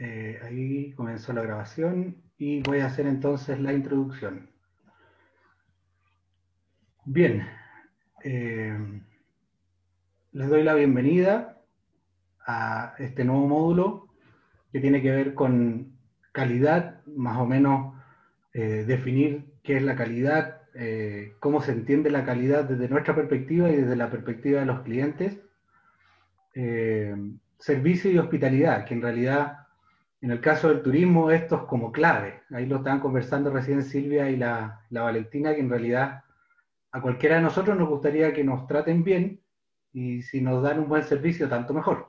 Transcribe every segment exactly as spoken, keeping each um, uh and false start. Eh, ahí comenzó la grabación y voy a hacer entonces la introducción. Bien, eh, les doy la bienvenida a este nuevo módulo que tiene que ver con calidad, más o menos eh, definir qué es la calidad, eh, cómo se entiende la calidad desde nuestra perspectiva y desde la perspectiva de los clientes. Eh, servicio y hospitalidad, que en realidad, en el caso del turismo, esto es como clave. Ahí lo estaban conversando recién Silvia y la, la Valentina, que en realidad a cualquiera de nosotros nos gustaría que nos traten bien, y si nos dan un buen servicio, tanto mejor,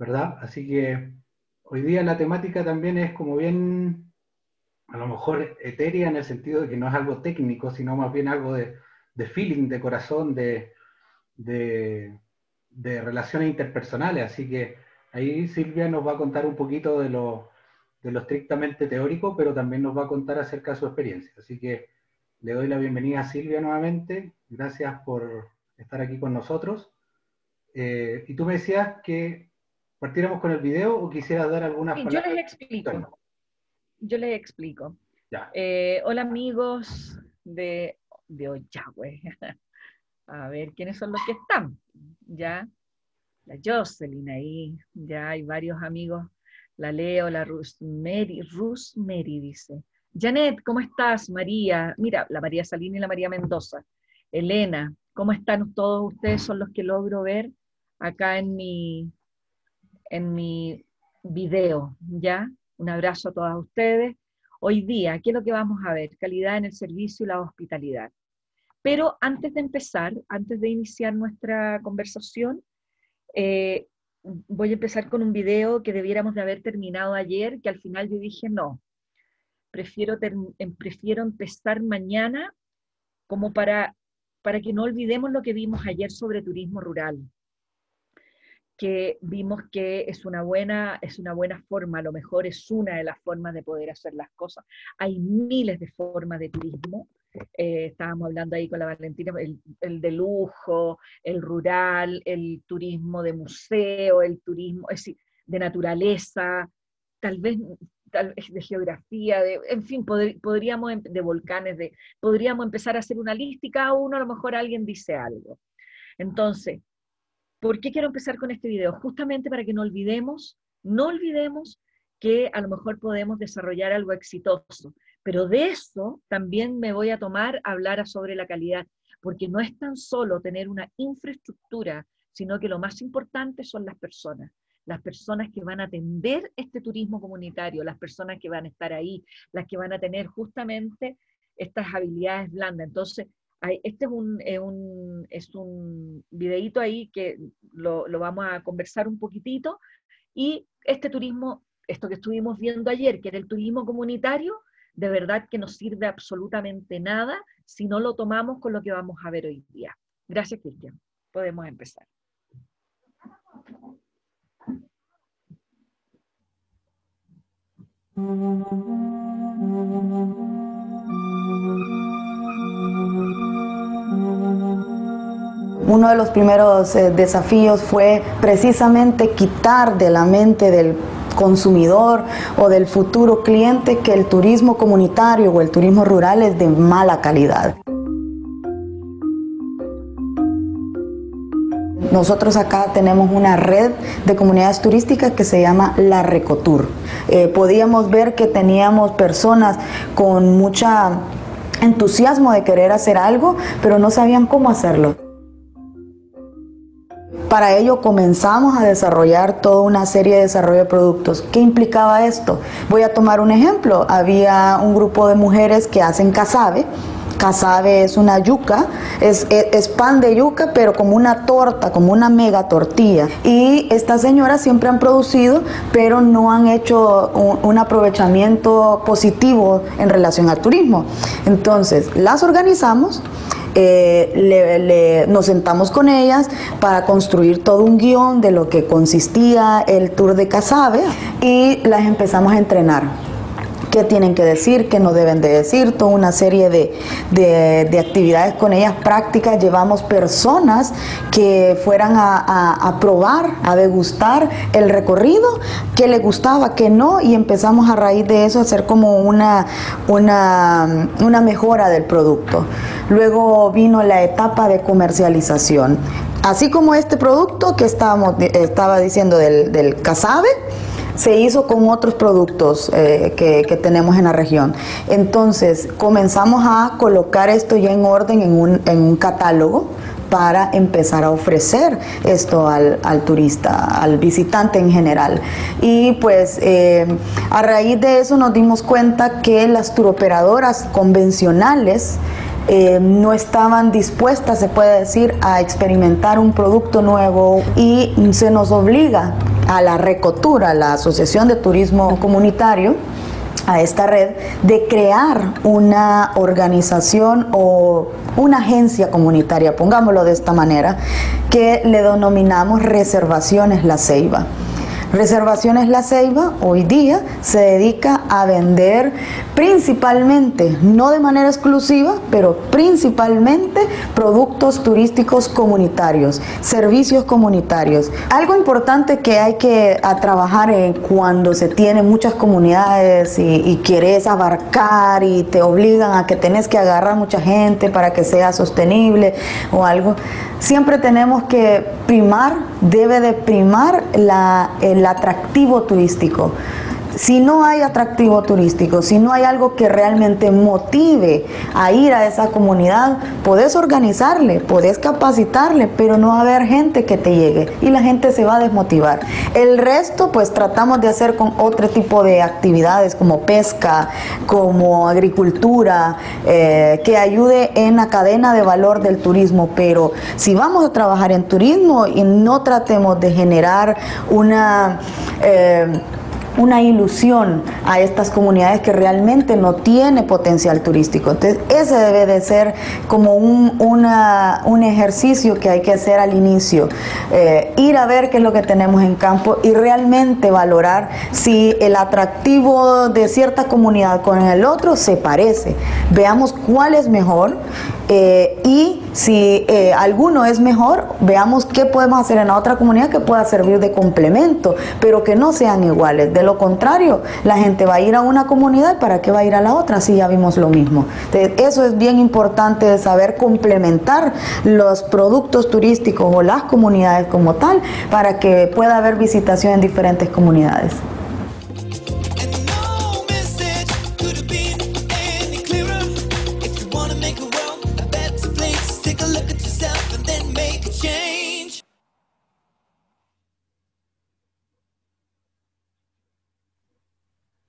¿verdad? Así que hoy día la temática también es como bien, a lo mejor etérea, en el sentido de que no es algo técnico, sino más bien algo de, de feeling, de corazón, de... de de relaciones interpersonales, así que ahí Silvia nos va a contar un poquito de lo, de lo estrictamente teórico, pero también nos va a contar acerca de su experiencia. Así que le doy la bienvenida a Silvia nuevamente, gracias por estar aquí con nosotros. Eh, y tú me decías que partiéramos con el video, ¿o quisieras dar algunas sí, palabras? Yo les explico, yo les explico. Ya. Eh, hola amigos de, de Ollagüe. A ver, ¿quiénes son los que están? Ya, la Jocelyn ahí, ya hay varios amigos, la Leo, la Rosemary, Rosemary dice, Janet, ¿cómo estás? María, mira, la María Salina y la María Mendoza, Elena, ¿cómo están todos ustedes? Son los que logro ver acá en mi, en mi video, ¿ya? Un abrazo a todas ustedes. Hoy día, ¿qué es lo que vamos a ver? Calidad en el servicio y la hospitalidad. Pero antes de empezar, antes de iniciar nuestra conversación, eh, voy a empezar con un video que debiéramos de haber terminado ayer, que al final yo dije no, prefiero, prefiero empezar mañana como para, para que no olvidemos lo que vimos ayer sobre turismo rural, que vimos que es una buena, es una buena forma, a lo mejor es una de las formas de poder hacer las cosas. Hay miles de formas de turismo. Eh, estábamos hablando ahí con la Valentina, el, el de lujo, el rural, el turismo de museo, el turismo es decir, de naturaleza, tal vez, tal vez de geografía, de, en fin, pod podríamos, de volcanes, de, podríamos empezar a hacer una lista y cada uno a lo mejor alguien dice algo. Entonces, ¿por qué quiero empezar con este video? Justamente para que no olvidemos, no olvidemos que a lo mejor podemos desarrollar algo exitoso. Pero de eso también me voy a tomar a hablar sobre la calidad, porque no es tan solo tener una infraestructura, sino que lo más importante son las personas, las personas que van a atender este turismo comunitario, las personas que van a estar ahí, las que van a tener justamente estas habilidades blandas. Entonces, este es un, es un, es un videíto ahí que lo, lo vamos a conversar un poquitito, y este turismo, esto que estuvimos viendo ayer, que era el turismo comunitario, de verdad que no sirve absolutamente nada si no lo tomamos con lo que vamos a ver hoy día. Gracias, Cristian. Podemos empezar. Uno de los primeros desafíos fue precisamente quitar de la mente del consumidor o del futuro cliente que el turismo comunitario o el turismo rural es de mala calidad. Nosotros acá tenemos una red de comunidades turísticas que se llama La Recotur. Eh, podíamos ver que teníamos personas con mucho entusiasmo de querer hacer algo, pero no sabían cómo hacerlo. Para ello comenzamos a desarrollar toda una serie de desarrollo de productos. ¿Qué implicaba esto? Voy a tomar un ejemplo. Había un grupo de mujeres que hacen casabe. Casabe es una yuca, es, es, es pan de yuca, pero como una torta, como una mega tortilla. Y estas señoras siempre han producido, pero no han hecho un, un aprovechamiento positivo en relación al turismo. Entonces, las organizamos. Eh, le, le, nos sentamos con ellas para construir todo un guión de lo que consistía el tour de Casabe y las empezamos a entrenar. qué tienen que decir, qué no deben de decir, toda una serie de, de, de actividades con ellas prácticas. Llevamos personas que fueran a, a, a probar, a degustar el recorrido, qué les gustaba, qué no, y empezamos a raíz de eso a hacer como una, una, una mejora del producto. Luego vino la etapa de comercialización. Así como este producto que estábamos, estaba diciendo del, del casabe, se hizo con otros productos eh, que, que tenemos en la región. Entonces comenzamos a colocar esto ya en orden en un, en un catálogo para empezar a ofrecer esto al, al turista, al visitante en general. Y pues eh, a raíz de eso nos dimos cuenta que las turoperadoras convencionales Eh, no estaban dispuestas, se puede decir, a experimentar un producto nuevo, y se nos obliga a la Recotur, a la Asociación de Turismo Comunitario, a esta red, de crear una organización o una agencia comunitaria, pongámoslo de esta manera, que le denominamos Reservaciones La Ceiba. Reservaciones La Ceiba hoy día se dedica a vender principalmente, no de manera exclusiva, pero principalmente productos turísticos comunitarios, servicios comunitarios. Algo importante que hay que a trabajar en cuando se tiene muchas comunidades y, y quieres abarcar y te obligan a que tenés que agarrar mucha gente para que sea sostenible o algo, siempre tenemos que primar, debe de primar la, el atractivo turístico. Si no hay atractivo turístico, si no hay algo que realmente motive a ir a esa comunidad, podés organizarle, podés capacitarle, pero no va a haber gente que te llegue y la gente se va a desmotivar. El resto pues tratamos de hacer con otro tipo de actividades como pesca, como agricultura, eh, que ayude en la cadena de valor del turismo. Pero si vamos a trabajar en turismo y no tratemos de generar una... Eh, una ilusión a estas comunidades que realmente no tiene potencial turístico. Entonces ese debe de ser como un, una, un ejercicio que hay que hacer al inicio, eh, ir a ver qué es lo que tenemos en campo y realmente valorar si el atractivo de cierta comunidad con el otro se parece. Veamos cuál es mejor, eh, y si eh, alguno es mejor, veamos qué podemos hacer en la otra comunidad que pueda servir de complemento, pero que no sean iguales. De lo contrario, la gente va a ir a una comunidad, ¿para qué va a ir a la otra si ya vimos lo mismo? Entonces, eso es bien importante, de saber complementar los productos turísticos o las comunidades como tal, para que pueda haber visitación en diferentes comunidades.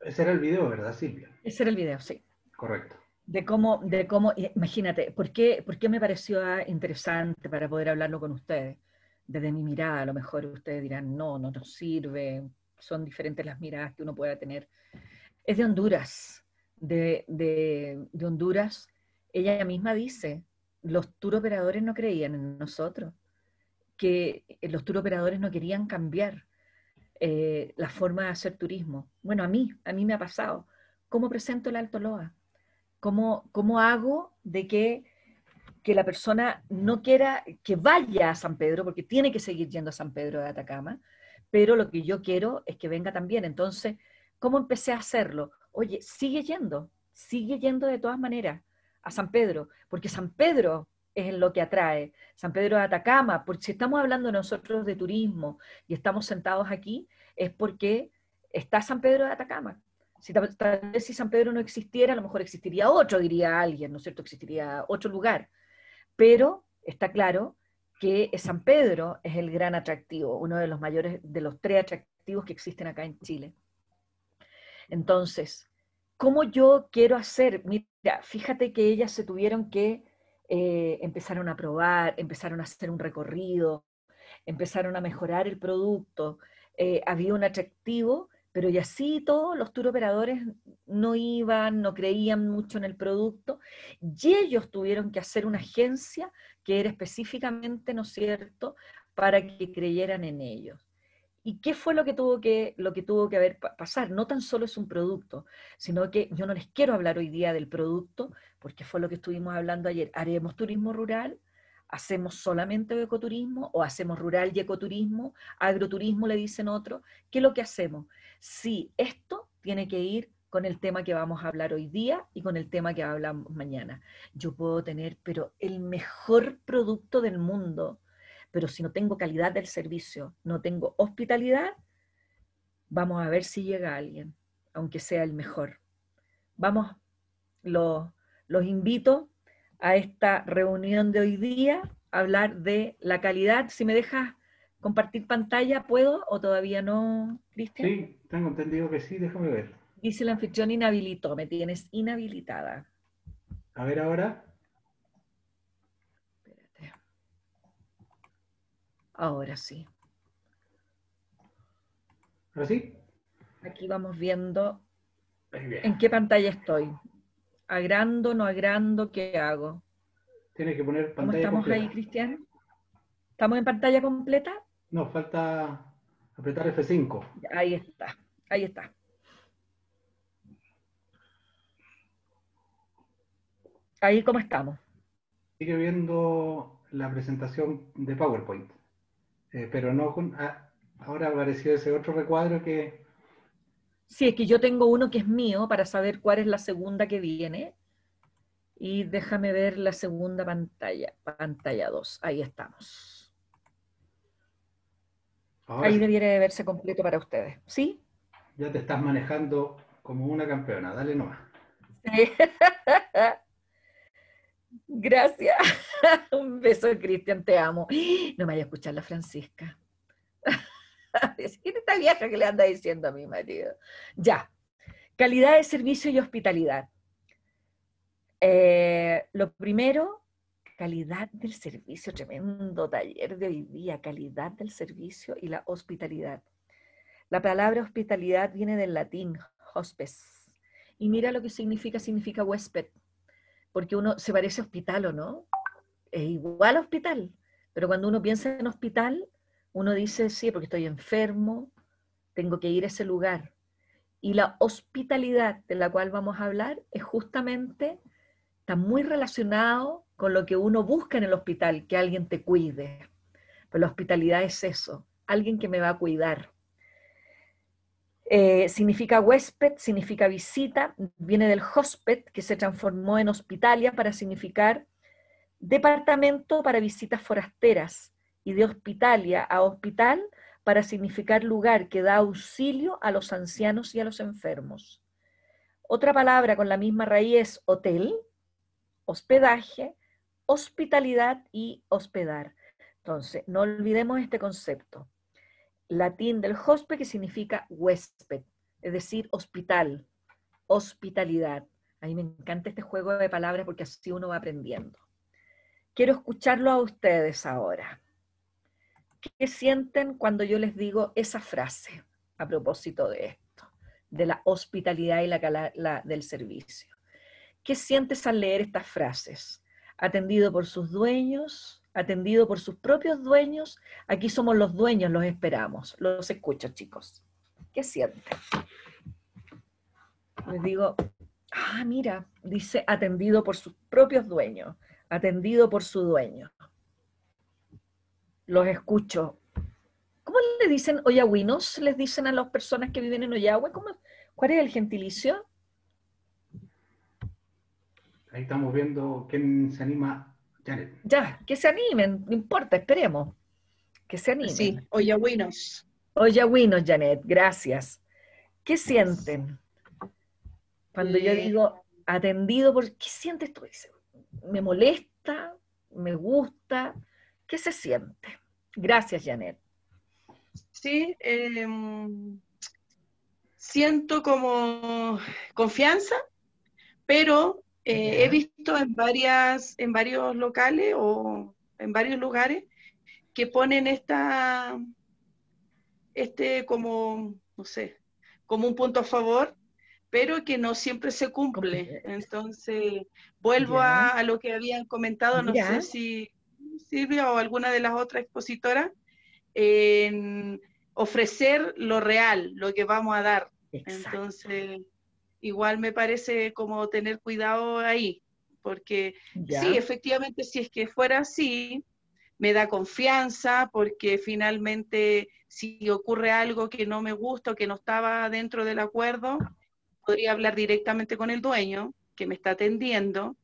Ese era el video, ¿verdad, Silvia? Ese era el video, sí. Correcto. De cómo, de cómo imagínate, ¿por qué, por qué me pareció interesante para poder hablarlo con ustedes? Desde mi mirada, a lo mejor ustedes dirán, no, no nos sirve, son diferentes las miradas que uno pueda tener. Es de Honduras, de, de, de Honduras. Ella misma dice, los turoperadores no creían en nosotros, que los turoperadores no querían cambiar. Eh, la forma de hacer turismo. Bueno, a mí, a mí me ha pasado. ¿Cómo presento el Alto Loa? ¿Cómo, cómo hago de que, que la persona no quiera que vaya a San Pedro, porque tiene que seguir yendo a San Pedro de Atacama, pero lo que yo quiero es que venga también? Entonces, ¿cómo empecé a hacerlo? Oye, sigue yendo, sigue yendo de todas maneras a San Pedro, porque San Pedro es lo que atrae, San Pedro de Atacama, porque si estamos hablando nosotros de turismo y estamos sentados aquí, es porque está San Pedro de Atacama. Si, tal vez si San Pedro no existiera, a lo mejor existiría otro, diría alguien, ¿no es cierto? Existiría otro lugar. Pero está claro que San Pedro es el gran atractivo, uno de los mayores, de los tres atractivos que existen acá en Chile. Entonces, ¿cómo yo quiero hacer? Mira, fíjate que ellas se tuvieron que Eh, empezaron a probar, empezaron a hacer un recorrido, empezaron a mejorar el producto, eh, había un atractivo, pero y así todos los turoperadores no iban, no creían mucho en el producto, y ellos tuvieron que hacer una agencia que era específicamente, ¿no es cierto?, para que creyeran en ellos. ¿Y qué fue lo que tuvo que, lo que, tuvo que haber pasar? No tan solo es un producto, sino que yo no les quiero hablar hoy día del producto, porque fue lo que estuvimos hablando ayer. ¿Haremos turismo rural? ¿Hacemos solamente ecoturismo? ¿O hacemos rural y ecoturismo? ¿Agroturismo le dicen otros? ¿Qué es lo que hacemos? Sí, esto tiene que ir con el tema que vamos a hablar hoy día y con el tema que hablamos mañana. Yo puedo tener, pero el mejor producto del mundo, pero si no tengo calidad del servicio, no tengo hospitalidad, vamos a ver si llega alguien, aunque sea el mejor. Vamos, lo, los invito a esta reunión de hoy día, a hablar de la calidad. Si me dejas compartir pantalla, ¿puedo o todavía no, Cristian? Sí, tengo entendido que sí, déjame ver. Dice el anfitrión inhabilitó, me tienes inhabilitada. A ver ahora. Ahora sí. ¿Ahora sí? Aquí vamos viendo en qué pantalla estoy. ¿Agrando, no agrando? ¿Qué hago? Tienes que poner pantalla completa. ¿Cómo estamos ahí, Cristian? ¿Estamos en pantalla completa? No, falta apretar F cinco. Ahí está, ahí está. Ahí, ¿cómo estamos? Sigue viendo la presentación de PowerPoint. Eh, pero no, con, ah, ahora apareció ese otro recuadro que... Sí, es que yo tengo uno que es mío para saber cuál es la segunda que viene. Y déjame ver la segunda pantalla, pantalla dos. Ahí estamos. Ahora ahí sí debiera de verse completo para ustedes, ¿sí? Ya te estás manejando como una campeona, dale nomás. Sí. Gracias. Un beso, Cristian, te amo. No me vaya a escuchar la Francisca. ¿Quién está vieja que le anda diciendo a mi marido? Ya. Calidad de servicio y hospitalidad. Eh, lo primero, calidad del servicio. Tremendo taller de hoy día. Calidad del servicio y la hospitalidad. La palabra hospitalidad viene del latín, hospes. Y mira lo que significa, significa huésped. Porque uno se parece a hospital, ¿o no? Es igual a hospital. Pero cuando uno piensa en hospital, uno dice, sí, porque estoy enfermo, tengo que ir a ese lugar. Y la hospitalidad de la cual vamos a hablar es justamente, está muy relacionado con lo que uno busca en el hospital, que alguien te cuide. Pero la hospitalidad es eso, alguien que me va a cuidar. Eh, significa huésped, significa visita, viene del hosped, que se transformó en hospitalia para significar departamento para visitas forasteras, y de hospitalia a hospital para significar lugar que da auxilio a los ancianos y a los enfermos. Otra palabra con la misma raíz es hotel, hospedaje, hospitalidad y hospedar. Entonces, no olvidemos este concepto. Latín del hospe, que significa huésped, es decir, hospital, hospitalidad. A mí me encanta este juego de palabras porque así uno va aprendiendo. Quiero escucharlo a ustedes ahora. ¿Qué sienten cuando yo les digo esa frase a propósito de esto, de la hospitalidad y la, la del servicio? ¿Qué sientes al leer estas frases? Atendido por sus dueños... Atendido por sus propios dueños, aquí somos los dueños, los esperamos. Los escucho, chicos. ¿Qué sienten? Les digo, ah, mira, dice atendido por sus propios dueños, atendido por su dueño. Los escucho. ¿Cómo le dicen oyagüinos? ¿Les dicen a las personas que viven en Ollagüe? ¿Cómo, cuál es el gentilicio? Ahí estamos viendo quién se anima. Janet. Ya, que se animen, no importa, esperemos. Que se animen. Sí, oyagüinos. Oyagüinos, Janet, gracias. ¿Qué sienten? Cuando eh. yo digo atendido, por, ¿qué sientes tú? ¿Me molesta? ¿Me gusta? ¿Qué se siente? Gracias, Janet. Sí, eh, siento como confianza, pero... Eh, he visto en, varias, en varios locales o en varios lugares que ponen esta, este como, no sé, como un punto a favor, pero que no siempre se cumple. Entonces, vuelvo a, a lo que habían comentado, no sé si Silvia o alguna de las otras expositoras, en ofrecer lo real, lo que vamos a dar. Exacto. Entonces, igual me parece como tener cuidado ahí, porque ya. Sí, efectivamente, si es que fuera así, me da confianza, porque finalmente si ocurre algo que no me gusta o que no estaba dentro del acuerdo, podría hablar directamente con el dueño, que me está atendiendo,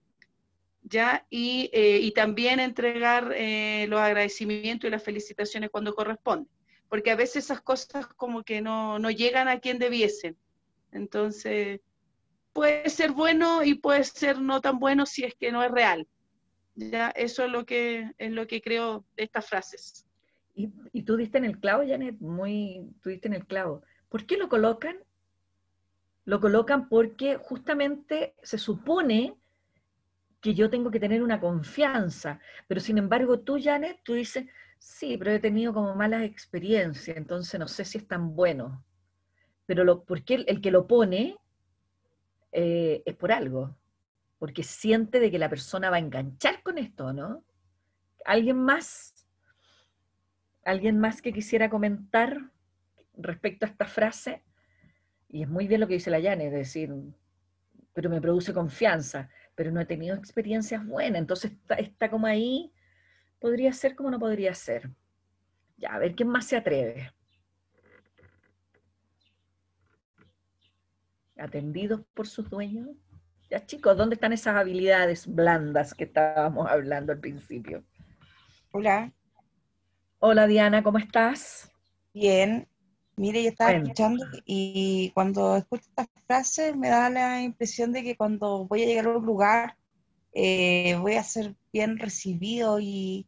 ya, y, eh, y también entregar eh, los agradecimientos y las felicitaciones cuando corresponde, porque a veces esas cosas como que no, no llegan a quien debiesen. Entonces, puede ser bueno y puede ser no tan bueno si es que no es real. Ya, eso es lo que, es lo que creo de estas frases. Y, y tú diste en el clavo, Janet, muy, tú diste en el clavo. ¿Por qué lo colocan? Lo colocan porque justamente se supone que yo tengo que tener una confianza, pero sin embargo tú, Janet, tú dices, sí, pero he tenido como malas experiencias, entonces no sé si es tan bueno. Pero lo, porque el, el que lo pone eh, es por algo, porque siente de que la persona va a enganchar con esto, ¿no? ¿Alguien más? ¿Alguien más que quisiera comentar respecto a esta frase? Y es muy bien lo que dice la Janet, es decir, pero me produce confianza, pero no he tenido experiencias buenas, entonces está, está como ahí, podría ser como no podría ser. Ya, a ver, ¿quién más se atreve? Atendidos por sus dueños. Ya, chicos, ¿dónde están esas habilidades blandas que estábamos hablando al principio? Hola. Hola, Diana, ¿cómo estás? Bien. Mire, yo estaba escuchando y cuando escucho estas frases me da la impresión de que cuando voy a llegar a un lugar eh, voy a ser bien recibido y,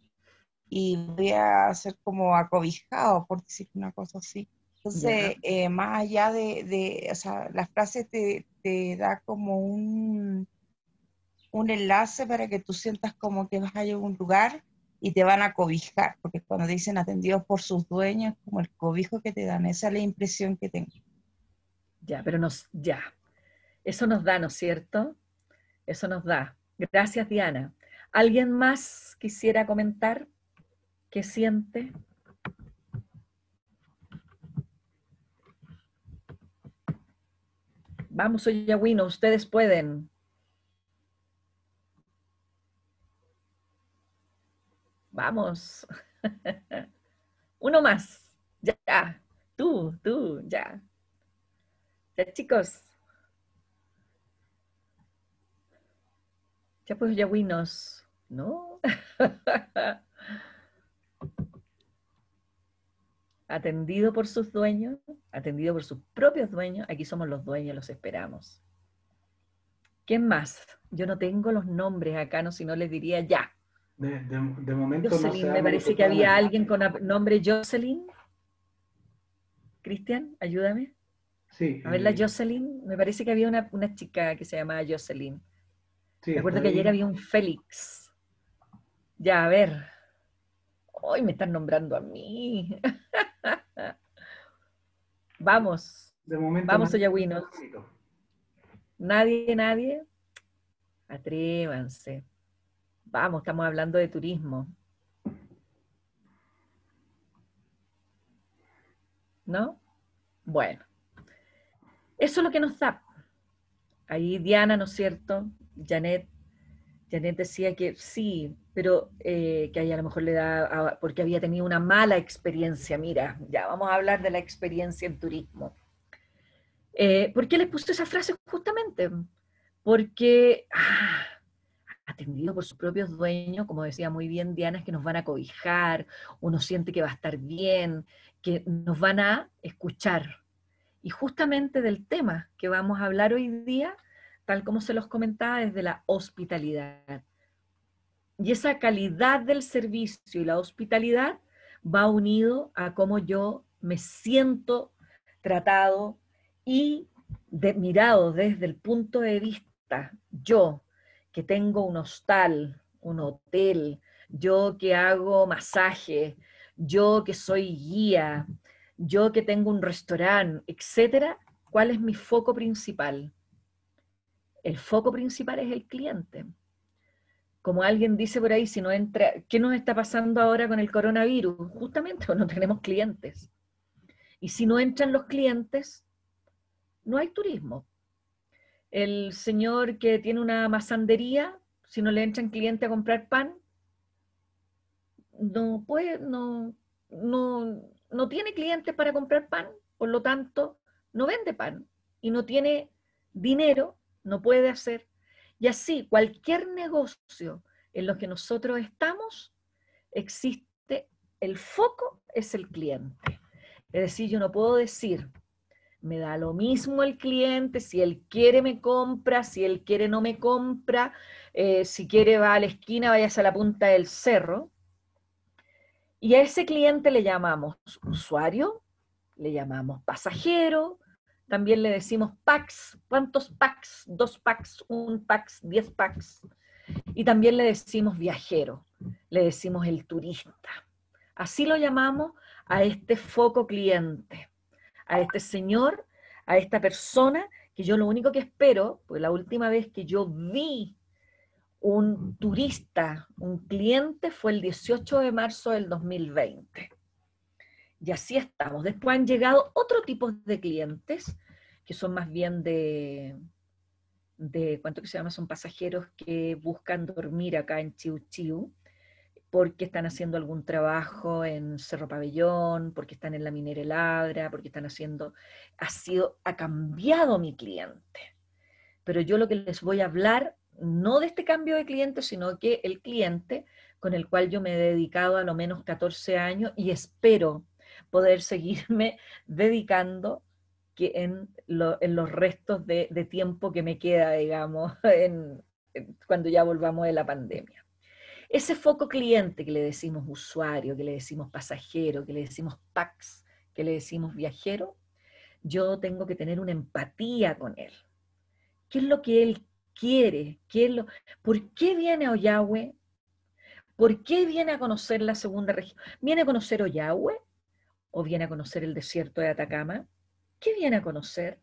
y voy a ser como acobijado, por decir una cosa así. Entonces, yeah. eh, más allá de, de, o sea, las frases te, te da como un, un enlace para que tú sientas como que vas a llegar a un lugar y te van a cobijar, porque cuando dicen atendidos por sus dueños, como el cobijo que te dan, esa es la impresión que tengo. Ya, pero nos, ya. Eso nos da, ¿no es cierto? Eso nos da. Gracias, Diana. ¿Alguien más quisiera comentar? ¿Qué siente? Vamos, Ollagüino, ustedes pueden. Vamos. Uno más. Ya. Tú, tú, ya. Ya, chicos. Ya, pues, Yagüinos. ¿No? Atendido por sus dueños, atendido por sus propios dueños. Aquí somos los dueños, los esperamos. ¿Quién más? Yo no tengo los nombres acá, no, si no les diría ya. De, de, de momento Jocelyn, no me parece que había alguien con nombre Jocelyn. Cristian, ayúdame. Sí. A ver, la Jocelyn, me parece que había una, una chica que se llamaba Jocelyn. Sí, me acuerdo que ayer había un Félix. Ya, a ver. Hoy me están nombrando a mí. Vamos. De momento. Vamos, Ollagüinos. Nadie, nadie. Atrévanse. Vamos, estamos hablando de turismo. ¿No? Bueno. Eso es lo que nos da. Ahí Diana, ¿no es cierto? Janet, Janet decía que sí, pero eh, que a ella a lo mejor le da, a, porque había tenido una mala experiencia. Mira, ya vamos a hablar de la experiencia en turismo. Eh, ¿Por qué les puse esa frase justamente? Porque... Ah, atendido por sus propios dueños, como decía muy bien Diana, es que nos van a cobijar, uno siente que va a estar bien, que nos van a escuchar. Y justamente del tema que vamos a hablar hoy día, tal como se los comentaba, desde la hospitalidad. Y esa calidad del servicio y la hospitalidad va unido a cómo yo me siento tratado y de, mirado desde el punto de vista yo, que tengo un hostal, un hotel, yo que hago masaje, yo que soy guía, yo que tengo un restaurante, etcétera. ¿Cuál es mi foco principal? El foco principal es el cliente. Como alguien dice por ahí, si no entra, ¿qué nos está pasando ahora con el coronavirus? Justamente no tenemos clientes. Y si no entran los clientes, no hay turismo. El señor que tiene una masandería, si no le entran clientes a comprar pan, no puede, no, no, no tiene clientes para comprar pan, por lo tanto, no vende pan y no tiene dinero, no puede hacer. Y así, cualquier negocio en los que nosotros estamos, existe, el foco es el cliente. Es decir, yo no puedo decir, me da lo mismo el cliente, si él quiere me compra, si él quiere no me compra, eh, si quiere va a la esquina, vaya hacia la punta del cerro. Y a ese cliente le llamamos usuario, le llamamos pasajero, también le decimos packs, ¿cuántos packs? Dos packs, un packs, diez packs. Y también le decimos viajero, le decimos el turista. Así lo llamamos a este foco cliente, a este señor, a esta persona, que yo lo único que espero, porque la última vez que yo vi un turista, un cliente, fue el dieciocho de marzo del dos mil veinte. Y así estamos. Después han llegado otro tipo de clientes, que son más bien de, de ¿cuánto que se llama? Son pasajeros que buscan dormir acá en Chiu Chiu, porque están haciendo algún trabajo en Cerro Pabellón, porque están en la minera Labra, porque están haciendo, ha sido, ha cambiado mi cliente. Pero yo lo que les voy a hablar, no de este cambio de cliente, sino que el cliente con el cual yo me he dedicado a lo menos catorce años y espero poder seguirme dedicando que en, lo, en los restos de, de tiempo que me queda, digamos, en, en, cuando ya volvamos de la pandemia. Ese foco cliente que le decimos usuario, que le decimos pasajero, que le decimos packs, que le decimos viajero, yo tengo que tener una empatía con él. ¿Qué es lo que él quiere? ¿Qué es lo, ¿por qué viene a Ollagüe? ¿Por qué viene a conocer la segunda región? ¿Viene a conocer Ollagüe? ¿O viene a conocer el desierto de Atacama? ¿Qué viene a conocer?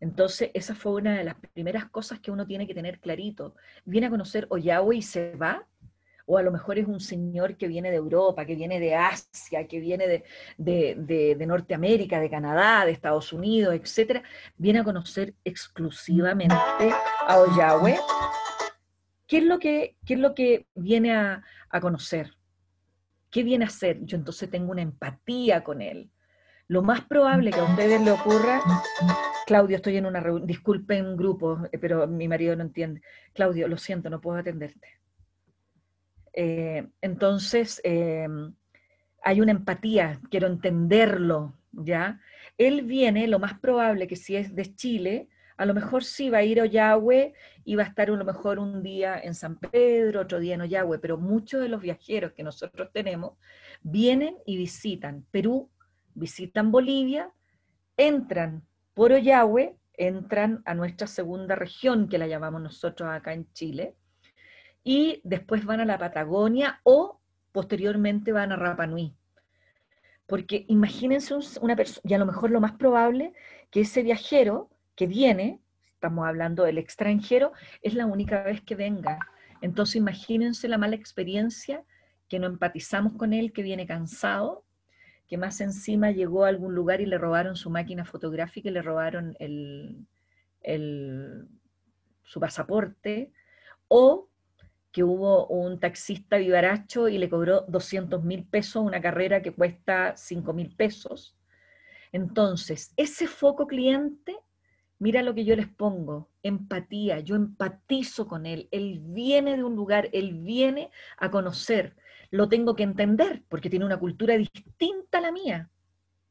Entonces, esa fue una de las primeras cosas que uno tiene que tener clarito. ¿Viene a conocer Ollagüe y se va? O a lo mejor es un señor que viene de Europa, que viene de Asia, que viene de, de, de, de Norteamérica, de Canadá, de Estados Unidos, etcétera. ¿Viene a conocer exclusivamente a Ollagüe? ¿Qué es lo que, qué es lo que viene a, a conocer? ¿Qué viene a hacer? Yo entonces tengo una empatía con él. Lo más probable que a ustedes le ocurra... Claudio, estoy en una reunión, disculpen grupo, pero mi marido no entiende. Claudio, lo siento, no puedo atenderte. Eh, entonces, eh, hay una empatía, quiero entenderlo, ¿ya? Él viene, lo más probable que si es de Chile, a lo mejor sí va a ir a Ollagüe y va a estar a lo mejor un día en San Pedro, otro día en Ollagüe, pero muchos de los viajeros que nosotros tenemos vienen y visitan Perú, visitan Bolivia, entran por Ollagüe, entran a nuestra segunda región, que la llamamos nosotros acá en Chile, y después van a la Patagonia o posteriormente van a Rapa Nui. Porque imagínense una persona, y a lo mejor lo más probable, que ese viajero que viene, estamos hablando del extranjero, es la única vez que venga. Entonces imagínense la mala experiencia, que no empatizamos con él, que viene cansado, que más encima llegó a algún lugar y le robaron su máquina fotográfica y le robaron el, el, su pasaporte, o que hubo un taxista vivaracho y le cobró doscientos mil pesos una carrera que cuesta cinco mil pesos. Entonces, ese foco cliente, mira lo que yo les pongo, empatía, yo empatizo con él, él viene de un lugar, él viene a conocer, lo tengo que entender, porque tiene una cultura distinta a la mía,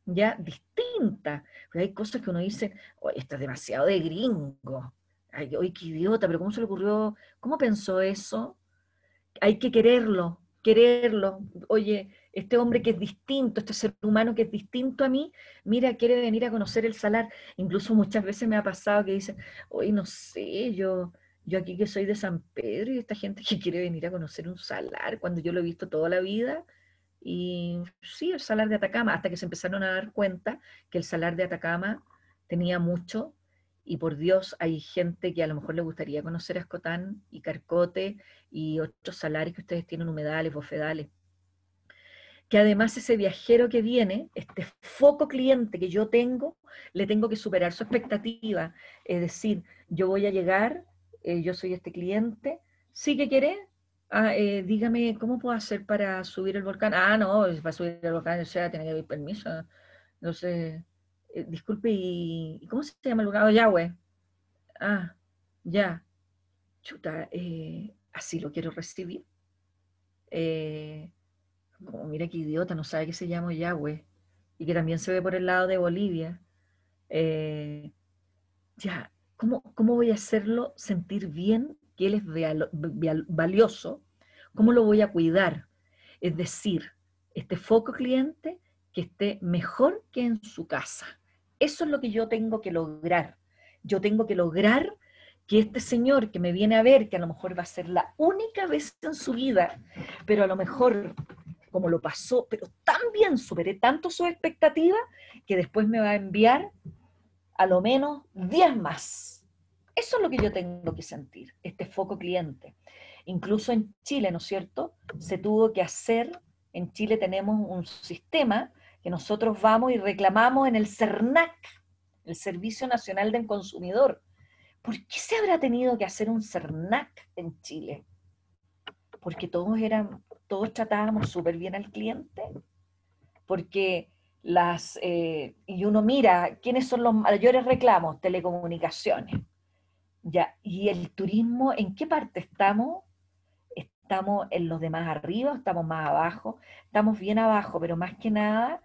¿ya? Distinta. Pero hay cosas que uno dice, oh, esto es demasiado de gringo, ay, oye, qué idiota, pero ¿cómo se le ocurrió? ¿Cómo pensó eso? Hay que quererlo, quererlo, oye, este hombre que es distinto, este ser humano que es distinto a mí, mira, quiere venir a conocer el salar. Incluso muchas veces me ha pasado que dicen, oye, no sé, yo... Yo aquí que soy de San Pedro y esta gente que quiere venir a conocer un salar, cuando yo lo he visto toda la vida, y sí, el salar de Atacama, hasta que se empezaron a dar cuenta que el salar de Atacama tenía mucho, y por Dios hay gente que a lo mejor le gustaría conocer Ascotán y Carcote y otros salares que ustedes tienen, humedales, bofedales. que además ese viajero que viene, este foco cliente que yo tengo, le tengo que superar su expectativa. Es decir, yo voy a llegar, eh, yo soy este cliente, ¿sí que quiere? Ah, eh, dígame, ¿cómo puedo hacer para subir el volcán? Ah, no, para subir el volcán, o sea, tiene que pedir permiso. Entonces, eh, disculpe, ¿y cómo se llama el volcán? Ollagüe. Ah, ya. Chuta, eh, así lo quiero recibir. Eh, como mira qué idiota, no sabe que se llama Ollagüe y que también se ve por el lado de Bolivia. Eh, ya, ¿cómo, ¿cómo voy a hacerlo sentir bien, que él es valo, valioso? ¿Cómo lo voy a cuidar? Es decir, este foco cliente que esté mejor que en su casa. Eso es lo que yo tengo que lograr. Yo tengo que lograr que este señor que me viene a ver, que a lo mejor va a ser la única vez en su vida, pero a lo mejor, como lo pasó, pero tan bien, superé tanto su expectativa, que después me va a enviar a lo menos diez más. Eso es lo que yo tengo que sentir, este foco cliente. Incluso en Chile, ¿no es cierto?, se tuvo que hacer, en Chile tenemos un sistema que nosotros vamos y reclamamos en el CERNAC, el Servicio Nacional del Consumidor. ¿Por qué se habrá tenido que hacer un CERNAC en Chile? Porque todos eran, todos tratábamos súper bien al cliente, porque las, eh, y uno mira, ¿quiénes son los mayores reclamos? Telecomunicaciones. Ya, y el turismo, ¿en qué parte estamos? ¿Estamos en los de más arriba, estamos más abajo? Estamos bien abajo, pero más que nada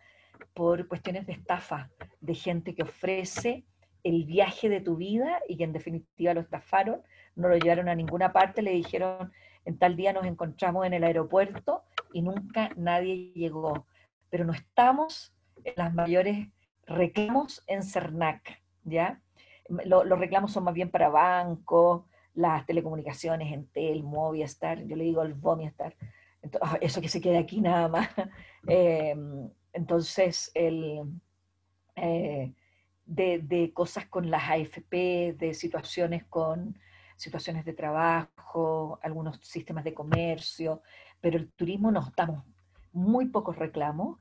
por cuestiones de estafa, de gente que ofrece el viaje de tu vida y que en definitiva lo estafaron, no lo llevaron a ninguna parte, le dijeron en tal día nos encontramos en el aeropuerto y nunca nadie llegó. Pero no estamos en las mayores reclamos en CERNAC, ¿ya? Lo, los reclamos son más bien para bancos, las telecomunicaciones, Entel, Movistar, yo le digo el Movistar, entonces, oh, eso que se queda aquí nada más. eh, entonces, el... Eh, De, de cosas con las A F P, de situaciones con situaciones de trabajo, algunos sistemas de comercio, pero el turismo nos damos muy pocos reclamos,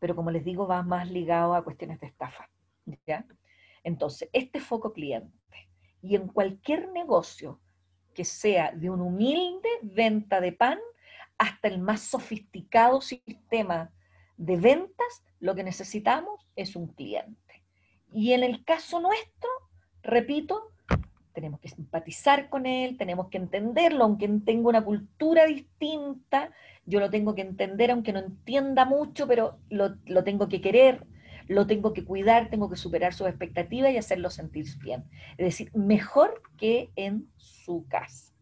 pero como les digo, va más ligado a cuestiones de estafa, ¿ya? Entonces, este foco cliente, y en cualquier negocio, que sea de un humilde venta de pan, hasta el más sofisticado sistema de ventas, lo que necesitamos es un cliente. Y en el caso nuestro, repito, tenemos que simpatizar con él, tenemos que entenderlo, aunque tenga una cultura distinta, yo lo tengo que entender, aunque no entienda mucho, pero lo, lo tengo que querer, lo tengo que cuidar, tengo que superar sus expectativas y hacerlo sentir bien. Es decir, mejor que en su casa.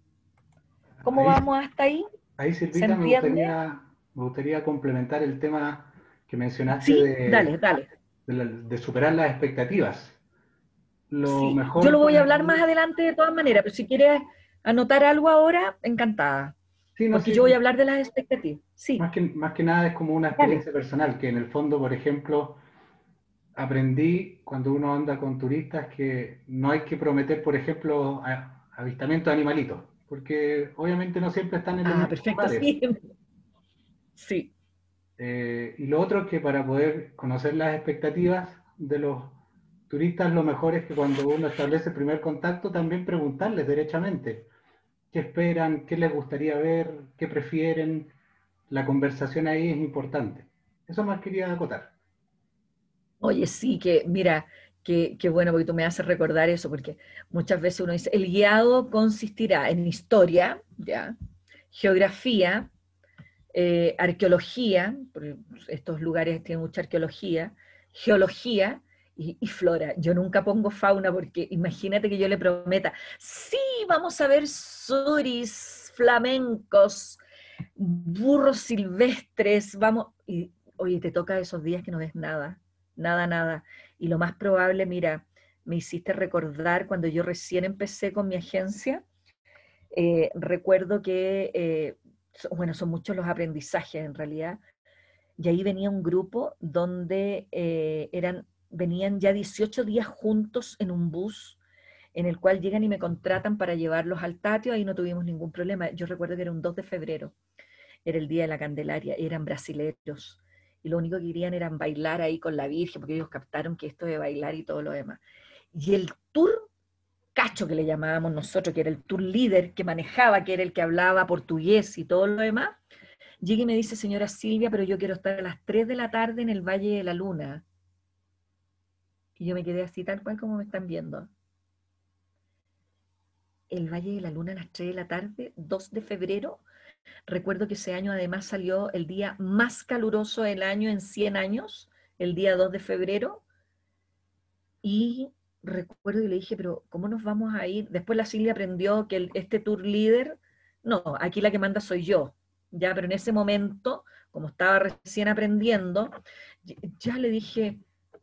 ¿Cómo ahí, vamos hasta ahí? Ahí, Silvita, me gustaría, me gustaría complementar el tema que mencionaste. Sí, de... dale, dale. De, la, de superar las expectativas. Lo sí, mejor yo lo voy a hablar más adelante de todas maneras, pero si quieres anotar algo ahora, encantada. Sí, no, porque sí, yo voy a hablar de las expectativas. Sí. Más que, más que nada es como una experiencia vale. personal, que en el fondo, por ejemplo, aprendí cuando uno anda con turistas que no hay que prometer, por ejemplo, avistamiento de animalitos, porque obviamente no siempre están en los ah, perfecto, sí. sí. Eh, y lo otro es que para poder conocer las expectativas de los turistas, lo mejor es que cuando uno establece el primer contacto, también preguntarles derechamente qué esperan, qué les gustaría ver, qué prefieren. La conversación ahí es importante. Eso más quería acotar. Oye, sí, que mira, que, que bueno, porque tú me haces recordar eso, porque muchas veces uno dice, el guiado consistirá en historia, ya, geografía, Eh, arqueología, porque estos lugares tienen mucha arqueología, geología y, y flora. Yo nunca pongo fauna porque imagínate que yo le prometa, sí, vamos a ver suris, flamencos, burros silvestres, vamos, y oye, te toca esos días que no ves nada, nada, nada. Y lo más probable, mira, me hiciste recordar cuando yo recién empecé con mi agencia, eh, recuerdo que... Eh, bueno, son muchos los aprendizajes en realidad, y ahí venía un grupo donde eh, eran, venían ya dieciocho días juntos en un bus, en el cual llegan y me contratan para llevarlos al Tatio, ahí no tuvimos ningún problema, yo recuerdo que era un dos de febrero, era el Día de la Candelaria, eran brasileros, y lo único que querían era bailar ahí con la Virgen, porque ellos captaron que esto de bailar y todo lo demás. Y el tour cacho que le llamábamos nosotros, que era el tour líder que manejaba, que era el que hablaba portugués y todo lo demás, llega y me dice, señora Silvia, pero yo quiero estar a las tres de la tarde en el Valle de la Luna. Y yo me quedé así, tal cual como me están viendo. El Valle de la Luna a las tres de la tarde, dos de febrero. Recuerdo que ese año además salió el día más caluroso del año en cien años, el día dos de febrero. Y recuerdo que le dije, pero ¿cómo nos vamos a ir? Después la Silvia aprendió que el, este tour líder, no, aquí la que manda soy yo. Ya, pero en ese momento, como estaba recién aprendiendo, ya le dije...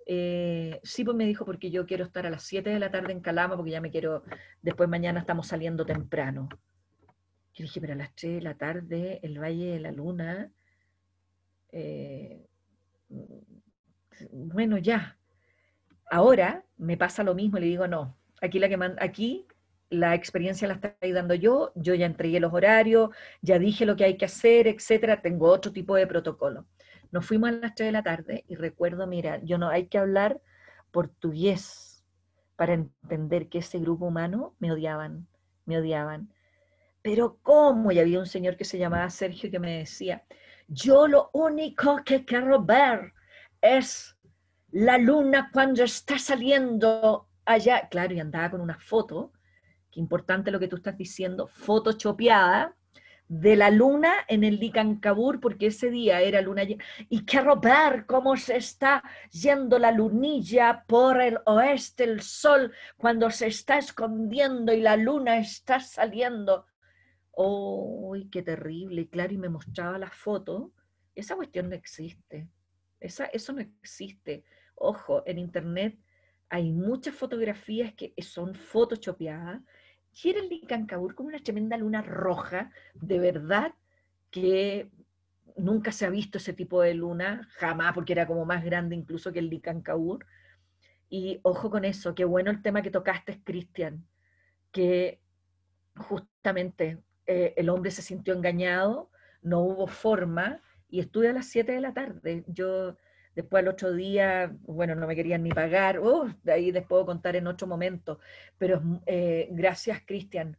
Eh, sí, pues me dijo, porque yo quiero estar a las siete de la tarde en Calama, porque ya me quiero, después mañana estamos saliendo temprano. Yo dije, pero a las tres de la tarde, el Valle de la Luna, eh, bueno, ya. Ahora me pasa lo mismo, le digo, no, aquí la que manda, aquí la experiencia la estoy dando yo, yo ya entregué los horarios, ya dije lo que hay que hacer, etcétera, tengo otro tipo de protocolo. Nos fuimos a las tres de la tarde y recuerdo, mira, yo no, hay que hablar portugués para entender que ese grupo humano me odiaban, me odiaban. Pero ¿cómo? Y había un señor que se llamaba Sergio que me decía, yo lo único que quiero ver es la luna cuando está saliendo allá. Claro, y andaba con una foto, que importante lo que tú estás diciendo, photoshopeada, de la luna en el Licancabur, porque ese día era luna llena, y quiero ver cómo se está yendo la lunilla por el oeste, el sol, cuando se está escondiendo y la luna está saliendo. ¡Uy, qué terrible! Claro, y me mostraba la foto. Esa cuestión no existe. Esa, eso no existe. Ojo, en internet hay muchas fotografías que son photoshopeadas. Y era el Licancabur con una tremenda luna roja, de verdad que nunca se ha visto ese tipo de luna, jamás, porque era como más grande incluso que el Licancabur. Y ojo con eso, qué bueno el tema que tocaste, Cristian, que justamente eh, el hombre se sintió engañado, no hubo forma, y estuve a las siete de la tarde. Yo después al otro día, bueno, no me querían ni pagar, uh, de ahí les puedo contar en otro momento, pero eh, gracias Cristian,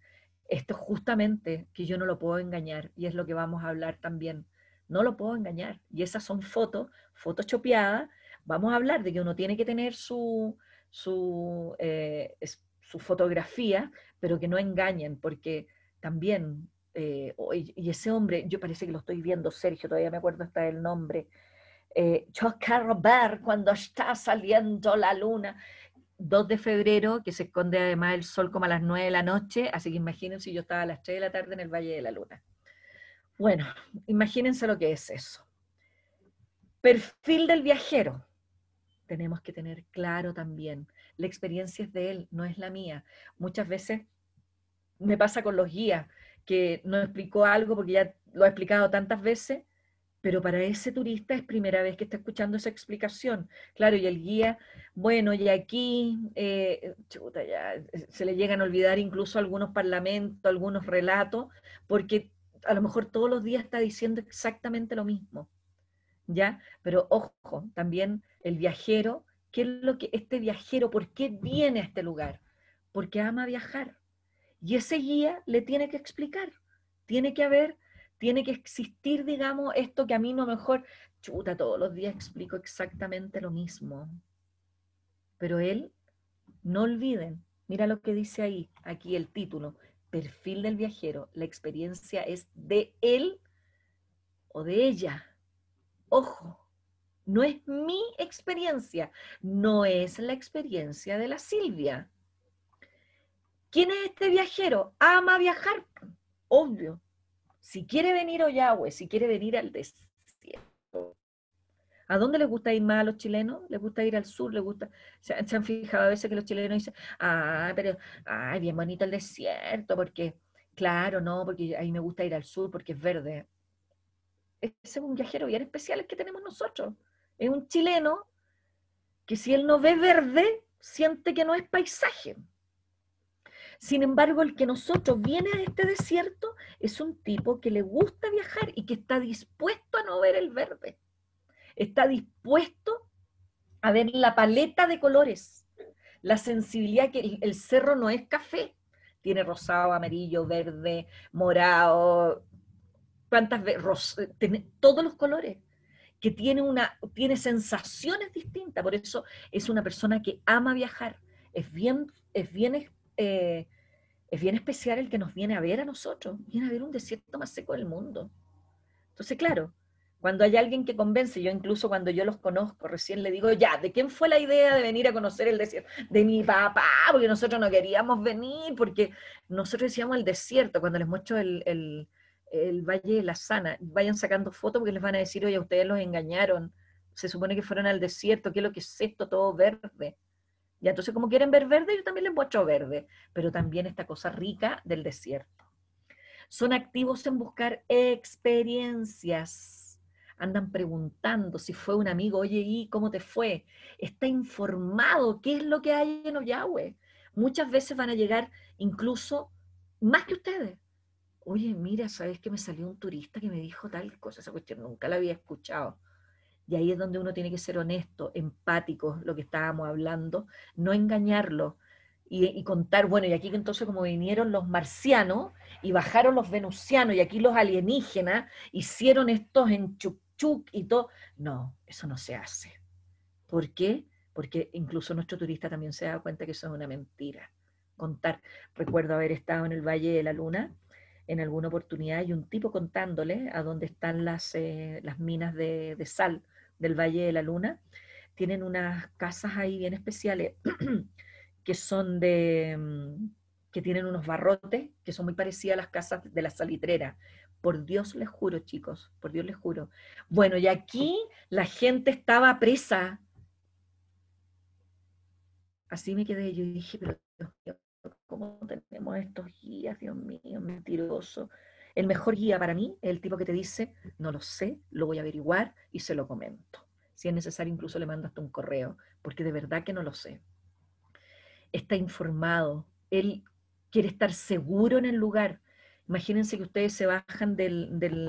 esto justamente que yo no lo puedo engañar, y es lo que vamos a hablar también, no lo puedo engañar, y esas son fotos, fotos chopeadas, vamos a hablar de que uno tiene que tener su, su, eh, su fotografía, pero que no engañen, porque también, eh, y ese hombre, yo parece que lo estoy viendo, Sergio, todavía me acuerdo hasta el nombre, Eh, yo quiero ver cuando está saliendo la luna, dos de febrero, que se esconde además el sol como a las nueve de la noche, así que imagínense, yo estaba a las tres de la tarde en el Valle de la Luna. Bueno, imagínense lo que es eso. Perfil del viajero. Tenemos que tener claro también, la experiencia es de él, no es la mía. Muchas veces me pasa con los guías, que no explicó algo porque ya lo ha explicado tantas veces, pero para ese turista es primera vez que está escuchando esa explicación. Claro, y el guía, bueno, y aquí eh, chuta, ya, se le llegan a olvidar incluso algunos parlamentos, algunos relatos, porque a lo mejor todos los días está diciendo exactamente lo mismo, ¿ya? Pero ojo, también el viajero, ¿qué es lo que este viajero, por qué viene a este lugar? Porque ama viajar. Y ese guía le tiene que explicar, tiene que haber... Tiene que existir, digamos, esto que a mí no mejor, chuta, todos los días explico exactamente lo mismo. Pero él, no olviden, mira lo que dice ahí, aquí el título, perfil del viajero, la experiencia es de él o de ella. Ojo, no es mi experiencia, no es la experiencia de la Silvia. ¿Quién es este viajero? Ama viajar, obvio. Si quiere venir a Ollagüe, si quiere venir al desierto. ¿A dónde les gusta ir más a los chilenos? ¿Les gusta ir al sur? ¿Les gusta? ¿Se han, se han fijado a veces que los chilenos dicen, ah, pero, ay, bien bonito el desierto, porque, claro, no, porque a mí me gusta ir al sur porque es verde? Ese es un viajero bien especial que tenemos nosotros. Es un chileno que si él no ve verde, siente que no es paisaje. Sin embargo, el que nosotros viene a este desierto es un tipo que le gusta viajar y que está dispuesto a no ver el verde. Está dispuesto a ver la paleta de colores, la sensibilidad que el, el cerro no es café. Tiene rosado, amarillo, verde, morado, cuántas veces, todos los colores, que tiene, una, tiene sensaciones distintas. Por eso es una persona que ama viajar. Es bien, es bien, eh, es bien especial el que nos viene a ver a nosotros. Viene a ver un desierto más seco del mundo. Entonces, claro, cuando hay alguien que convence, yo incluso cuando yo los conozco, recién le digo, ya, ¿de quién fue la idea de venir a conocer el desierto? De mi papá, porque nosotros no queríamos venir, porque nosotros decíamos el desierto. Cuando les muestro el, el, el Valle de la Sana, vayan sacando fotos porque les van a decir, oye, ustedes los engañaron, se supone que fueron al desierto, ¿qué es lo que es esto? Todo verde. Y entonces, como quieren ver verde, yo también les muestro verde, pero también esta cosa rica del desierto. Son activos en buscar experiencias. Andan preguntando si fue un amigo, oye, ¿y cómo te fue? Está informado, ¿qué es lo que hay en Ollagüe? Muchas veces van a llegar incluso más que ustedes. Oye, mira, ¿sabes que me salió un turista que me dijo tal cosa? Esa cuestión nunca la había escuchado. Y ahí es donde uno tiene que ser honesto, empático, lo que estábamos hablando, no engañarlo y, y contar, bueno, y aquí entonces como vinieron los marcianos y bajaron los venusianos y aquí los alienígenas hicieron estos enchupados, chuc y todo. No, eso no se hace. ¿Por qué? Porque incluso nuestro turista también se da cuenta que eso es una mentira. Contar, recuerdo haber estado en el Valle de la Luna en alguna oportunidad y un tipo contándole a dónde están las, eh, las minas de, de sal del Valle de la Luna. Tienen unas casas ahí bien especiales que son de, que tienen unos barrotes que son muy parecidas a las casas de la salitrera. Por Dios les juro, chicos, por Dios les juro. Bueno, y aquí la gente estaba presa. Así me quedé yo y dije, pero Dios mío, ¿cómo tenemos estos guías? Dios mío, mentiroso. El mejor guía para mí es el tipo que te dice, no lo sé, lo voy a averiguar y se lo comento. Si es necesario, incluso le mando hasta un correo, porque de verdad que no lo sé. Está informado, él quiere estar seguro en el lugar. Imagínense que ustedes se bajan del, del,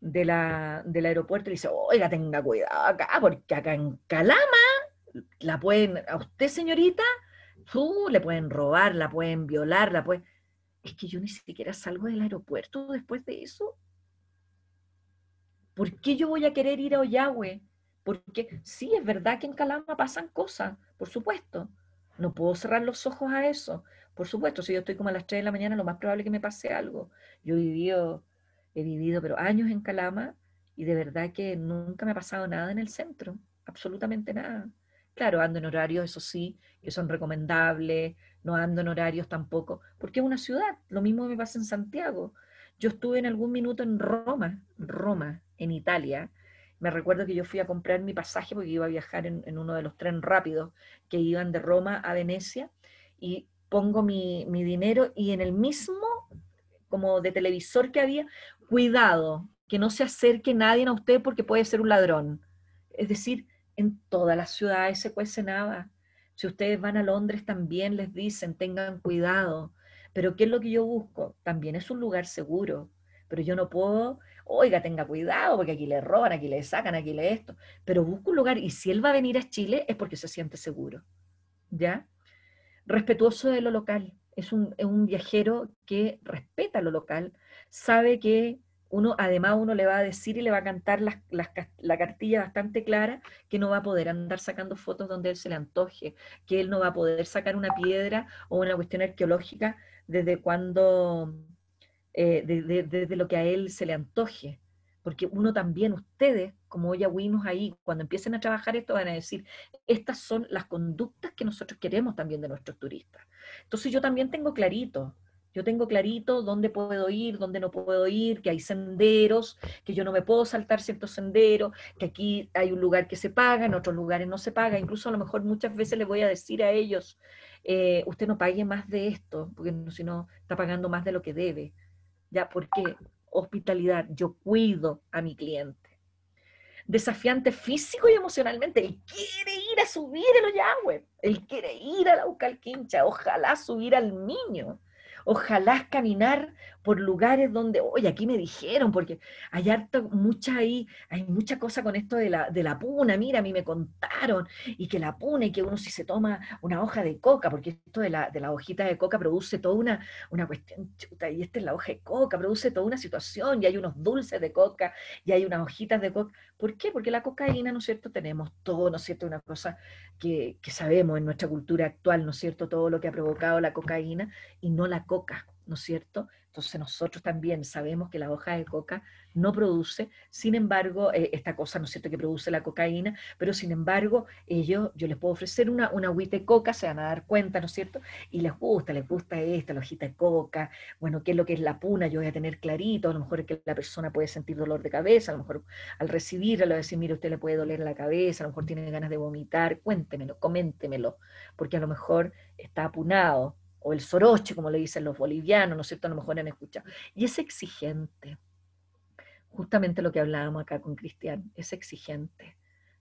de la, del aeropuerto y dicen, oiga, tenga cuidado acá, porque acá en Calama, la pueden, a usted señorita, uh, le pueden robar, la pueden violar, la pueden... Es que yo ni siquiera salgo del aeropuerto después de eso. ¿Por qué yo voy a querer ir a Ollagüe? Porque sí, es verdad que en Calama pasan cosas, por supuesto. No puedo cerrar los ojos a eso. Por supuesto, si yo estoy como a las tres de la mañana, lo más probable es que me pase algo. Yo he vivido, he vivido pero años en Calama y de verdad que nunca me ha pasado nada en el centro. Absolutamente nada. Claro, ando en horarios, eso sí, que son recomendables. No ando en horarios tampoco. Porque es una ciudad. Lo mismo me pasa en Santiago. Yo estuve en algún minuto en Roma, Roma, en Italia. Me recuerdo que yo fui a comprar mi pasaje porque iba a viajar en, en uno de los trenes rápidos que iban de Roma a Venecia y pongo mi, mi dinero y en el mismo, como de televisor que había, cuidado, que no se acerque nadie a usted porque puede ser un ladrón. Es decir, en todas las ciudades se cuece nada. Si ustedes van a Londres también les dicen, tengan cuidado. Pero ¿qué es lo que yo busco? También es un lugar seguro, pero yo no puedo... Oiga, tenga cuidado, porque aquí le roban, aquí le sacan, aquí le esto. Pero busca un lugar, y si él va a venir a Chile, es porque se siente seguro. ¿Ya? Respetuoso de lo local. Es un, es un viajero que respeta lo local. Sabe que uno, además uno le va a decir y le va a cantar las, las, la cartilla bastante clara, que no va a poder andar sacando fotos donde él se le antoje, que él no va a poder sacar una piedra o una cuestión arqueológica desde cuando... Eh, de, de, de, de lo que a él se le antoje, porque uno también, ustedes, como ya vimos ahí, cuando empiecen a trabajar esto van a decir, estas son las conductas que nosotros queremos también de nuestros turistas. Entonces yo también tengo clarito, yo tengo clarito dónde puedo ir, dónde no puedo ir, que hay senderos, que yo no me puedo saltar ciertos senderos, que aquí hay un lugar que se paga, en otros lugares no se paga, incluso a lo mejor muchas veces les voy a decir a ellos, eh, usted no pague más de esto, porque si no está pagando más de lo que debe. Ya, porque hospitalidad, yo cuido a mi cliente. desafiante físico y emocionalmente. Él quiere ir a subir el Ollagüe, él quiere ir a la Ucalquincha, ojalá subir al Miño, ojalá caminar por lugares donde, oye, aquí me dijeron, porque hay harto, mucha ahí, hay mucha cosa con esto de la, de la puna, mira, a mí me contaron, y que la puna, y que uno si se toma una hoja de coca, porque esto de la, de la hojita de coca produce toda una, una cuestión, chuta, y esta es la hoja de coca, produce toda una situación, y hay unos dulces de coca, y hay unas hojitas de coca. ¿Por qué? Porque la cocaína, ¿no es cierto?, tenemos todo, ¿no es cierto?, una cosa que, que sabemos en nuestra cultura actual, ¿no es cierto?, todo lo que ha provocado la cocaína, y no la coca, ¿no es cierto? Entonces nosotros también sabemos que la hoja de coca no produce, sin embargo, eh, esta cosa, ¿no es cierto?, que produce la cocaína, pero sin embargo, ellos, yo les puedo ofrecer una, una agüita de coca, se van a dar cuenta, ¿no es cierto?, y les gusta, les gusta esta, la hojita de coca, bueno, qué es lo que es la puna, yo voy a tener clarito, a lo mejor es que la persona puede sentir dolor de cabeza, a lo mejor al recibirla le voy a decir, mire, usted le puede doler la cabeza, a lo mejor tiene ganas de vomitar, cuéntemelo, coméntemelo, porque a lo mejor está apunado, o el soroche, como le dicen los bolivianos, ¿no es cierto?, a lo mejor han escuchado. Y es exigente, justamente lo que hablábamos acá con Cristian, es exigente.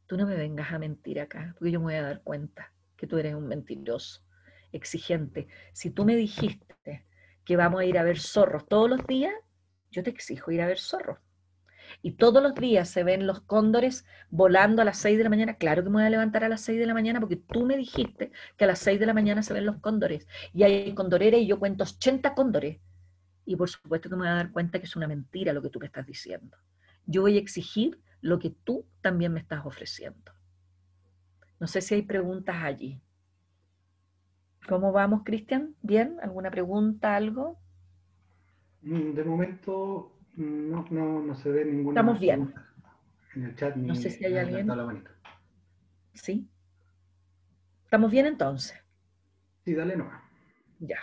Tú no me vengas a mentir acá, porque yo me voy a dar cuenta que tú eres un mentiroso, exigente. Si tú me dijiste que vamos a ir a ver zorros todos los días, yo te exijo ir a ver zorros. Y todos los días se ven los cóndores volando a las seis de la mañana, claro que me voy a levantar a las seis de la mañana porque tú me dijiste que a las seis de la mañana se ven los cóndores, y hay condoreras y yo cuento ochenta cóndores, y por supuesto que me voy a dar cuenta que es una mentira lo que tú me estás diciendo. Yo voy a exigir lo que tú también me estás ofreciendo. No sé si hay preguntas allí. ¿Cómo vamos, Cristian? ¿Bien? ¿Alguna pregunta, algo? De momento... No, no, no se ve ninguna. Estamos bien. En el chat ni, no sé si hay alguien. Sí. ¿Estamos bien entonces? Sí, dale nomás. Ya.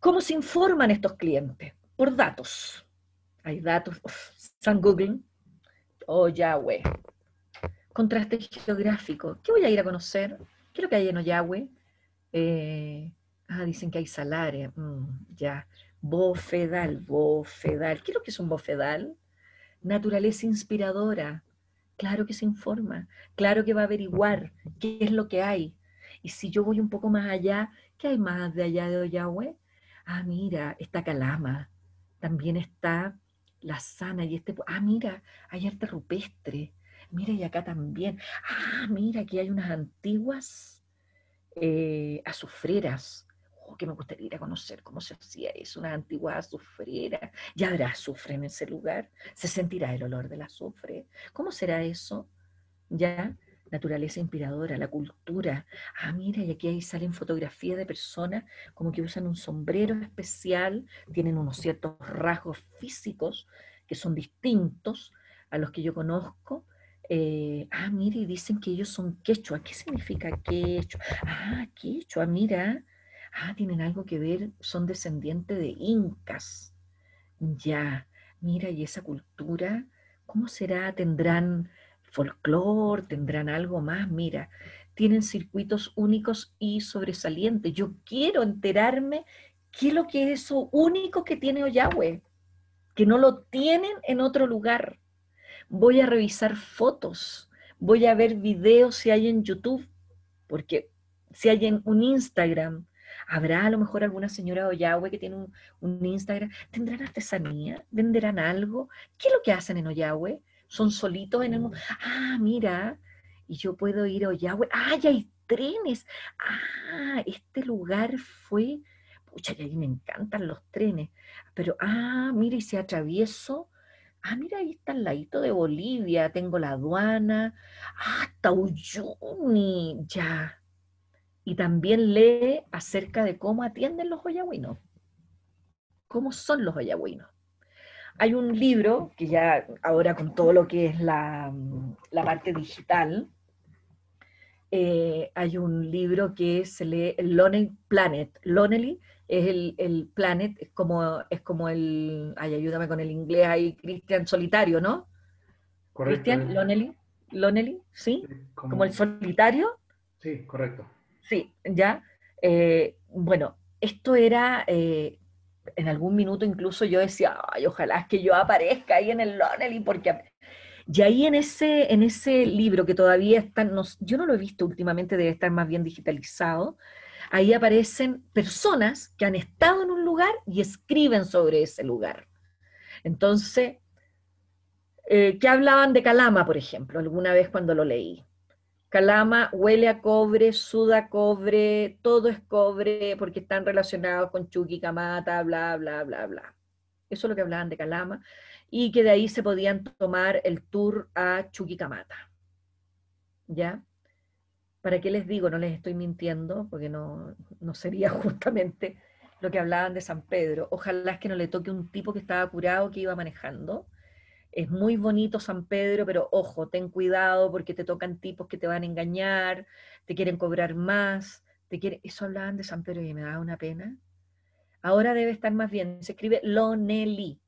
¿Cómo se informan estos clientes? Por datos. Hay datos. Uf, San Google. Oh, Yahweh. Contraste geográfico. ¿Qué voy a ir a conocer? ¿Qué es lo que hay en Ollagüe? Eh, ah, dicen que hay salares. Mm, ya. Bofedal, bofedal. ¿Qué es lo que es un bofedal? Naturaleza inspiradora. Claro que se informa, claro que va a averiguar qué es lo que hay. Y si yo voy un poco más allá, ¿qué hay más de allá de Ollagüe? Ah, mira, está Calama, también está La Sana y este... Ah, mira, hay arte rupestre. Mira, y acá también. Ah, mira, aquí hay unas antiguas eh, azufreras. Oh, que me gustaría ir a conocer cómo se hacía eso, una antigua azufrera. Ya habrá azufre en ese lugar, se sentirá el olor del azufre. ¿Cómo será eso? Ya, naturaleza inspiradora, la cultura. Ah, mira, y aquí ahí salen fotografías de personas como que usan un sombrero especial, tienen unos ciertos rasgos físicos que son distintos a los que yo conozco. Eh, ah, mira, y dicen que ellos son quechua. ¿Qué significa quechua? Ah, quechua, mira. Ah, tienen algo que ver, son descendientes de incas. Ya, mira, y esa cultura, ¿cómo será? ¿Tendrán folclore? ¿Tendrán algo más? Mira, tienen circuitos únicos y sobresalientes. Yo quiero enterarme qué es lo que es eso único que tiene Ollagüe, que no lo tienen en otro lugar. Voy a revisar fotos, voy a ver videos si hay en YouTube, porque si hay en un Instagram... Habrá a lo mejor alguna señora de Ollagüe que tiene un, un Instagram. ¿Tendrán artesanía? ¿Venderán algo? ¿Qué es lo que hacen en Ollagüe? ¿Son solitos en el mundo? Ah, mira, y yo puedo ir a Ollagüe. ¡Ah, ya hay trenes! ¡Ah, este lugar fue... Pucha, ya ahí me encantan los trenes! Pero, ah, mira, y se atravieso. Ah, mira, ahí está el ladito de Bolivia. Tengo la aduana. ¡Ah, Tauyuni! Ya... Y también lee acerca de cómo atienden los ollagüinos, cómo son los ollagüinos. Hay un libro que ya ahora con todo lo que es la, la parte digital, eh, hay un libro que se lee Lonely Planet. Lonely es el, el planet, es como, es como el, ay, ayúdame con el inglés ahí, Cristian, solitario, ¿no? Correcto. Cristian, Lonely, Lonely, ¿sí? Como, como el solitario. Sí, correcto. Sí, ya, eh, bueno, esto era, eh, en algún minuto incluso yo decía, ay, ojalá es que yo aparezca ahí en el Lonely, porque Y ahí en ese, en ese libro que todavía está, no, yo no lo he visto últimamente, debe estar más bien digitalizado, ahí aparecen personas que han estado en un lugar y escriben sobre ese lugar. Entonces, eh, ¿qué hablaban de Calama, por ejemplo, alguna vez cuando lo leí? Calama huele a cobre, suda cobre, todo es cobre, porque están relacionados con Chuquicamata, bla, bla, bla, bla. Eso es lo que hablaban de Calama, y que de ahí se podían tomar el tour a Chuquicamata. ¿Ya? ¿Para qué les digo? No les estoy mintiendo, porque no, no sería justamente lo que hablaban de San Pedro. Ojalá es que no le toque un tipo que estaba curado, que iba manejando. Es muy bonito San Pedro, pero ojo, ten cuidado porque te tocan tipos que te van a engañar, te quieren cobrar más, te quieren... Eso hablaban de San Pedro y me daba una pena. Ahora debe estar más bien, se escribe Lonely,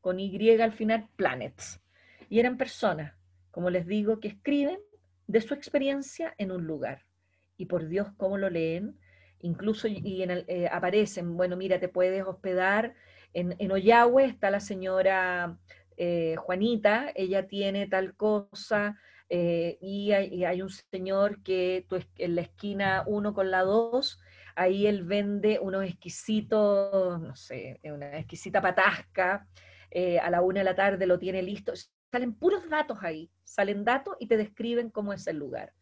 con Y al final, Planets. Y eran personas, como les digo, que escriben de su experiencia en un lugar. Y por Dios, cómo lo leen. Incluso y en el, eh, aparecen, bueno, mira, te puedes hospedar. En, en Ollagüe está la señora... Eh, Juanita, ella tiene tal cosa, eh, y, hay, y hay un señor que tú, en la esquina uno con la dos, ahí él vende unos exquisitos, no sé, una exquisita patasca, eh, a la una de la tarde lo tiene listo, salen puros datos ahí, salen datos y te describen cómo es el lugar.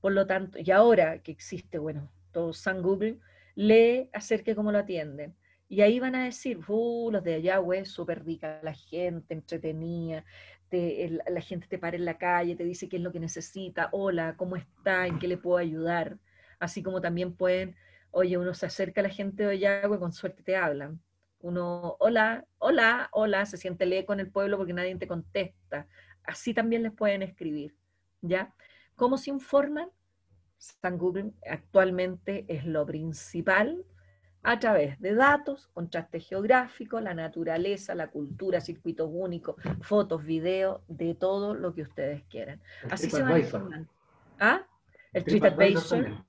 Por lo tanto, y ahora que existe, bueno, todo San Google, lee acerca de cómo lo atienden. Y ahí van a decir, uh, los de allá, güey, súper rica, la gente entretenida, te, el, la gente te para en la calle, te dice qué es lo que necesita, hola, ¿cómo está? ¿En qué le puedo ayudar? Así como también pueden, oye, uno se acerca a la gente de allá, güey, con suerte te hablan. Uno, hola, hola, hola, se siente el eco en el pueblo porque nadie te contesta. Así también les pueden escribir, ¿ya? ¿Cómo se informan? San Google actualmente es lo principal, a través de datos, contraste geográfico, la naturaleza, la cultura, circuitos únicos, fotos, videos, de todo lo que ustedes quieran. El Así se van informando. ¿Ah? El, el TripAdvisor. También.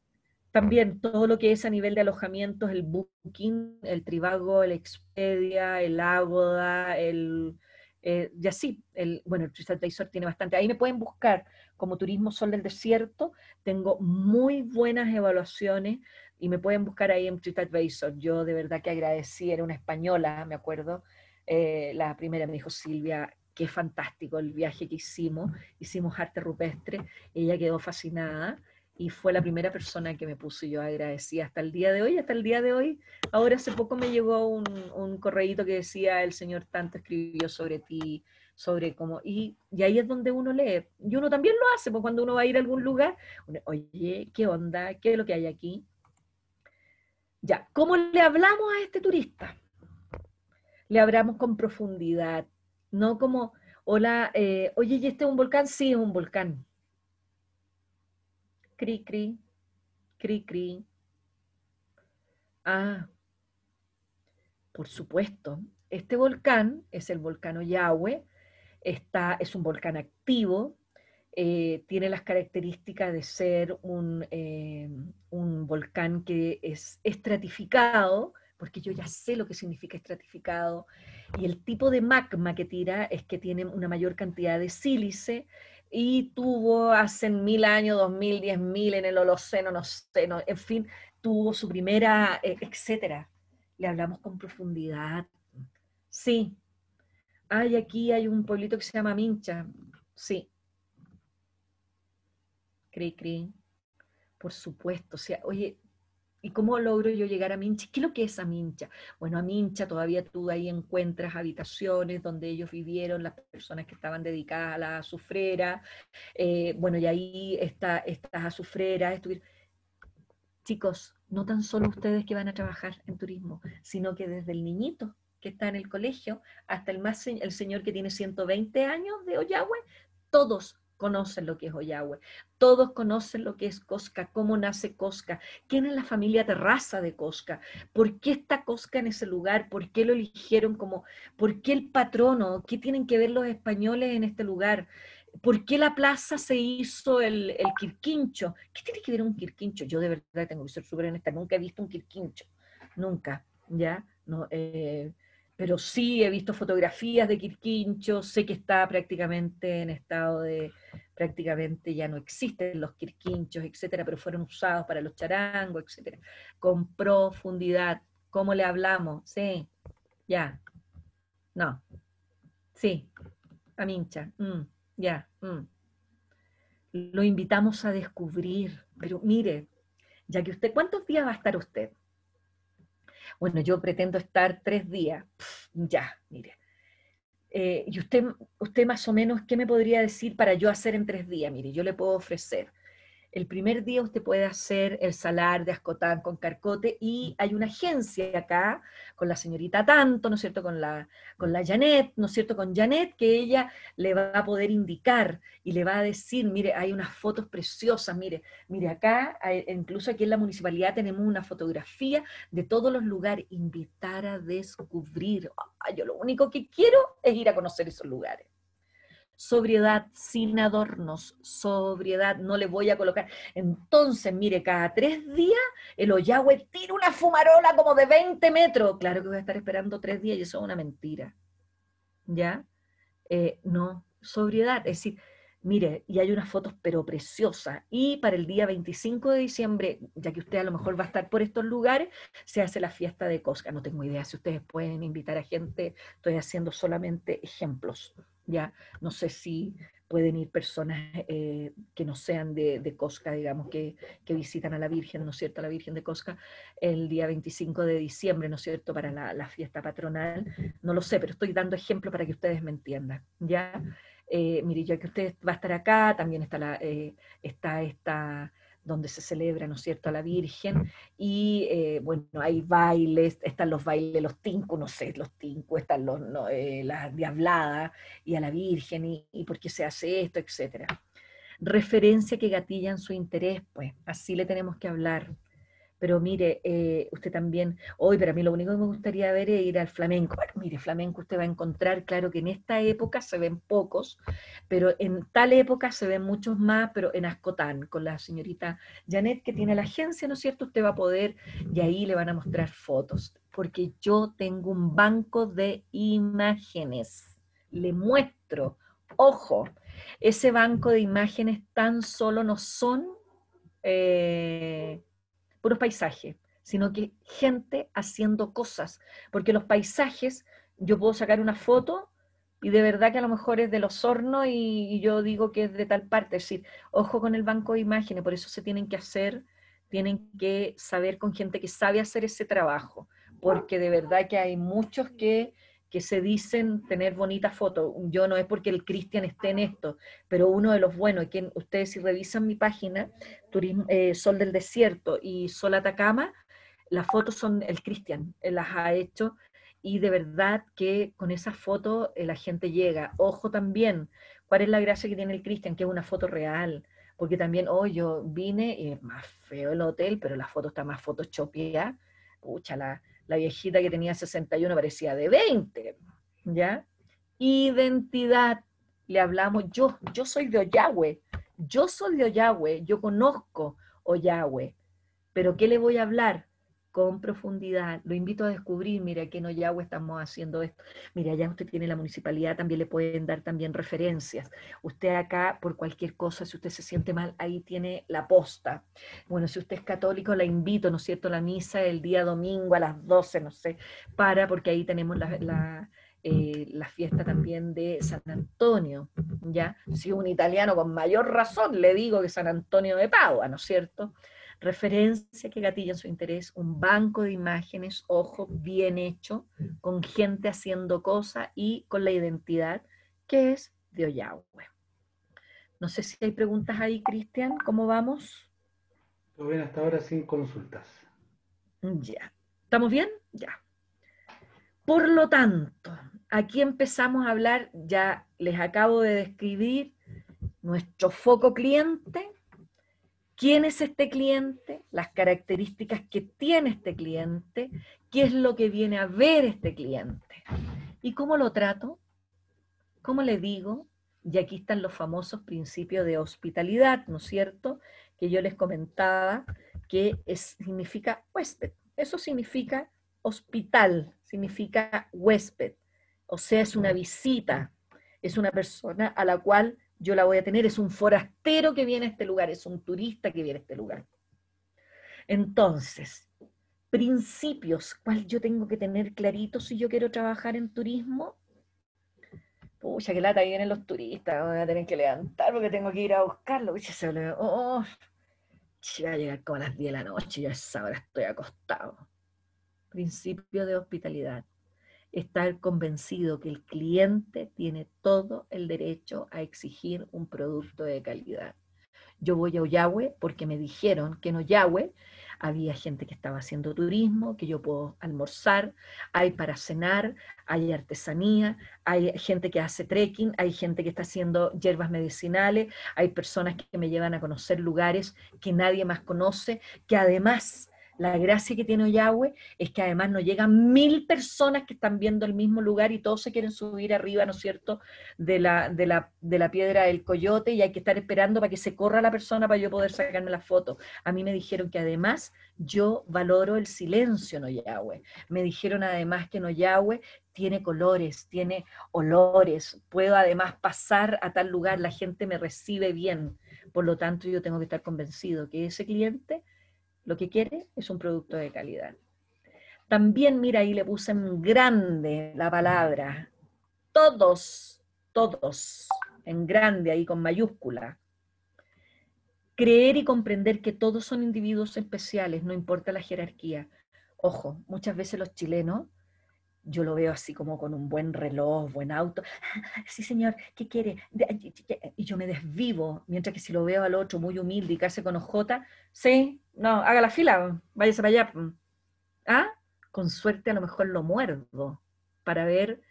también todo lo que es a nivel de alojamientos, el Booking, el Trivago, el Expedia, el Agoda, el... Eh, y así, el, bueno, el TripAdvisor tiene bastante. Ahí me pueden buscar como Turismo Sol del Desierto. Tengo muy buenas evaluaciones y me pueden buscar ahí en TripAdvisor. Yo de verdad que agradecí, era una española, me acuerdo. Eh, la primera me dijo, Silvia, qué fantástico el viaje que hicimos. Hicimos arte rupestre. Ella quedó fascinada y fue la primera persona que me puso. Yo agradecí hasta el día de hoy, hasta el día de hoy. Ahora hace poco me llegó un, un correíto que decía, el señor tanto escribió sobre ti, sobre cómo... Y, y ahí es donde uno lee. Y uno también lo hace, porque cuando uno va a ir a algún lugar, uno, oye, ¿qué onda? ¿Qué es lo que hay aquí? Ya, ¿cómo le hablamos a este turista? Le hablamos con profundidad, no como, hola, eh, oye, ¿y este es un volcán? Sí, es un volcán. Cri, cri, cri, cri. Ah, por supuesto, este volcán es el volcán Ollagüe, está, es un volcán activo, Eh, tiene las características de ser un, eh, un volcán que es estratificado, porque yo ya sé lo que significa estratificado, y el tipo de magma que tira es que tiene una mayor cantidad de sílice, y tuvo hace mil años, dos mil, diez mil, en el Holoceno, no sé, no, en fin, tuvo su primera, eh, etcétera. Le hablamos con profundidad. Sí. Ay, aquí hay un pueblito que se llama Mincha. Sí. Cri, cri. Por supuesto, o sea, oye, ¿y cómo logro yo llegar a Mincha? ¿Qué es lo que es a Mincha? Bueno, a Mincha todavía tú ahí encuentras habitaciones donde ellos vivieron, las personas que estaban dedicadas a la azufrera, eh, bueno, y ahí está, estas azufreras estuvieron. Chicos, no tan solo ustedes que van a trabajar en turismo, sino que desde el niñito que está en el colegio hasta el, más, el señor que tiene ciento veinte años de Ollagüe, todos conocen lo que es Ollagüe, todos conocen lo que es Cosca, cómo nace Cosca, quién es la familia terraza de Cosca, por qué está Cosca en ese lugar, por qué lo eligieron como, por qué el patrono, qué tienen que ver los españoles en este lugar, por qué la plaza se hizo el, el quirquincho, qué tiene que ver un quirquincho. Yo de verdad tengo que ser súper honesta, nunca he visto un quirquincho, nunca, ya, no, eh, pero sí he visto fotografías de quirquincho, sé que está prácticamente en estado de, prácticamente ya no existen los quirquinchos, etcétera, pero fueron usados para los charangos, etcétera. Con profundidad, ¿cómo le hablamos? Sí, ya, no, sí, a Mincha, mm. ya, mm. Lo invitamos a descubrir, pero mire, ya que usted, ¿cuántos días va a estar usted? Bueno, yo pretendo estar tres días, Pff, ya, mire. Eh, y usted, usted más o menos, ¿qué me podría decir para yo hacer en tres días? Mire, yo le puedo ofrecer. El primer día usted puede hacer el Salar de Ascotán con Carcote, y hay una agencia acá, con la señorita Tanto, ¿no es cierto?, con la, con la Janet, ¿no es cierto?, con Janet, que ella le va a poder indicar, y le va a decir, mire, hay unas fotos preciosas, mire, mire acá, incluso aquí en la municipalidad tenemos una fotografía de todos los lugares, invitar a descubrir. Oh, yo lo único que quiero es ir a conocer esos lugares. Sobriedad, sin adornos, sobriedad, no le voy a colocar. Entonces, mire, cada tres días el Ollagüe tira una fumarola como de veinte metros. Claro que voy a estar esperando tres días y eso es una mentira. ¿Ya? Eh, no, sobriedad. Es decir, mire, y hay unas fotos pero preciosas. Y para el día veinticinco de diciembre, ya que usted a lo mejor va a estar por estos lugares, se hace la fiesta de Cosca. No tengo idea si ustedes pueden invitar a gente, estoy haciendo solamente ejemplos. Ya, no sé si pueden ir personas eh, que no sean de, de Cosca, digamos, que, que visitan a la Virgen, ¿no es cierto?, a la Virgen de Cosca, el día veinticinco de diciembre, ¿no es cierto?, para la, la fiesta patronal, no lo sé, pero estoy dando ejemplo para que ustedes me entiendan, ¿ya? Eh, mire, ya que usted va a estar acá, también está la, eh, está esta... donde se celebra, ¿no es cierto?, a la Virgen, y eh, bueno, hay bailes, están los bailes, los tincos, no sé, los tincos, están los, no, eh, las diabladas, y a la Virgen, y, y por qué se hace esto, etcétera. Referencia que gatillan su interés, pues, así le tenemos que hablar. Pero mire, eh, usted también, hoy para mí lo único que me gustaría ver es ir al flamenco. Bueno, mire, flamenco usted va a encontrar, claro que en esta época se ven pocos, pero en tal época se ven muchos más, pero en Ascotán, con la señorita Janet que tiene la agencia, ¿no es cierto? Usted va a poder, y ahí le van a mostrar fotos, porque yo tengo un banco de imágenes, le muestro, ojo, ese banco de imágenes tan solo no son... Eh, puros paisajes, sino que gente haciendo cosas, porque los paisajes, yo puedo sacar una foto, y de verdad que a lo mejor es de los hornos, y, y yo digo que es de tal parte, es decir, ojo con el banco de imágenes, por eso se tienen que hacer, tienen que saber con gente que sabe hacer ese trabajo, porque de verdad que hay muchos que, que se dicen tener bonitas fotos, yo no es porque el Cristian esté en esto, pero uno de los buenos, y que ustedes si revisan mi página, Turismo, eh, Sol del Desierto y Sol Atacama, las fotos son, el Cristian eh, las ha hecho, y de verdad que con esas fotos eh, la gente llega, ojo también, ¿cuál es la gracia que tiene el Cristian? Que es una foto real, porque también, hoy oh, yo vine, y es más feo el hotel, pero la foto está más photoshopeada, pucha la... La viejita que tenía sesenta y uno parecía de veinte, ¿ya? Identidad, le hablamos, yo, yo soy de Ollagüe, yo soy de Ollagüe, yo conozco Ollagüe, pero ¿qué le voy a hablar? Con profundidad, lo invito a descubrir, mira, aquí en Ollagüe estamos haciendo esto, mira, allá usted tiene la municipalidad, también le pueden dar también referencias, usted acá, por cualquier cosa, si usted se siente mal, ahí tiene la posta, bueno, si usted es católico, la invito, ¿no es cierto?, la misa el día domingo a las doce, no sé, para, porque ahí tenemos la, la, eh, la fiesta también de San Antonio, ¿ya?, si un italiano con mayor razón le digo que San Antonio de Padua, ¿no es cierto?, referencia que gatilla en su interés, un banco de imágenes, ojo, bien hecho, con gente haciendo cosas y con la identidad que es de Ollagüe. No sé si hay preguntas ahí, Cristian, ¿cómo vamos? Todo bien hasta ahora sin consultas. Ya. ¿Estamos bien? Ya. Por lo tanto, aquí empezamos a hablar, ya les acabo de describir nuestro foco cliente. ¿Quién es este cliente? Las características que tiene este cliente, qué es lo que viene a ver este cliente. ¿Y cómo lo trato? ¿Cómo le digo? Y aquí están los famosos principios de hospitalidad, ¿no es cierto? Que yo les comentaba que es, significa huésped. Eso significa hospital, significa huésped, o sea, es una visita, es una persona a la cual yo la voy a tener, es un forastero que viene a este lugar, es un turista que viene a este lugar. Entonces, principios, ¿cuál yo tengo que tener clarito si yo quiero trabajar en turismo? Pucha, qué lata, vienen los turistas, me voy a tener que levantar porque tengo que ir a buscarlo. Pucha, se me... oh, va a llegar como a las diez de la noche, yo a esa hora estoy acostado. Principio de hospitalidad. Estar convencido que el cliente tiene todo el derecho a exigir un producto de calidad. Yo voy a Ollagüe porque me dijeron que en Ollagüe había gente que estaba haciendo turismo, que yo puedo almorzar, hay para cenar, hay artesanía, hay gente que hace trekking, hay gente que está haciendo hierbas medicinales, hay personas que me llevan a conocer lugares que nadie más conoce, que además... La gracia que tiene Ollagüe es que además nos llegan mil personas que están viendo el mismo lugar y todos se quieren subir arriba, ¿no es cierto?, de la, de la, de la piedra del Coyote, y hay que estar esperando para que se corra la persona para yo poder sacarme la foto. A mí me dijeron que además yo valoro el silencio en Ollagüe. Me dijeron además que en Ollagüe tiene colores, tiene olores, puedo además pasar a tal lugar, la gente me recibe bien. Por lo tanto, yo tengo que estar convencido que ese cliente... lo que quiere es un producto de calidad. También, mira, ahí le puse en grande la palabra. Todos, todos, en grande, ahí con mayúscula. Creer y comprender que todos son individuos especiales, no importa la jerarquía. Ojo, muchas veces los chilenos, yo lo veo así como con un buen reloj, buen auto. Sí, señor, ¿qué quiere? Y yo me desvivo, mientras que si lo veo al otro muy humilde y casi con ojota, sí, no, haga la fila, váyase para allá. ¿Ah? Con suerte a lo mejor lo muerdo, para ver,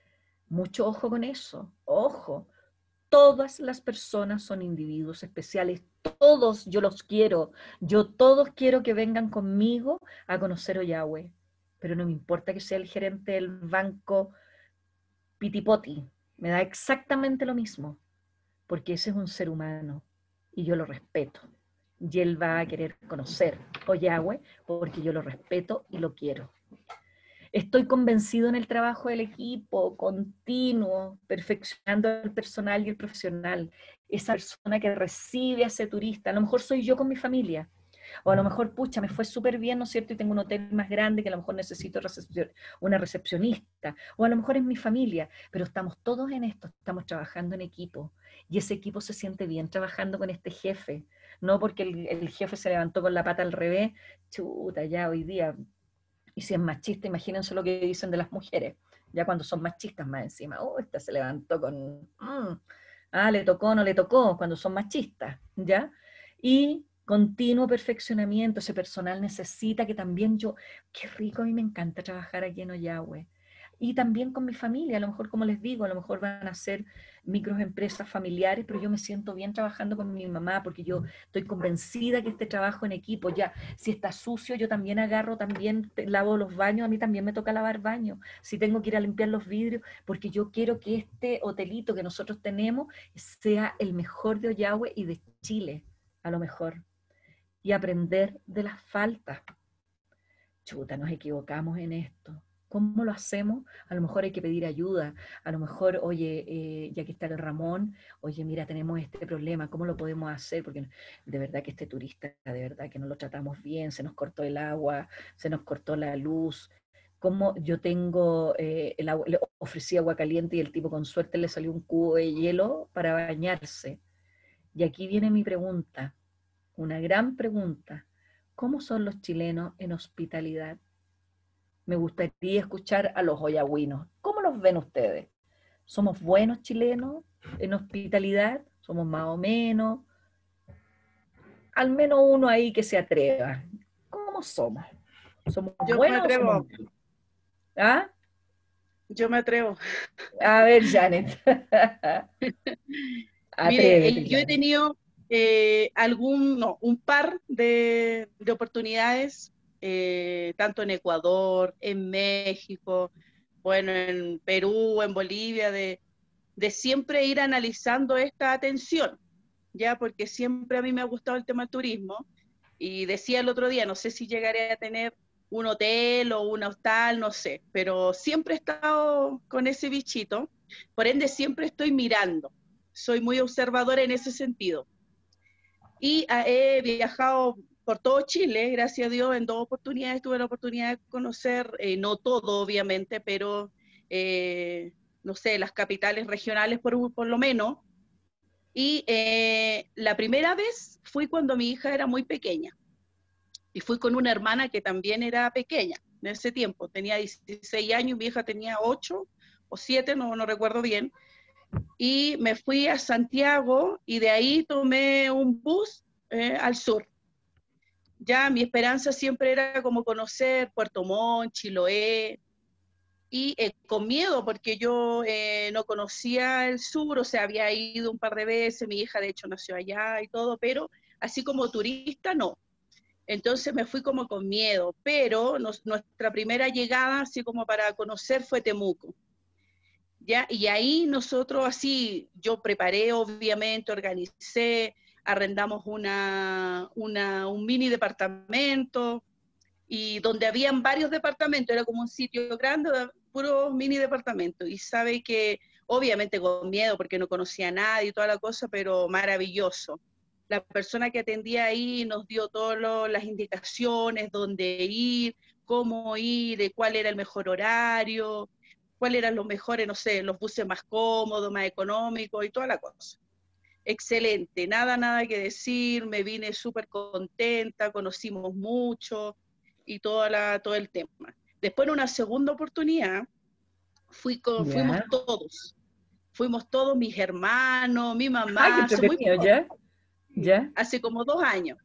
mucho ojo con eso, ojo. Todas las personas son individuos especiales, todos yo los quiero, yo todos quiero que vengan conmigo a conocer Ollagüe. Pero no me importa que sea el gerente del banco Pitipoti, me da exactamente lo mismo, porque ese es un ser humano, y yo lo respeto, y él va a querer conocer Ollagüe, porque yo lo respeto y lo quiero. Estoy convencido en el trabajo del equipo, continuo, perfeccionando el personal y el profesional, esa persona que recibe a ese turista, a lo mejor soy yo con mi familia, o a lo mejor, pucha, me fue súper bien, ¿no es cierto?, y tengo un hotel más grande que a lo mejor necesito recepcion- una recepcionista, o a lo mejor es mi familia, pero estamos todos en esto, estamos trabajando en equipo, y ese equipo se siente bien trabajando con este jefe, no porque el, el jefe se levantó con la pata al revés, chuta, ya hoy día, y si es machista, imagínense lo que dicen de las mujeres, ya cuando son machistas más encima, oh, esta se levantó con, mm, ah, le tocó, no le tocó, cuando son machistas, ¿ya? Y... continuo perfeccionamiento, ese personal necesita que también yo, qué rico, a mí me encanta trabajar aquí en Ollagüe, y también con mi familia, a lo mejor como les digo, a lo mejor van a ser microempresas familiares, pero yo me siento bien trabajando con mi mamá, porque yo estoy convencida que este trabajo en equipo, ya, si está sucio, yo también agarro, también lavo los baños, a mí también me toca lavar baños, si tengo que ir a limpiar los vidrios, porque yo quiero que este hotelito que nosotros tenemos sea el mejor de Ollagüe y de Chile, a lo mejor. Y aprender de las faltas. Chuta, nos equivocamos en esto. ¿Cómo lo hacemos? A lo mejor hay que pedir ayuda. A lo mejor, oye, eh, ya que está el Ramón, oye, mira, tenemos este problema, ¿cómo lo podemos hacer? Porque de verdad que este turista, de verdad que no lo tratamos bien, se nos cortó el agua, se nos cortó la luz. Como yo tengo, eh, el agua, le ofrecí agua caliente y el tipo con suerte le salió un cubo de hielo para bañarse. Y aquí viene mi pregunta. Una gran pregunta, ¿cómo son los chilenos en hospitalidad? Me gustaría escuchar a los ollagüinos, ¿cómo los ven ustedes? ¿Somos buenos chilenos en hospitalidad? ¿Somos más o menos? Al menos uno ahí que se atreva. ¿Cómo somos? ¿Somos Yo buenos? Me atrevo. Somos... ¿Ah? Yo me atrevo. A ver, Janet. Mire, yo he tenido... Eh, algún, no, un par de, de oportunidades, eh, tanto en Ecuador, en México, bueno, en Perú, en Bolivia, de, de siempre ir analizando esta atención, ya, porque siempre a mí me ha gustado el tema del turismo, y decía el otro día, no sé si llegaré a tener un hotel o un hostal, no sé, pero siempre he estado con ese bichito, por ende siempre estoy mirando, soy muy observadora en ese sentido. Y he viajado por todo Chile, gracias a Dios, en dos oportunidades tuve la oportunidad de conocer, eh, no todo obviamente, pero eh, no sé, las capitales regionales por, por lo menos. Y eh, la primera vez fui cuando mi hija era muy pequeña. Y fui con una hermana que también era pequeña en ese tiempo. Tenía dieciséis años, mi hija tenía ocho o siete, no, no recuerdo bien. Y me fui a Santiago y de ahí tomé un bus eh, al sur. Ya mi esperanza siempre era como conocer Puerto Montt, Chiloé. Y eh, con miedo, porque yo eh, no conocía el sur, o sea, había ido un par de veces, mi hija de hecho nació allá y todo, pero así como turista, no. Entonces me fui como con miedo, pero nos, nuestra primera llegada, así como para conocer, fue Temuco. ¿Ya? Y ahí nosotros así, yo preparé obviamente, organicé, arrendamos una, una, un mini departamento, y donde habían varios departamentos, era como un sitio grande, puros mini departamentos, y sabe que, obviamente con miedo, porque no conocía a nadie y toda la cosa, pero maravilloso. La persona que atendía ahí nos dio todas las indicaciones, dónde ir, cómo ir, cuál era el mejor horario, cuáles eran los mejores, no sé, los buses más cómodos, más económicos, y toda la cosa. Excelente, nada, nada que decir, me vine súper contenta, conocimos mucho, y toda la, todo el tema. Después en una segunda oportunidad, fui con, yeah. fuimos todos, fuimos todos, mis hermanos, mi mamá, hace, muy poco, yeah. Yeah. hace como dos años.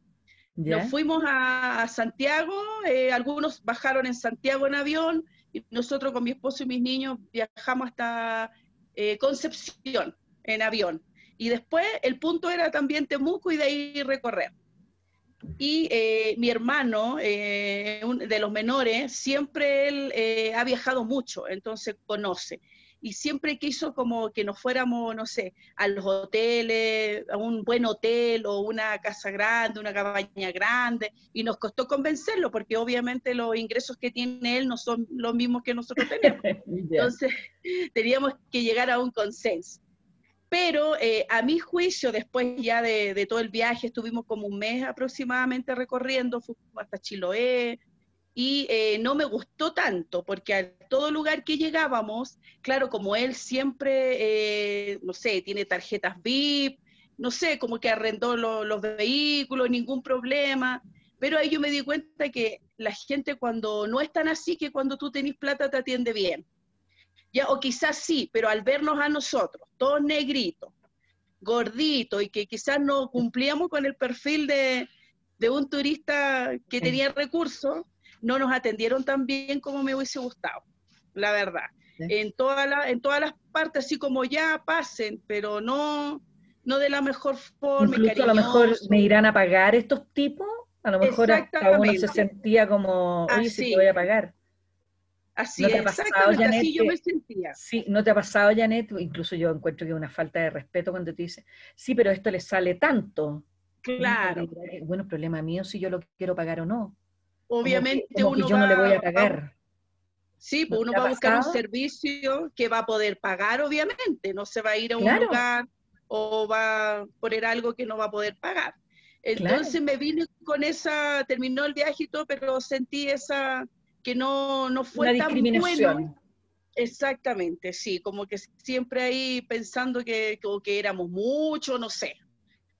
Yeah. Nos fuimos a, a Santiago, eh, algunos bajaron en Santiago en avión, y nosotros con mi esposo y mis niños viajamos hasta eh, Concepción en avión. Y después el punto era también Temuco y de ahí recorrer. Y eh, mi hermano, eh, un, de los menores, siempre él eh, ha viajado mucho, entonces conoce. Y siempre quiso como que nos fuéramos, no sé, a los hoteles, a un buen hotel o una casa grande, una cabaña grande. Y nos costó convencerlo porque obviamente los ingresos que tiene él no son los mismos que nosotros tenemos. Entonces teníamos que llegar a un consenso. Pero eh, a mi juicio, después ya de, de todo el viaje, estuvimos como un mes aproximadamente recorriendo, fuimos hasta Chiloé, y eh, no me gustó tanto, porque a todo lugar que llegábamos, claro, como él siempre, eh, no sé, tiene tarjetas V I P, no sé, como que arrendó lo, los vehículos, ningún problema, pero ahí yo me di cuenta que la gente cuando no es tan así, que cuando tú tenés plata te atiende bien. Ya, o quizás sí, pero al vernos a nosotros, todos negritos, gorditos, y que quizás no cumplíamos con el perfil de, de un turista que tenía recursos, no nos atendieron tan bien como me hubiese gustado, la verdad. ¿Sí? En, toda la, en todas las partes, así como ya pasen, pero no, no de la mejor forma. Incluso a lo mejor me irán a pagar estos tipos, a lo mejor hasta uno se sentía como, oye, si te voy a pagar. Así, ¿No te ha pasado, Janet, así yo me sentía. Sí, ¿no te ha pasado, Janet? Incluso yo encuentro que es una falta de respeto cuando te dicen, sí, pero esto le sale tanto. Claro. Bueno, problema mío si yo lo quiero pagar o no. Obviamente como que, como uno que yo va, no le voy a pagar. Va, sí, pues ¿No uno va a buscar un servicio que va a poder pagar, obviamente. No se va a ir a un claro. lugar o va a poner algo que no va a poder pagar. Entonces claro. me vine con esa, terminó el viaje y todo, pero sentí esa... que no, no fue tan bueno. Exactamente, sí, como que siempre ahí pensando que, que, que éramos muchos, no sé,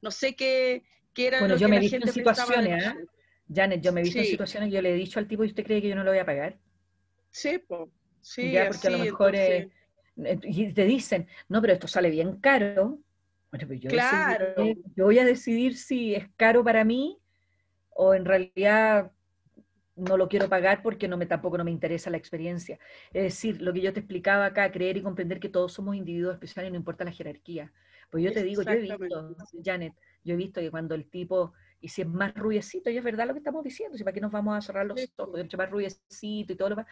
no sé qué, qué era bueno, lo que la gente pensaba. Bueno, yo me he visto en situaciones, ¿eh? Janet, yo me he visto sí. en situaciones y yo le he dicho al tipo, ¿y usted cree que yo no lo voy a pagar? Sí, po. sí, ya, porque así, a lo mejor entonces... eh, y te dicen, no, pero esto sale bien caro. Bueno, pues yo, claro. decidiré, yo voy a decidir si es caro para mí o en realidad... no lo quiero pagar porque no me, tampoco no me interesa la experiencia. Es decir, lo que yo te explicaba acá, creer y comprender que todos somos individuos especiales y no importa la jerarquía. Pues yo te digo, yo he visto, Janet, yo he visto que cuando el tipo, y si es más rubiecito, y es verdad lo que estamos diciendo, si para qué nos vamos a cerrar los ojos, entre más rubiecito y todo lo más.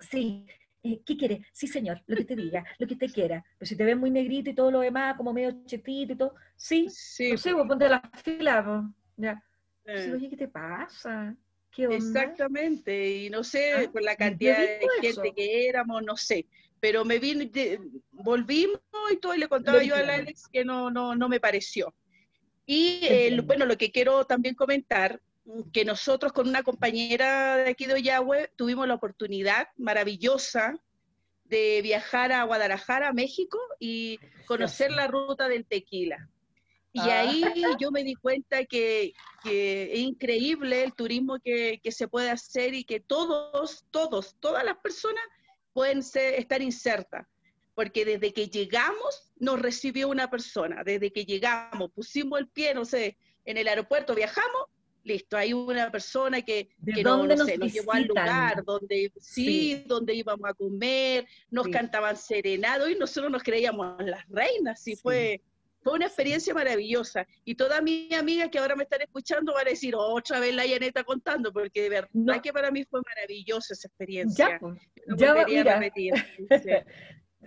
Sí, eh, ¿qué quieres? Sí, señor, lo que te diga, lo que te quiera. Pero si te ves muy negrito y todo lo demás, como medio chetito y todo, sí, sí, no sé, vos ponte la fila, ya. Eh. Oye, ¿qué te pasa? ¿Qué onda? Exactamente, y no sé, ah, por la cantidad de gente eso. que éramos, no sé, pero me vine, de, volvimos y todo, y le contaba lo yo entiendo. a Alex que no, no, no me pareció. Y eh, bueno, lo que quiero también comentar, que nosotros con una compañera de aquí de Ollagüe tuvimos la oportunidad maravillosa de viajar a Guadalajara, México, y conocer la ruta del tequila. Y ah. ahí yo me di cuenta que, que es increíble el turismo que, que se puede hacer y que todos, todos, todas las personas pueden ser, estar insertas. Porque desde que llegamos nos recibió una persona, desde que llegamos, pusimos el pie, no sé, en el aeropuerto, viajamos, listo, hay una persona que, que no, no sé, nos llevó al lugar donde sí, sí. donde íbamos a comer, nos sí. cantaban serenado y nosotros nos creíamos las reinas, sí, sí. fue fue una experiencia maravillosa. Y todas mis amigas que ahora me están escuchando van a decir, oh, otra vez la Janeta contando, porque de verdad no. que para mí fue maravillosa esa experiencia. Ya, no ya volvería va, a repetir. Sí.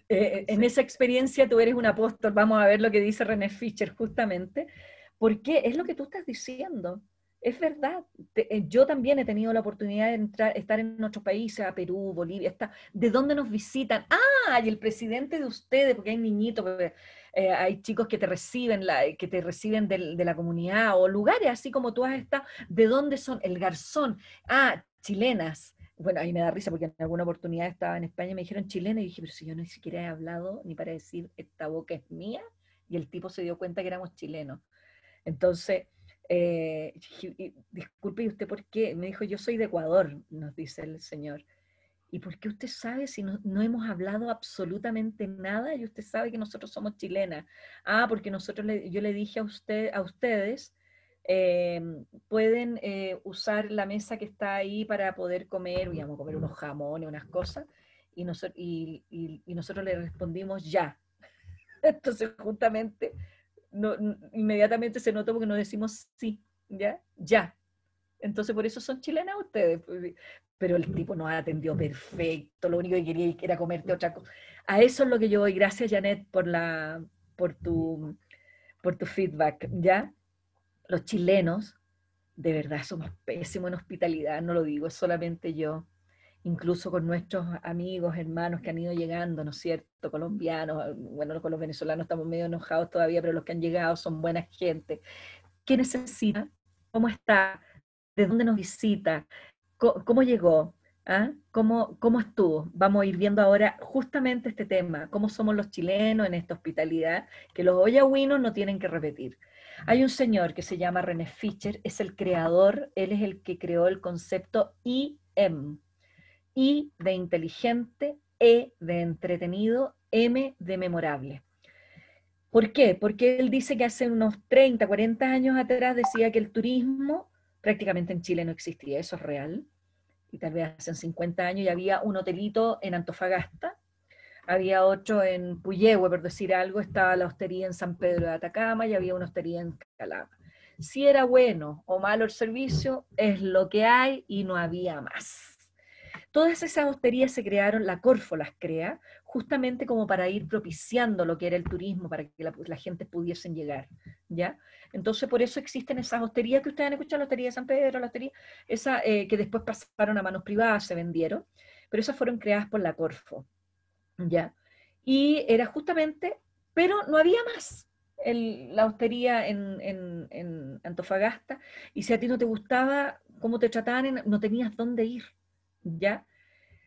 Eh, en esa experiencia tú eres un apóstol. Vamos a ver lo que dice René Fischer justamente, porque es lo que tú estás diciendo, es verdad. Te, yo también he tenido la oportunidad de entrar, estar en nuestros países, a Perú, Bolivia, está, de dónde nos visitan, ah, y el presidente de ustedes, porque hay niñitos, porque, eh, hay chicos que te reciben, la, que te reciben de, de la comunidad, o lugares así como tú has estado, de dónde son, el garzón, ah, chilenas. Bueno, ahí me da risa porque en alguna oportunidad estaba en España y me dijeron chilena y dije, pero si yo ni siquiera he hablado ni para decir esta boca es mía, y el tipo se dio cuenta que éramos chilenos. Entonces, eh, disculpe, ¿y usted por qué? Me dijo, yo soy de Ecuador, nos dice el señor. ¿Y por qué usted sabe si no, no hemos hablado absolutamente nada y usted sabe que nosotros somos chilenas? Ah, porque nosotros le, yo le dije a, usted, a ustedes... Eh, pueden eh, usar la mesa que está ahí para poder comer, digamos, comer unos jamones, unas cosas, y, noso y, y, y nosotros le respondimos ya. Entonces, justamente, no, no, inmediatamente se notó porque nos decimos sí, ya, ya. Entonces, por eso son chilenas ustedes. Pero el tipo nos atendió perfecto, lo único que quería era comerte otra cosa. A eso es lo que yo doy. Gracias, Janet, por, la, por, tu, por tu feedback, ¿ya? Los chilenos, de verdad, somos pésimos en hospitalidad, no lo digo, es solamente yo. Incluso con nuestros amigos, hermanos que han ido llegando, ¿no es cierto? Colombianos, bueno, con los venezolanos estamos medio enojados todavía, pero los que han llegado son buena gente. ¿Qué necesita? ¿Cómo está? ¿De dónde nos visita? ¿Cómo, cómo llegó? ¿Ah? ¿Cómo, ¿Cómo estuvo? Vamos a ir viendo ahora justamente este tema, cómo somos los chilenos en esta hospitalidad, que los ollagüinos no tienen que repetir. Hay un señor que se llama René Fischer, es el creador, él es el que creó el concepto I E M. I de inteligente, E de entretenido, M de memorable. ¿Por qué? Porque él dice que hace unos treinta, cuarenta años atrás decía que el turismo prácticamente en Chile no existía, eso es real. Y tal vez hace cincuenta años y había un hotelito en Antofagasta, había otro en Puyehue, por decir algo, estaba la hostería en San Pedro de Atacama y había una hostería en Calama. Si era bueno o malo el servicio, es lo que hay y no había más. Todas esas hosterías se crearon, la Corfo las crea, justamente como para ir propiciando lo que era el turismo, para que la, la gente pudiesen llegar, ¿ya? Entonces por eso existen esas hosterías que ustedes han escuchado, la hostería de San Pedro, la hostería, esa, eh, que después pasaron a manos privadas, se vendieron, pero esas fueron creadas por la Corfo. Ya. Y era justamente, pero no había más el, la hostería en, en, en Antofagasta, y si a ti no te gustaba cómo te trataban, en, no tenías dónde ir, ¿ya?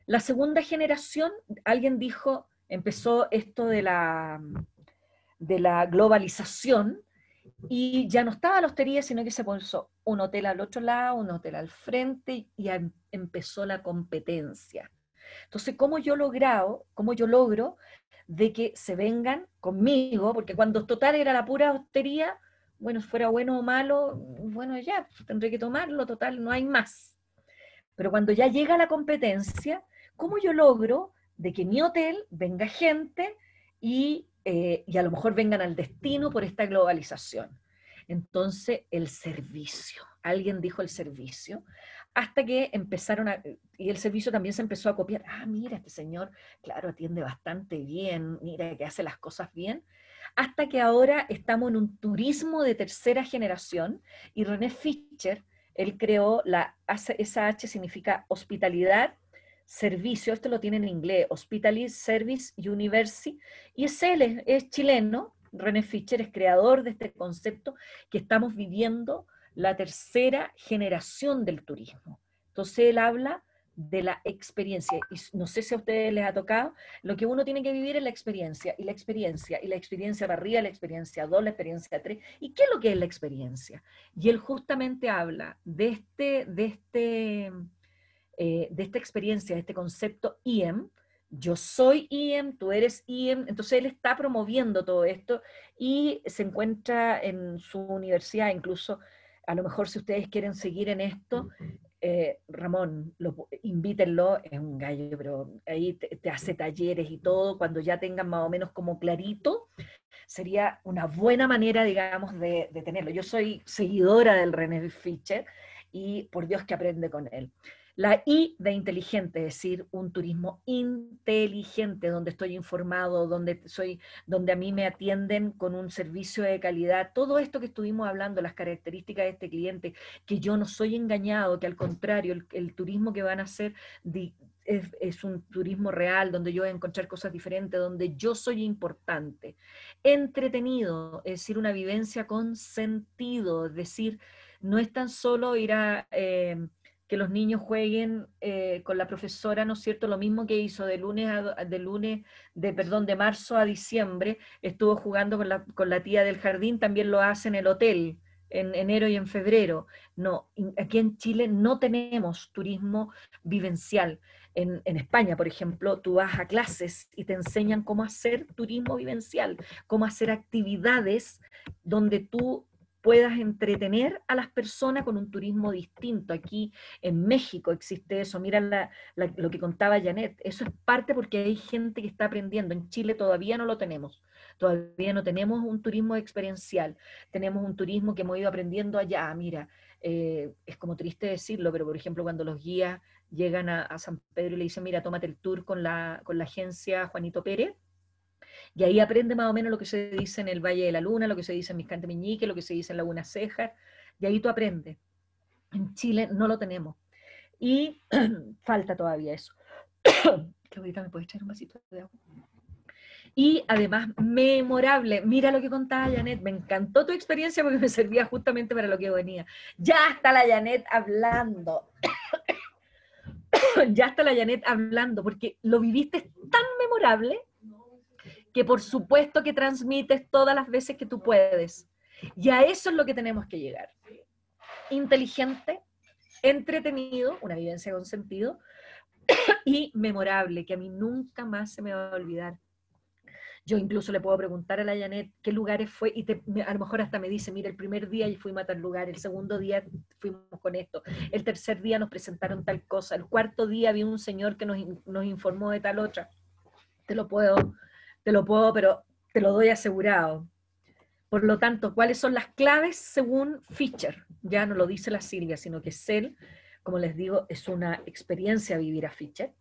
La segunda generación, alguien dijo, empezó esto de la, de la globalización, y ya no estaba la hostería, sino que se puso un hotel al otro lado, un hotel al frente, y em, empezó la competencia. Entonces, ¿cómo yo logrado, cómo yo logro de que se vengan conmigo? Porque cuando total era la pura hostería, bueno, fuera bueno o malo, bueno, ya, tendré que tomarlo, total, no hay más. Pero cuando ya llega la competencia, ¿cómo yo logro de que mi hotel venga gente y, eh, y a lo mejor vengan al destino por esta globalización? Entonces, el servicio. Alguien dijo el servicio, hasta que empezaron a, y el servicio también se empezó a copiar, ah, mira, este señor, claro, atiende bastante bien, mira que hace las cosas bien, hasta que ahora estamos en un turismo de tercera generación, y René Fischer Él creó, la, esa H significa hospitalidad, servicio, esto lo tiene en inglés, Hospitality Service University, y es él, es chileno, René Fischer es creador de este concepto que estamos viviendo la tercera generación del turismo. Entonces él habla de la experiencia, y no sé si a ustedes les ha tocado, lo que uno tiene que vivir es la experiencia, y la experiencia, y la experiencia para arriba, la experiencia dos, la experiencia tres, ¿y qué es lo que es la experiencia? Y él justamente habla de este, de este, eh, de esta experiencia, de este concepto I E M, yo soy I E M, tú eres I E M, entonces él está promoviendo todo esto, y se encuentra en su universidad, incluso, a lo mejor si ustedes quieren seguir en esto, Eh, Ramón, lo, invítenlo, es un gallo, pero ahí te, te hace talleres y todo, cuando ya tengan más o menos como clarito, sería una buena manera, digamos, de, de tenerlo. Yo soy seguidora del René Fischer, y por Dios que aprende con él. La I de inteligente, es decir, un turismo inteligente, donde estoy informado, donde, soy, donde a mí me atienden con un servicio de calidad, todo esto que estuvimos hablando, las características de este cliente, que yo no soy engañado, que al contrario, el, el turismo que van a hacer di, es, es un turismo real, donde yo voy a encontrar cosas diferentes, donde yo soy importante. Entretenido, es decir, una vivencia con sentido, es decir, no es tan solo ir a... Eh, que los niños jueguen eh, con la profesora, ¿no es cierto? Lo mismo que hizo de lunes, a, de, lunes de, perdón, de marzo a diciembre, estuvo jugando con la, con la tía del jardín, también lo hace en el hotel, en enero y en febrero. No, aquí en Chile no tenemos turismo vivencial. En, en España, por ejemplo, tú vas a clases y te enseñan cómo hacer turismo vivencial, cómo hacer actividades donde tú puedas entretener a las personas con un turismo distinto. Aquí en México existe eso, mira la, la, lo que contaba Janet, eso es parte porque hay gente que está aprendiendo, en Chile todavía no lo tenemos, todavía no tenemos un turismo experiencial, tenemos un turismo que hemos ido aprendiendo allá, mira, eh, es como triste decirlo, pero por ejemplo cuando los guías llegan a, a San Pedro y le dicen, mira, tómate el tour con la, con la agencia Juanito Pérez, y ahí aprende más o menos lo que se dice en el Valle de la Luna, lo que se dice en Miscante Miñique, lo que se dice en Laguna Cejas, y ahí tú aprendes. En Chile no lo tenemos. Y falta todavía eso. Claudita, ¿me puedes traer un vasito de agua? Y además, memorable. Mira lo que contaba Janet, me encantó tu experiencia porque me servía justamente para lo que venía. Ya está la Janet hablando. Ya está la Janet hablando, porque lo viviste tan memorable que por supuesto que transmites todas las veces que tú puedes. Y a eso es lo que tenemos que llegar. Inteligente, entretenido, una vivencia con sentido, y memorable, que a mí nunca más se me va a olvidar. Yo incluso le puedo preguntar a la Janet qué lugares fue, y te, a lo mejor hasta me dice, mira, el primer día y fuimos a tal lugar, el segundo día fuimos con esto, el tercer día nos presentaron tal cosa, el cuarto día había un señor que nos, nos informó de tal otra. Te lo puedo... Te lo puedo, pero te lo doy asegurado. Por lo tanto, ¿cuáles son las claves según Fischer? Ya no lo dice la Silvia, sino que es él, como les digo, es una experiencia vivir a Fischer.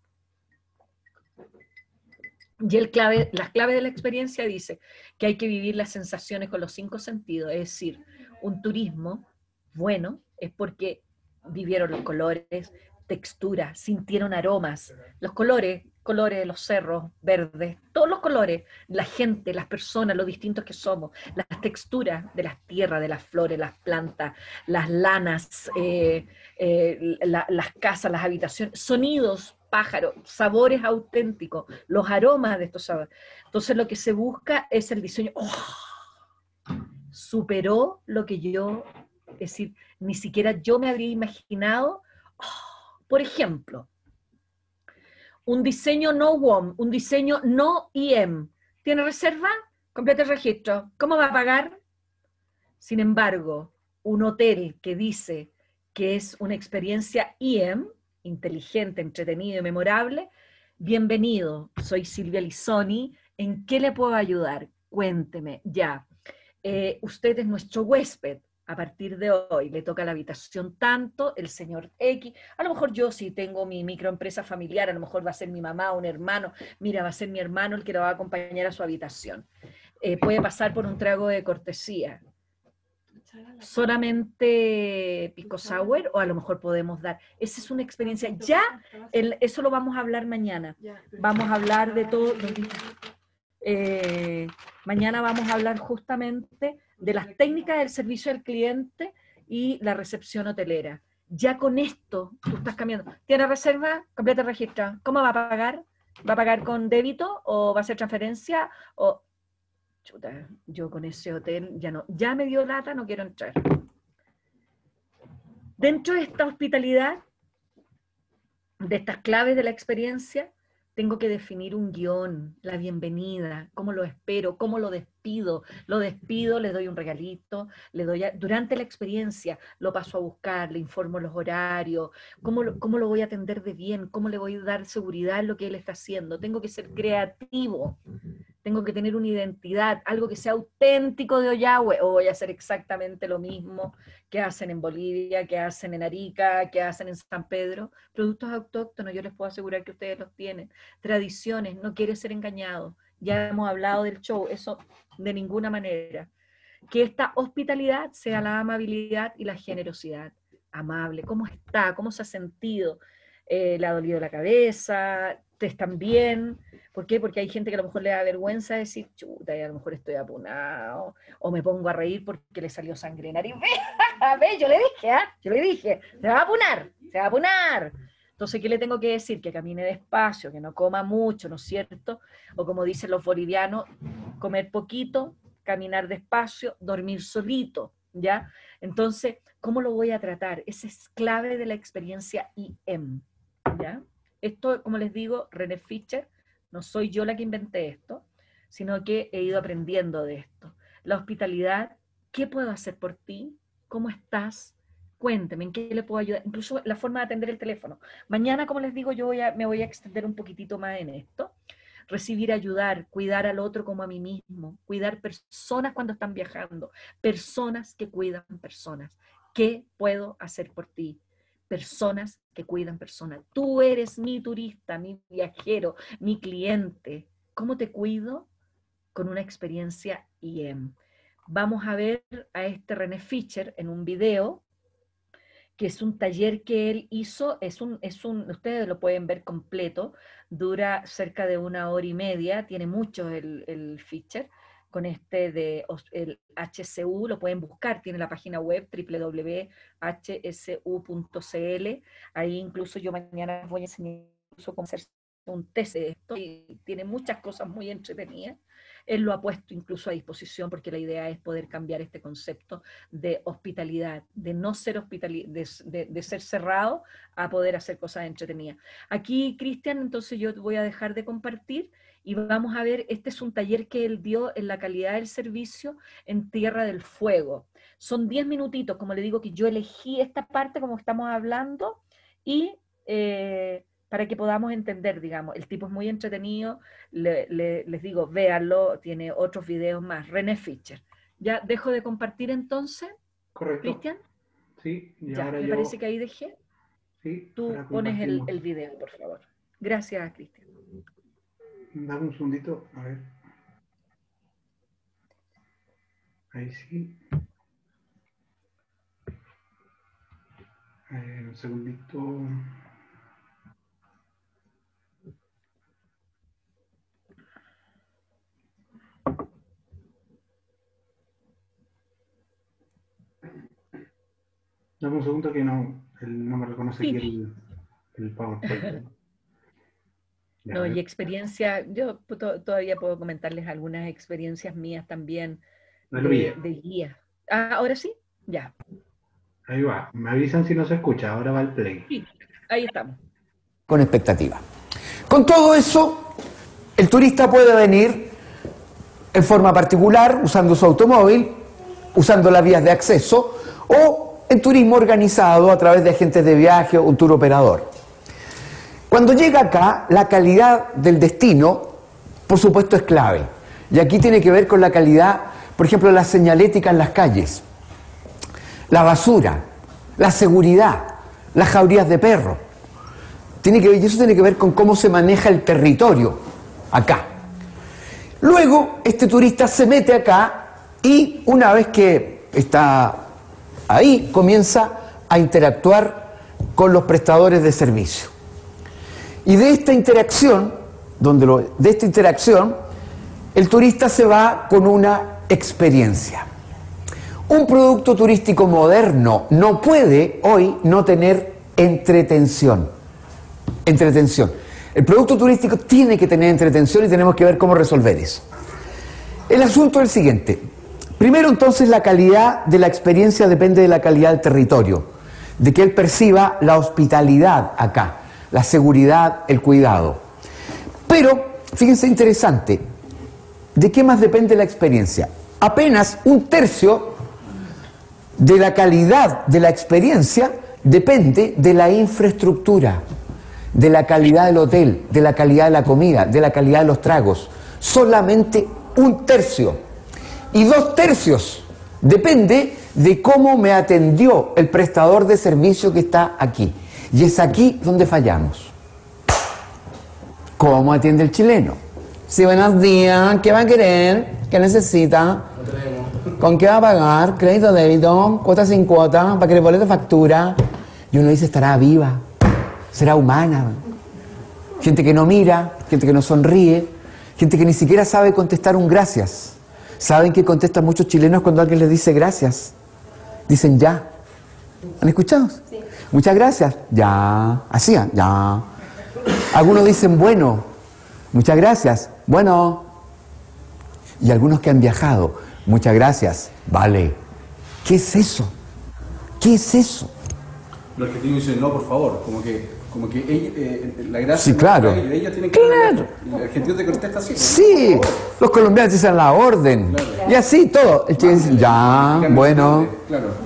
Y el clave, las claves de la experiencia dice que hay que vivir las sensaciones con los cinco sentidos, es decir, un turismo bueno es porque vivieron los colores, textura, sintieron aromas, los colores, colores de los cerros, verdes, todos los colores, la gente, las personas, los distintos que somos, las texturas de las tierras, de las flores, las plantas, las lanas, eh, eh, la, las casas, las habitaciones, sonidos, pájaros, sabores auténticos, los aromas de estos sabores. Entonces lo que se busca es el diseño. ¡Oh! Superó lo que yo, es decir, ni siquiera yo me habría imaginado. ¡Oh! Por ejemplo, un diseño no W O M, un diseño no I E M. ¿Tiene reserva? Complete el registro. ¿Cómo va a pagar? Sin embargo, un hotel que dice que es una experiencia I E M, inteligente, entretenido y memorable, bienvenido, soy Silvia Lizoni, ¿en qué le puedo ayudar? Cuénteme, ya. Eh, usted es nuestro huésped. A partir de hoy le toca la habitación tanto, el señor X, a lo mejor yo si tengo mi microempresa familiar, a lo mejor va a ser mi mamá o un hermano, mira, va a ser mi hermano el que la va a acompañar a su habitación. Eh, puede pasar por un trago de cortesía. solamente pico sour, o a lo mejor podemos dar. Esa es una experiencia. Ya, el, eso lo vamos a hablar mañana. Vamos a hablar de todo. Eh, mañana vamos a hablar justamente de las técnicas del servicio al cliente y la recepción hotelera. Ya con esto tú estás cambiando. ¿Tiene reserva? Completa registra. ¿Cómo va a pagar? ¿Va a pagar con débito o va a ser transferencia? O... Chuta, yo con ese hotel ya no, ya me dio lata, no quiero entrar. Dentro de esta hospitalidad, de estas claves de la experiencia, tengo que definir un guión, la bienvenida, cómo lo espero, cómo lo despido. Lo despido, le doy un regalito, le doy a, durante la experiencia lo paso a buscar, le informo los horarios, cómo lo, cómo lo voy a atender de bien, cómo le voy a dar seguridad en lo que él está haciendo. Tengo que ser creativo, tengo que tener una identidad, algo que sea auténtico de Ollagüe, o voy a hacer exactamente lo mismo que hacen en Bolivia, que hacen en Arica, que hacen en San Pedro. Productos autóctonos, yo les puedo asegurar que ustedes los tienen. Tradiciones, no quiere ser engañado. Ya hemos hablado del show, eso de ninguna manera. Que esta hospitalidad sea la amabilidad y la generosidad. Amable, ¿cómo está? ¿Cómo se ha sentido? Eh, ¿Le ha dolido la cabeza? ¿Te están bien? ¿Por qué? Porque hay gente que a lo mejor le da vergüenza decir, chuta, y a lo mejor estoy apunado, o me pongo a reír porque le salió sangre en nariz. Ve, yo le dije, ¿eh? yo le dije, se va a apunar, se va a apunar. Entonces, ¿qué le tengo que decir? Que camine despacio, que no coma mucho, ¿no es cierto? O como dicen los bolivianos, comer poquito, caminar despacio, dormir solito, ¿ya? Entonces, ¿cómo lo voy a tratar? Esa es clave de la experiencia I E M, ¿ya? Esto, como les digo, René Fischer, no soy yo la que inventé esto, sino que he ido aprendiendo de esto. La hospitalidad, ¿qué puedo hacer por ti? ¿Cómo estás? Cuénteme, ¿en qué le puedo ayudar? Incluso la forma de atender el teléfono. Mañana, como les digo, yo voy a, me voy a extender un poquitito más en esto. Recibir, ayudar, cuidar al otro como a mí mismo, cuidar personas cuando están viajando, personas que cuidan personas. ¿Qué puedo hacer por ti? Personas que cuidan personas. Tú eres mi turista, mi viajero, mi cliente. ¿Cómo te cuido? Con una experiencia I E M. Vamos a ver a este René Fischer en un video, que es un taller que él hizo, es un, es un, ustedes lo pueden ver completo, dura cerca de una hora y media, tiene mucho el, el Fischer, con este de el H S U, lo pueden buscar, tiene la página web w w w punto h s u punto c l, ahí incluso yo mañana voy a enseñar cómo hacer un test de esto, y tiene muchas cosas muy entretenidas. Él lo ha puesto incluso a disposición porque la idea es poder cambiar este concepto de hospitalidad, de no ser hospitali de, de, de ser cerrado a poder hacer cosas entretenidas. Aquí, Cristian, entonces yo voy a dejar de compartir y vamos a ver, este es un taller que él dio en la calidad del servicio en Tierra del Fuego. Son diez minutitos, como le digo, que yo elegí esta parte como estamos hablando y... Eh, para que podamos entender, digamos, el tipo es muy entretenido, le, le, les digo, véanlo, tiene otros videos más, René Fischer. ¿Ya dejo de compartir entonces? Correcto. ¿Cristian? Sí. Y ya, ahora me yo... parece que ahí dejé. Sí. Tú pones el, el video, por favor. Gracias, Cristian. Dame un segundito, a ver. Ahí sí. A ver, un segundito... Dame un segundo que no, el, no me reconoce sí. aquí el, el PowerPoint. No, ver. Y experiencia, yo to, todavía puedo comentarles algunas experiencias mías también no de, de guía. Ah, ¿ahora sí? Ya. Ahí va, me avisan si no se escucha, ahora va el play. Sí, ahí estamos. Con expectativa. Con todo eso, el turista puede venir en forma particular, usando su automóvil, usando las vías de acceso, o en turismo organizado a través de agentes de viaje o un tour operador. Cuando llega acá, la calidad del destino, por supuesto, es clave. Y aquí tiene que ver con la calidad, por ejemplo, la señalética en las calles, la basura, la seguridad, las jaurías de perro. Tiene que ver, y eso tiene que ver con cómo se maneja el territorio acá. Luego, este turista se mete acá y una vez que está Ahí comienza a interactuar con los prestadores de servicio. Y de esta interacción, donde lo, de esta interacción, el turista se va con una experiencia. Un producto turístico moderno no puede hoy no tener entretención. Entretención. El producto turístico tiene que tener entretención y tenemos que ver cómo resolver eso. El asunto es el siguiente. Primero, entonces, la calidad de la experiencia depende de la calidad del territorio, de que él perciba la hospitalidad acá, la seguridad, el cuidado. Pero, fíjense, interesante, ¿de qué más depende la experiencia? Apenas un tercio de la calidad de la experiencia depende de la infraestructura, de la calidad del hotel, de la calidad de la comida, de la calidad de los tragos. Solamente un tercio. Y dos tercios depende de cómo me atendió el prestador de servicio que está aquí. Y es aquí donde fallamos. ¿Cómo atiende el chileno? Sí, buenos días, ¿qué va a querer? ¿Qué necesita? ¿Con qué va a pagar? ¿Crédito, débito? ¿Cuota sin cuota? ¿Para que le boleto factura? Y uno dice, estará viva, será humana. Gente que no mira, gente que no sonríe, gente que ni siquiera sabe contestar un gracias. ¿Saben qué contestan muchos chilenos cuando alguien les dice gracias? Dicen ya. ¿Han escuchado? Sí. Muchas gracias. Ya. Así, ya. Algunos dicen bueno. Muchas gracias. Bueno. Y algunos que han viajado. Muchas gracias. Vale. ¿Qué es eso? ¿Qué es eso? Los que dicen no, por favor. Como que, como que ella, eh, la gracia... Sí, claro. No, ella tiene que... Claro. El argentino te contesta así. Sí. Los colombianos dicen la orden. Claro. Y así todo. El chileno dice ya, bueno. Claro.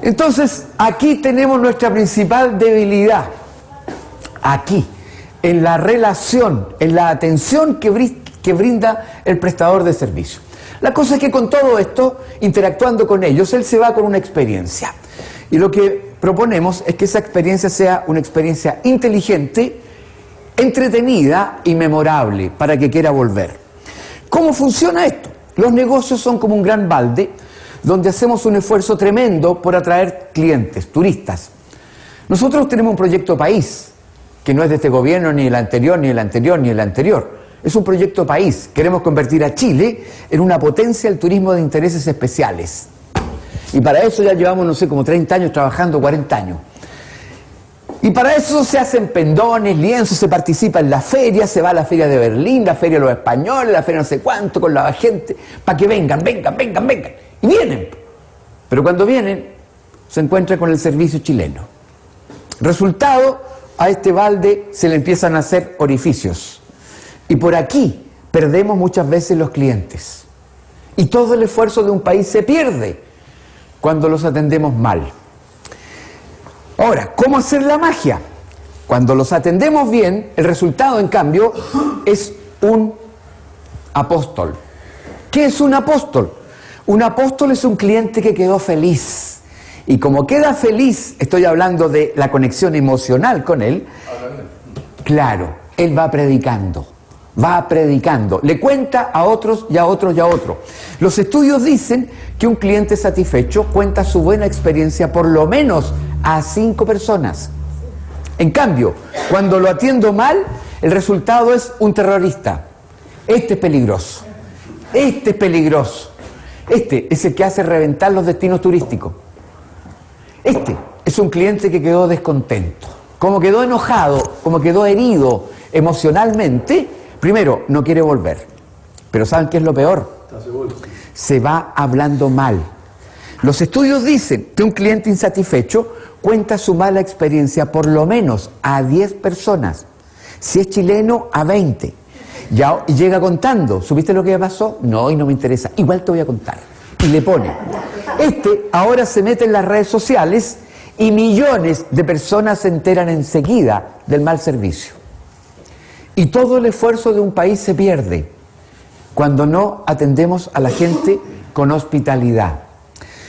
Entonces, aquí tenemos nuestra principal debilidad. Aquí. En la relación, en la atención que brinda, que brinda el prestador de servicio. La cosa es que con todo esto, interactuando con ellos, él se va con una experiencia. Y lo que proponemos es que esa experiencia sea una experiencia inteligente, entretenida y memorable, para que quiera volver. ¿Cómo funciona esto? Los negocios son como un gran balde, donde hacemos un esfuerzo tremendo por atraer clientes, turistas. Nosotros tenemos un proyecto país, que no es de este gobierno, ni el anterior, ni el anterior, ni el anterior. Es un proyecto país. Queremos convertir a Chile en una potencia del turismo de intereses especiales. Y para eso ya llevamos, no sé, como treinta años trabajando, cuarenta años. Y para eso se hacen pendones, lienzos, se participa en las ferias, se va a la feria de Berlín, la feria de los españoles, la feria no sé cuánto, con la gente, para que vengan, vengan, vengan, vengan. Y vienen. Pero cuando vienen, se encuentran con el servicio chileno. Resultado, a este balde se le empiezan a hacer orificios. Y por aquí perdemos muchas veces los clientes. Y todo el esfuerzo de un país se pierde cuando los atendemos mal. Ahora, ¿cómo hacer la magia? Cuando los atendemos bien, el resultado, en cambio, es un apóstol. ¿Qué es un apóstol? Un apóstol es un cliente que quedó feliz. Y como queda feliz, estoy hablando de la conexión emocional con él, claro, él va predicando. Va predicando, le cuenta a otros y a otros y a otros. Los estudios dicen que un cliente satisfecho cuenta su buena experiencia por lo menos a cinco personas. En cambio, cuando lo atiendo mal, el resultado es un terrorista. Este es peligroso, este es peligroso, este es el que hace reventar los destinos turísticos. Este es un cliente que quedó descontento, como quedó enojado, como quedó herido emocionalmente. Primero, no quiere volver. Pero ¿saben qué es lo peor? Se va hablando mal. Los estudios dicen que un cliente insatisfecho cuenta su mala experiencia por lo menos a diez personas. Si es chileno, a veinte. Ya, y llega contando. ¿Supiste lo que me pasó? No, y no me interesa. Igual te voy a contar. Y le pone. Este ahora se mete en las redes sociales y millones de personas se enteran enseguida del mal servicio. Y todo el esfuerzo de un país se pierde cuando no atendemos a la gente con hospitalidad.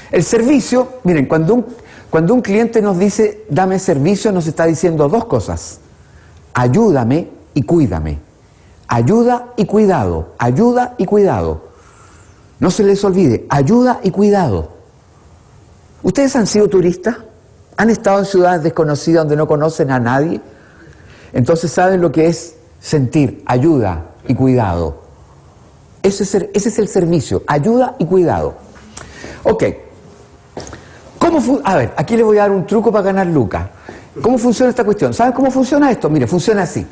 El servicio, miren, cuando un, cuando un cliente nos dice, dame servicio, nos está diciendo dos cosas. Ayúdame y cuídame. Ayuda y cuidado, ayuda y cuidado. No se les olvide, ayuda y cuidado. ¿Ustedes han sido turistas? ¿Han estado en ciudades desconocidas donde no conocen a nadie? Entonces saben lo que es sentir ayuda y cuidado. Ese es el, ese es el servicio, ayuda y cuidado. Ok. ¿Cómo fu- a ver, aquí les voy a dar un truco para ganar lucas. ¿Cómo funciona esta cuestión? ¿Saben cómo funciona esto? Mire, funciona así.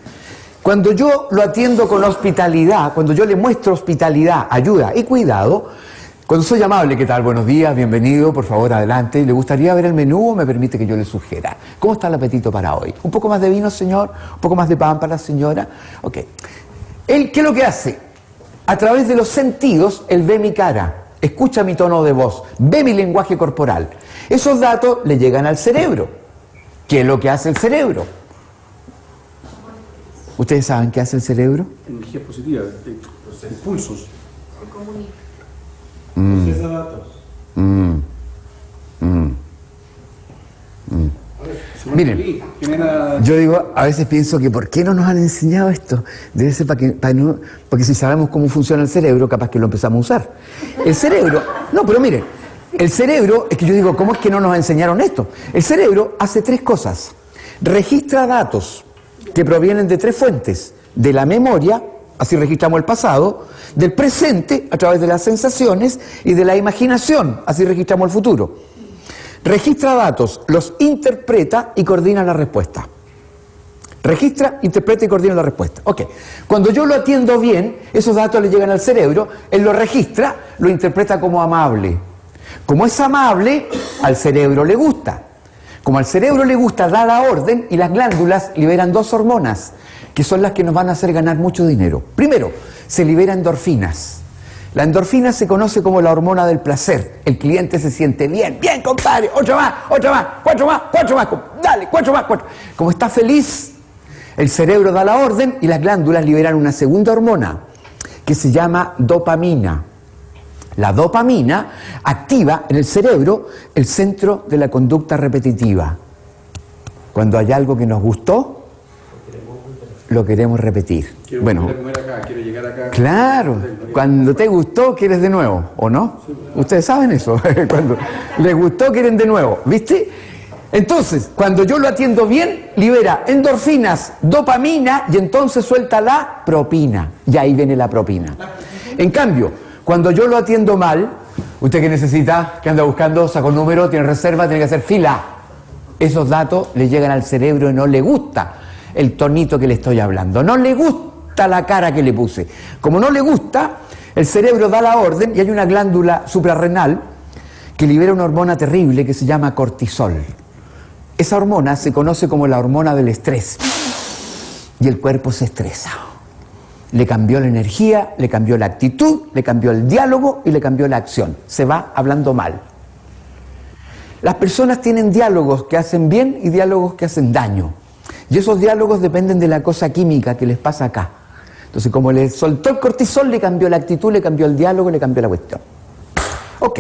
Cuando yo lo atiendo con hospitalidad, cuando yo le muestro hospitalidad, ayuda y cuidado, cuando soy amable, ¿qué tal? Buenos días, bienvenido, por favor, adelante. ¿Le gustaría ver el menú o me permite que yo le sugiera? ¿Cómo está el apetito para hoy? ¿Un poco más de vino, señor? ¿Un poco más de pan para la señora? Ok. ¿Él qué es lo que hace? A través de los sentidos, él ve mi cara, escucha mi tono de voz, ve mi lenguaje corporal. Esos datos le llegan al cerebro. ¿Qué es lo que hace el cerebro? ¿Ustedes saben qué hace el cerebro? Energía positiva, impulsos. Se comunica. Mm. Mm. Mm. Mm. Miren, yo digo, a veces pienso que ¿por qué no nos han enseñado esto? Debe ser para que, para no, porque si sabemos cómo funciona el cerebro, capaz que lo empezamos a usar. El cerebro, no, pero miren, el cerebro, es que yo digo, ¿cómo es que no nos enseñaron esto? El cerebro hace tres cosas. Registra datos que provienen de tres fuentes, de la memoria, así registramos el pasado, del presente a través de las sensaciones y de la imaginación, así registramos el futuro. Registra datos, los interpreta y coordina la respuesta. Registra, interpreta y coordina la respuesta. Ok, cuando yo lo atiendo bien, esos datos le llegan al cerebro, él lo registra, lo interpreta como amable. Como es amable, al cerebro le gusta. Como al cerebro le gusta, da la orden y las glándulas liberan dos hormonas, que son las que nos van a hacer ganar mucho dinero. Primero, se liberan endorfinas. La endorfina se conoce como la hormona del placer. El cliente se siente bien, bien, compadre, ocho más, ocho más, cuatro más, cuatro más, dale, cuatro más, cuatro. Como está feliz, el cerebro da la orden y las glándulas liberan una segunda hormona que se llama dopamina. La dopamina activa en el cerebro el centro de la conducta repetitiva. Cuando hay algo que nos gustó, lo queremos repetir. Quiero bueno, comer acá, quiero llegar acá. Claro, cuando te gustó quieres de nuevo, ¿o no? Sí, claro. Ustedes saben eso, cuando les gustó quieren de nuevo, ¿viste? Entonces, cuando yo lo atiendo bien, libera endorfinas, dopamina y entonces suelta la propina. Y ahí viene la propina. En cambio, cuando yo lo atiendo mal, usted que necesita, que anda buscando, saca un número, tiene reserva, tiene que hacer fila. Esos datos le llegan al cerebro y no le gusta el tonito que le estoy hablando. No le gusta la cara que le puse. Como no le gusta, el cerebro da la orden y hay una glándula suprarrenal que libera una hormona terrible que se llama cortisol. Esa hormona se conoce como la hormona del estrés. Y el cuerpo se estresa. Le cambió la energía, le cambió la actitud, le cambió el diálogo y le cambió la acción. Se va hablando mal. Las personas tienen diálogos que hacen bien y diálogos que hacen daño. Y esos diálogos dependen de la cosa química que les pasa acá. Entonces, como le soltó el cortisol, le cambió la actitud, le cambió el diálogo, le cambió la cuestión. Ok.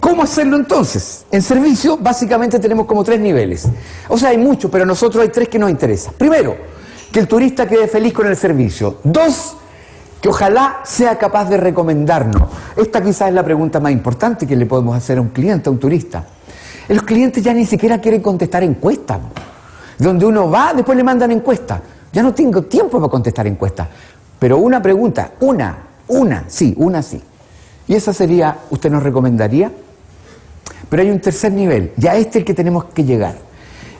¿Cómo hacerlo entonces? En servicio, básicamente tenemos como tres niveles. O sea, hay muchos, pero nosotros hay tres que nos interesan. Primero, que el turista quede feliz con el servicio. Dos, que ojalá sea capaz de recomendarnos. Esta quizás es la pregunta más importante que le podemos hacer a un cliente, a un turista. Los clientes ya ni siquiera quieren contestar encuestas. Donde uno va, después le mandan encuestas. Ya no tengo tiempo para contestar encuestas. Pero una pregunta, una, una, sí, una sí. Y esa sería, ¿usted nos recomendaría? Pero hay un tercer nivel, ya este es el que tenemos que llegar.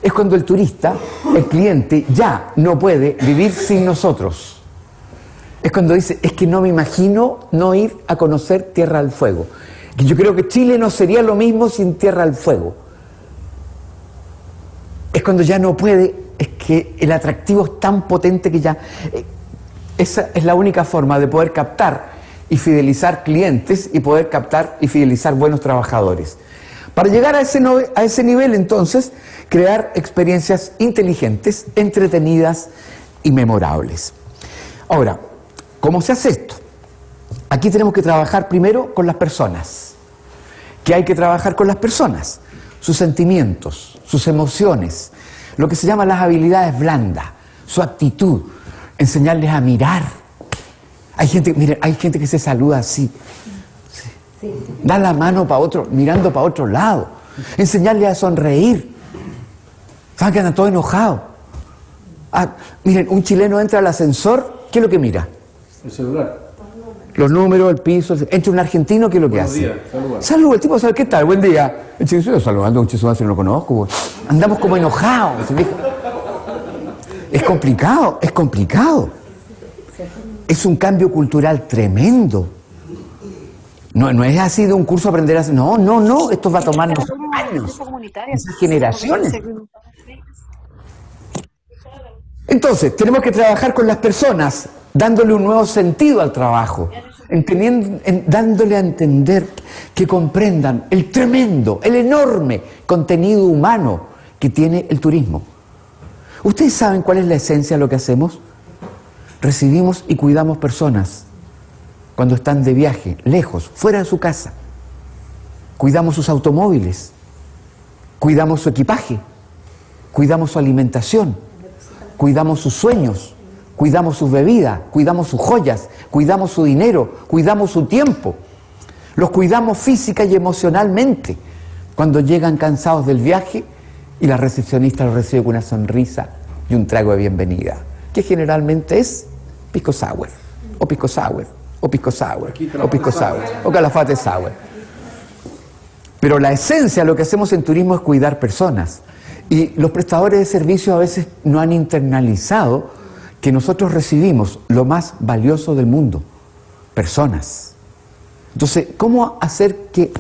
Es cuando el turista, el cliente, ya no puede vivir sin nosotros. Es cuando dice, es que no me imagino no ir a conocer Tierra al Fuego. Yo creo que Chile no sería lo mismo sin Tierra al Fuego. Es cuando ya no puede, es que el atractivo es tan potente que ya... Esa es la única forma de poder captar y fidelizar clientes y poder captar y fidelizar buenos trabajadores. Para llegar a ese, no, a ese nivel, entonces, crear experiencias inteligentes, entretenidas y memorables. Ahora, ¿cómo se hace esto? Aquí tenemos que trabajar primero con las personas. ¿Qué hay que trabajar con las personas? Sus sentimientos, sus emociones, lo que se llama las habilidades blandas, su actitud, enseñarles a mirar. Hay gente, miren, hay gente que se saluda así, sí. Da la mano para otro, mirando para otro lado. enseñarle a sonreír. ¿Saben que andan todos enojados? Ah, miren, un chileno entra al ascensor, ¿qué es lo que mira? El celular. Los números, el piso. Entra un argentino, ¿qué es lo que hace? Buenos días, saluda. El tipo, ¿sabe qué tal? Buen día. El chico, yo saludando a un chico, si no lo conozco. Andamos como enojados. Es complicado, es complicado. Es un cambio cultural tremendo. No, no es así de un curso aprender a... No, no, no, esto va a tomar años, generaciones. Entonces, tenemos que trabajar con las personas, dándole un nuevo sentido al trabajo, entendiendo, en, dándole a entender que comprendan el tremendo, el enorme contenido humano que tiene el turismo. ¿Ustedes saben cuál es la esencia de lo que hacemos? Recibimos y cuidamos personas cuando están de viaje, lejos, fuera de su casa. Cuidamos sus automóviles, cuidamos su equipaje, cuidamos su alimentación, cuidamos sus sueños, cuidamos sus bebidas, cuidamos sus joyas, cuidamos su dinero, cuidamos su tiempo. Los cuidamos física y emocionalmente cuando llegan cansados del viaje y la recepcionista los recibe con una sonrisa y un trago de bienvenida, que generalmente es pisco sour, o pisco sour, o pisco sour, o pisco sour, o calafate sour. Pero la esencia, lo que hacemos en turismo es cuidar personas. Y los prestadores de servicios a veces no han internalizado que nosotros recibimos lo más valioso del mundo, personas. Entonces, ¿cómo hacer que,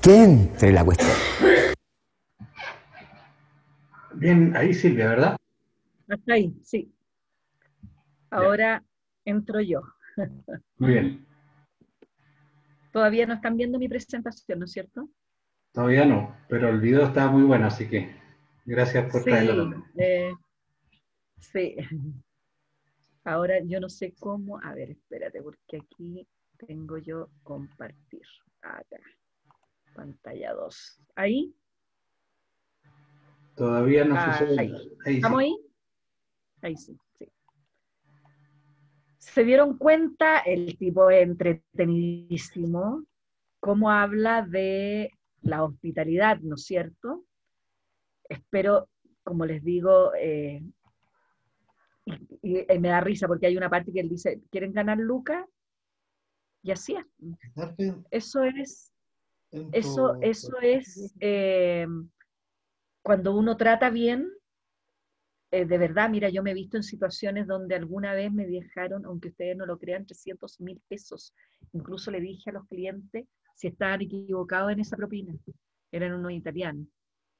que entre la cuestión? Bien, ahí Silvia, ¿verdad? Hasta ahí, sí. Ahora bien. Entro yo. Muy bien. Todavía no están viendo mi presentación, ¿no es cierto? Todavía no, pero el video está muy bueno, así que gracias por sí, traerlo. Eh, sí. Ahora yo no sé cómo... A ver, espérate, porque aquí tengo yo compartir. Acá. Pantalla dos. ¿Ahí? Todavía no ah, sucede. Ahí. Ahí ¿Estamos sí. ahí? Ahí sí, sí. ¿Se dieron cuenta? El tipo entretenidísimo. Cómo habla de... la hospitalidad, ¿no es cierto? Espero, como les digo, eh, y, y me da risa porque hay una parte que él dice, ¿quieren ganar lucas? Y así es. Eso es, eso, eso es, eh, cuando uno trata bien, eh, de verdad, mira, yo me he visto en situaciones donde alguna vez me dejaron, aunque ustedes no lo crean, trescientos mil pesos. Incluso le dije a los clientes, si estaban equivocados en esa propina, eran unos italianos.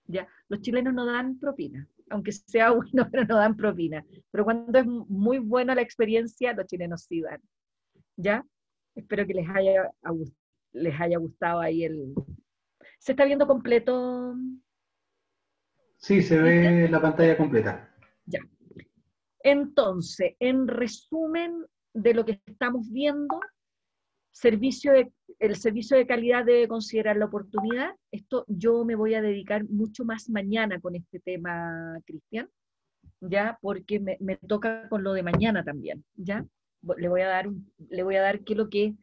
Ya, los chilenos no dan propina, aunque sea bueno, pero no dan propina. Pero cuando es muy buena la experiencia, los chilenos sí dan. Ya, espero que les haya, les haya gustado ahí el... ¿Se está viendo completo? Sí, se ve la pantalla completa. Ya. Entonces, en resumen de lo que estamos viendo, servicio de, el servicio de calidad debe considerar la oportunidad. Esto yo me voy a dedicar mucho más mañana con este tema, Cristian, ya, porque me, me toca con lo de mañana también, ya. Le voy a dar, le voy a dar qué lo que,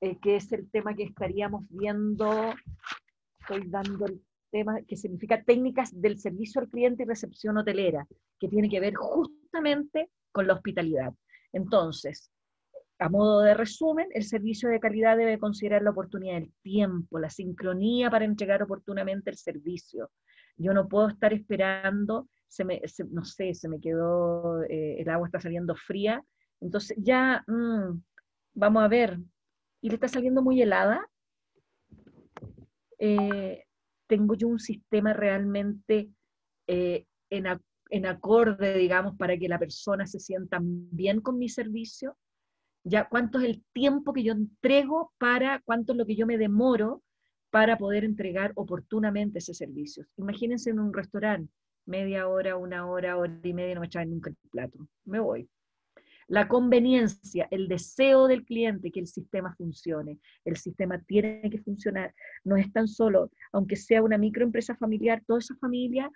eh, que es el tema que estaríamos viendo. Estoy dando el tema que significa técnicas del servicio al cliente y recepción hotelera, que tiene que ver justamente con la hospitalidad. Entonces, a modo de resumen, el servicio de calidad debe considerar la oportunidad del tiempo, la sincronía para entregar oportunamente el servicio. Yo no puedo estar esperando, se me, se, no sé, se me quedó, eh, el agua está saliendo fría, entonces ya, mmm, vamos a ver, y le está saliendo muy helada. Eh, tengo yo un sistema realmente eh, en, a, en acorde, digamos, para que la persona se sienta bien con mi servicio. Ya, cuánto es el tiempo que yo entrego para, cuánto es lo que yo me demoro para poder entregar oportunamente ese servicio. Imagínense en un restaurante, media hora, una hora, hora y media, no me echan nunca el plato, me voy. La conveniencia, el deseo del cliente que el sistema funcione, el sistema tiene que funcionar, no es tan solo, aunque sea una microempresa familiar, toda esa familia,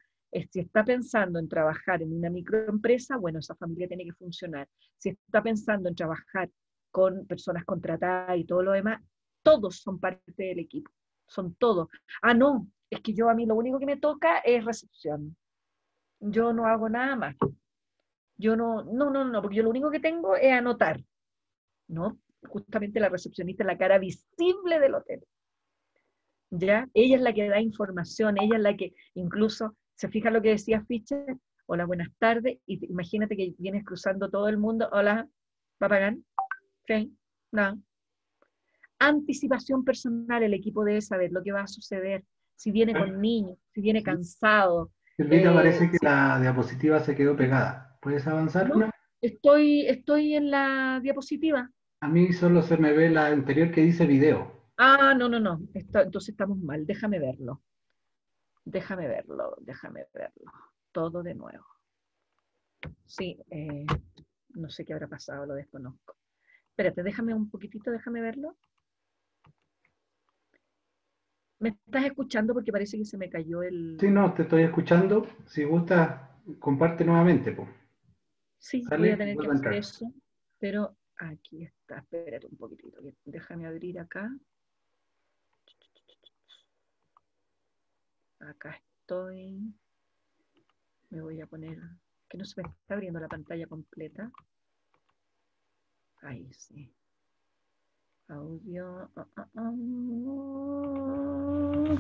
si está pensando en trabajar en una microempresa, bueno, esa familia tiene que funcionar. Si está pensando en trabajar con personas contratadas y todo lo demás, todos son parte del equipo, son todos. Ah, no, es que yo a mí lo único que me toca es recepción. Yo no hago nada más. Yo no, no, no, no, porque yo lo único que tengo es anotar, ¿no? Justamente la recepcionista es la cara visible del hotel. ¿Ya? Ella es la que da información, ella es la que incluso, ¿se fija lo que decía Fischer? Hola, buenas tardes, y te, imagínate que vienes cruzando todo el mundo, hola, ¿papagán? ¿Sí? No. Anticipación personal, el equipo debe saber lo que va a suceder, si viene con niños, si viene cansado. Silvita, eh, parece que la diapositiva se quedó pegada. ¿Puedes avanzar? No, estoy, estoy en la diapositiva. A mí solo se me ve la anterior que dice video. Ah, no, no, no. Esto, entonces estamos mal. Déjame verlo. Déjame verlo, déjame verlo. Todo de nuevo. Sí, eh, no sé qué habrá pasado, lo desconozco. Espérate, déjame un poquitito, déjame verlo. ¿Me estás escuchando? Porque parece que se me cayó el... Sí, no, te estoy escuchando. Si gusta, comparte nuevamente, pues. Sí, Dale, voy a tener voy que hacer eso. Pero aquí está, espérate un poquitito. Déjame abrir acá. Acá estoy. Me voy a poner... Que no se me está abriendo la pantalla completa. Ahí sí. Audio. Oh, oh, oh.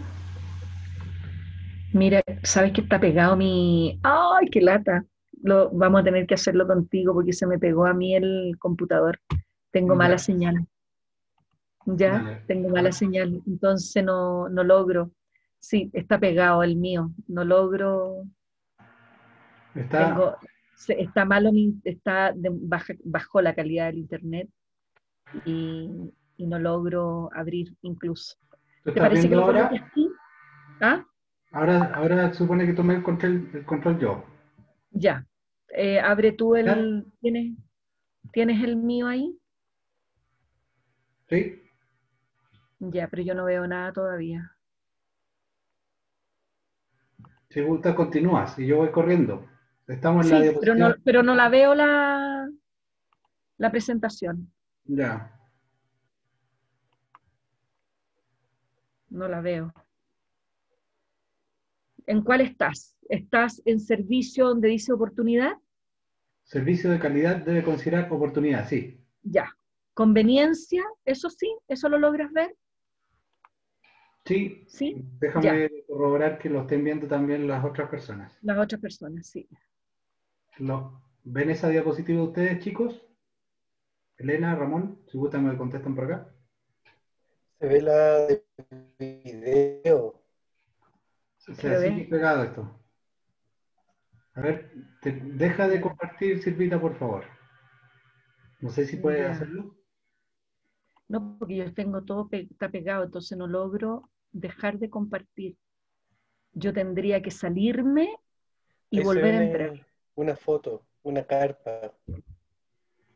Mira, ¿sabes que está pegado mi... ¡Ay, qué lata! Lo, vamos a tener que hacerlo contigo porque se me pegó a mí el computador. Tengo mala señal. Ya, vale. Tengo mala señal. Entonces no, no logro. Sí, está pegado el mío. No logro... Está, tengo, está malo, está de baja, bajó la calidad del internet y, y no logro abrir incluso. ¿Te parece que lo coloques aquí? ¿Ah? Ahora, ahora supone que tomé el control, el control yo. Ya. Eh, abre tú el... ¿Tienes, ¿Tienes el mío ahí? Sí. Ya, pero yo no veo nada todavía. Si gusta, continúas y yo voy corriendo. Estamos en sí, la diapositiva. Pero no, pero no la veo la, la presentación. Ya. No la veo. ¿En cuál estás? ¿Estás en servicio donde dice oportunidad? Servicio de calidad debe considerar oportunidad, sí. Ya. ¿Conveniencia? ¿Eso sí? ¿Eso lo logras ver? Sí. ¿Sí? Déjame ya. corroborar que lo estén viendo también las otras personas. Las otras personas, sí. No. ¿Ven esa diapositiva ustedes, chicos? Elena, Ramón, si gustan me contestan por acá. Se ve la de video. Se, se ve pegado esto. A ver, te, deja de compartir, Silvita, por favor. No sé si puedes ya. hacerlo. No, porque yo tengo todo, pe está pegado, entonces no logro dejar de compartir. Yo tendría que salirme y ahí volver a entrar. Una foto, una carpa.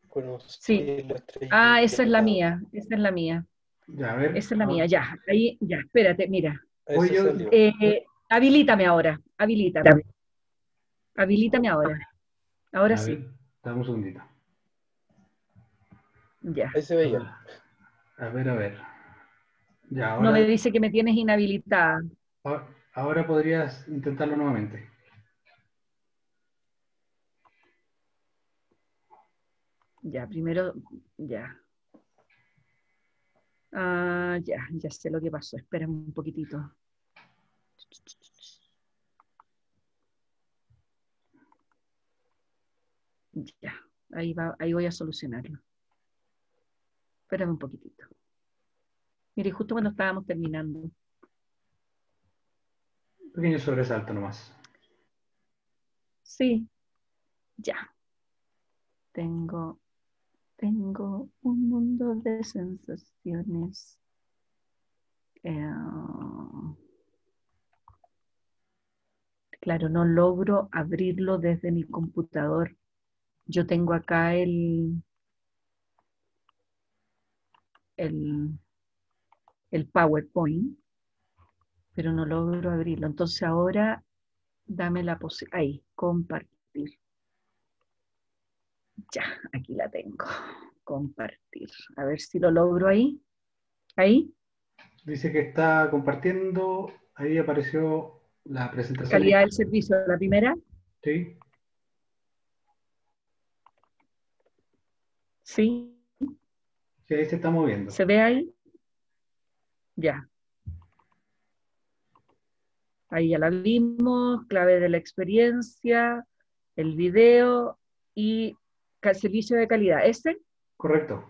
Con un sí. Ah, esa es la mía, esa es la mía. Ya, a ver. Esa es la mía, ya. Ahí, ya, espérate, mira. Yo, eh, habilítame ahora, habilítame. Habilítame ahora. Ahora a sí. Ver, dame un segundito. Ya. Ahí se veía. A ver, a ver. Ya, ahora... No me dice que me tienes inhabilitada. Ahora, ahora podrías intentarlo nuevamente. Ya, primero, ya. Ah, ya, ya sé lo que pasó. Espérame un poquitito. Ya, ahí va, ahí voy a solucionarlo. Espérame un poquitito. Mire, justo cuando estábamos terminando. Un pequeño sobresalto nomás. Sí. Ya. Tengo, tengo un mundo de sensaciones. Eh, claro, no logro abrirlo desde mi computador. Yo tengo acá el... El, el PowerPoint, pero no logro abrirlo. Entonces ahora dame la posibilidad. Ahí, compartir. Ya, aquí la tengo. Compartir. A ver si lo logro ahí. Ahí. Dice que está compartiendo Ahí apareció la presentación. Calidad del servicio, la primera. Sí. Sí. Sí, ahí se está moviendo. ¿Se ve ahí? Ya. Ahí ya la vimos, clave de la experiencia, el video y servicio de calidad. ¿Ese? Correcto.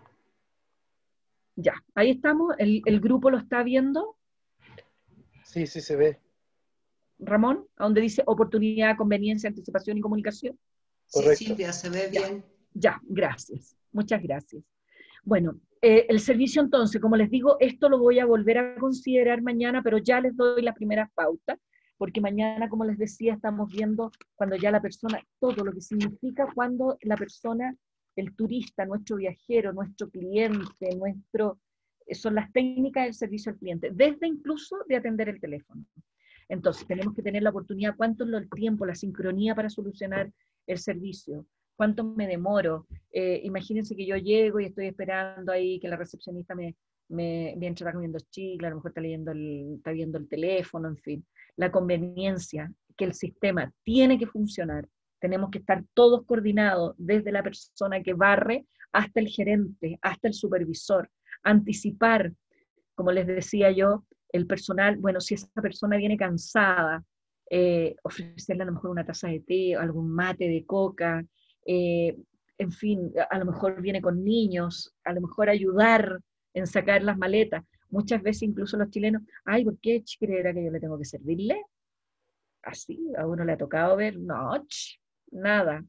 Ya, ahí estamos. ¿El, el grupo lo está viendo? Sí, sí se ve. Ramón, donde dice oportunidad, conveniencia, anticipación y comunicación. Correcto. Sí, Silvia, se ve bien. Ya, ya, gracias. Muchas gracias. Bueno, eh, el servicio entonces, como les digo, esto lo voy a volver a considerar mañana, pero ya les doy las primeras pautas, porque mañana, como les decía, estamos viendo cuando ya la persona, todo lo que significa cuando la persona, el turista, nuestro viajero, nuestro cliente, nuestro, son las técnicas del servicio al cliente, desde incluso de atender el teléfono. Entonces, tenemos que tener la oportunidad, cuánto es el tiempo, la sincronía para solucionar el servicio, cuánto me demoro. Eh, imagínense que yo llego y estoy esperando ahí que la recepcionista me, me, me entra comiendo chicle, a lo mejor está, leyendo el, está viendo el teléfono, en fin. La conveniencia, que el sistema tiene que funcionar. Tenemos que estar todos coordinados, desde la persona que barre hasta el gerente, hasta el supervisor. Anticipar, como les decía yo, el personal, bueno, si esa persona viene cansada, eh, ofrecerle a lo mejor una taza de té, algún mate de coca, eh, en fin, a lo mejor viene con niños, a lo mejor ayudar en sacar las maletas. Muchas veces incluso los chilenos, ay, ¿por qué creerá que yo le tengo que servirle? Así, a uno le ha tocado ver, no, ch, nada.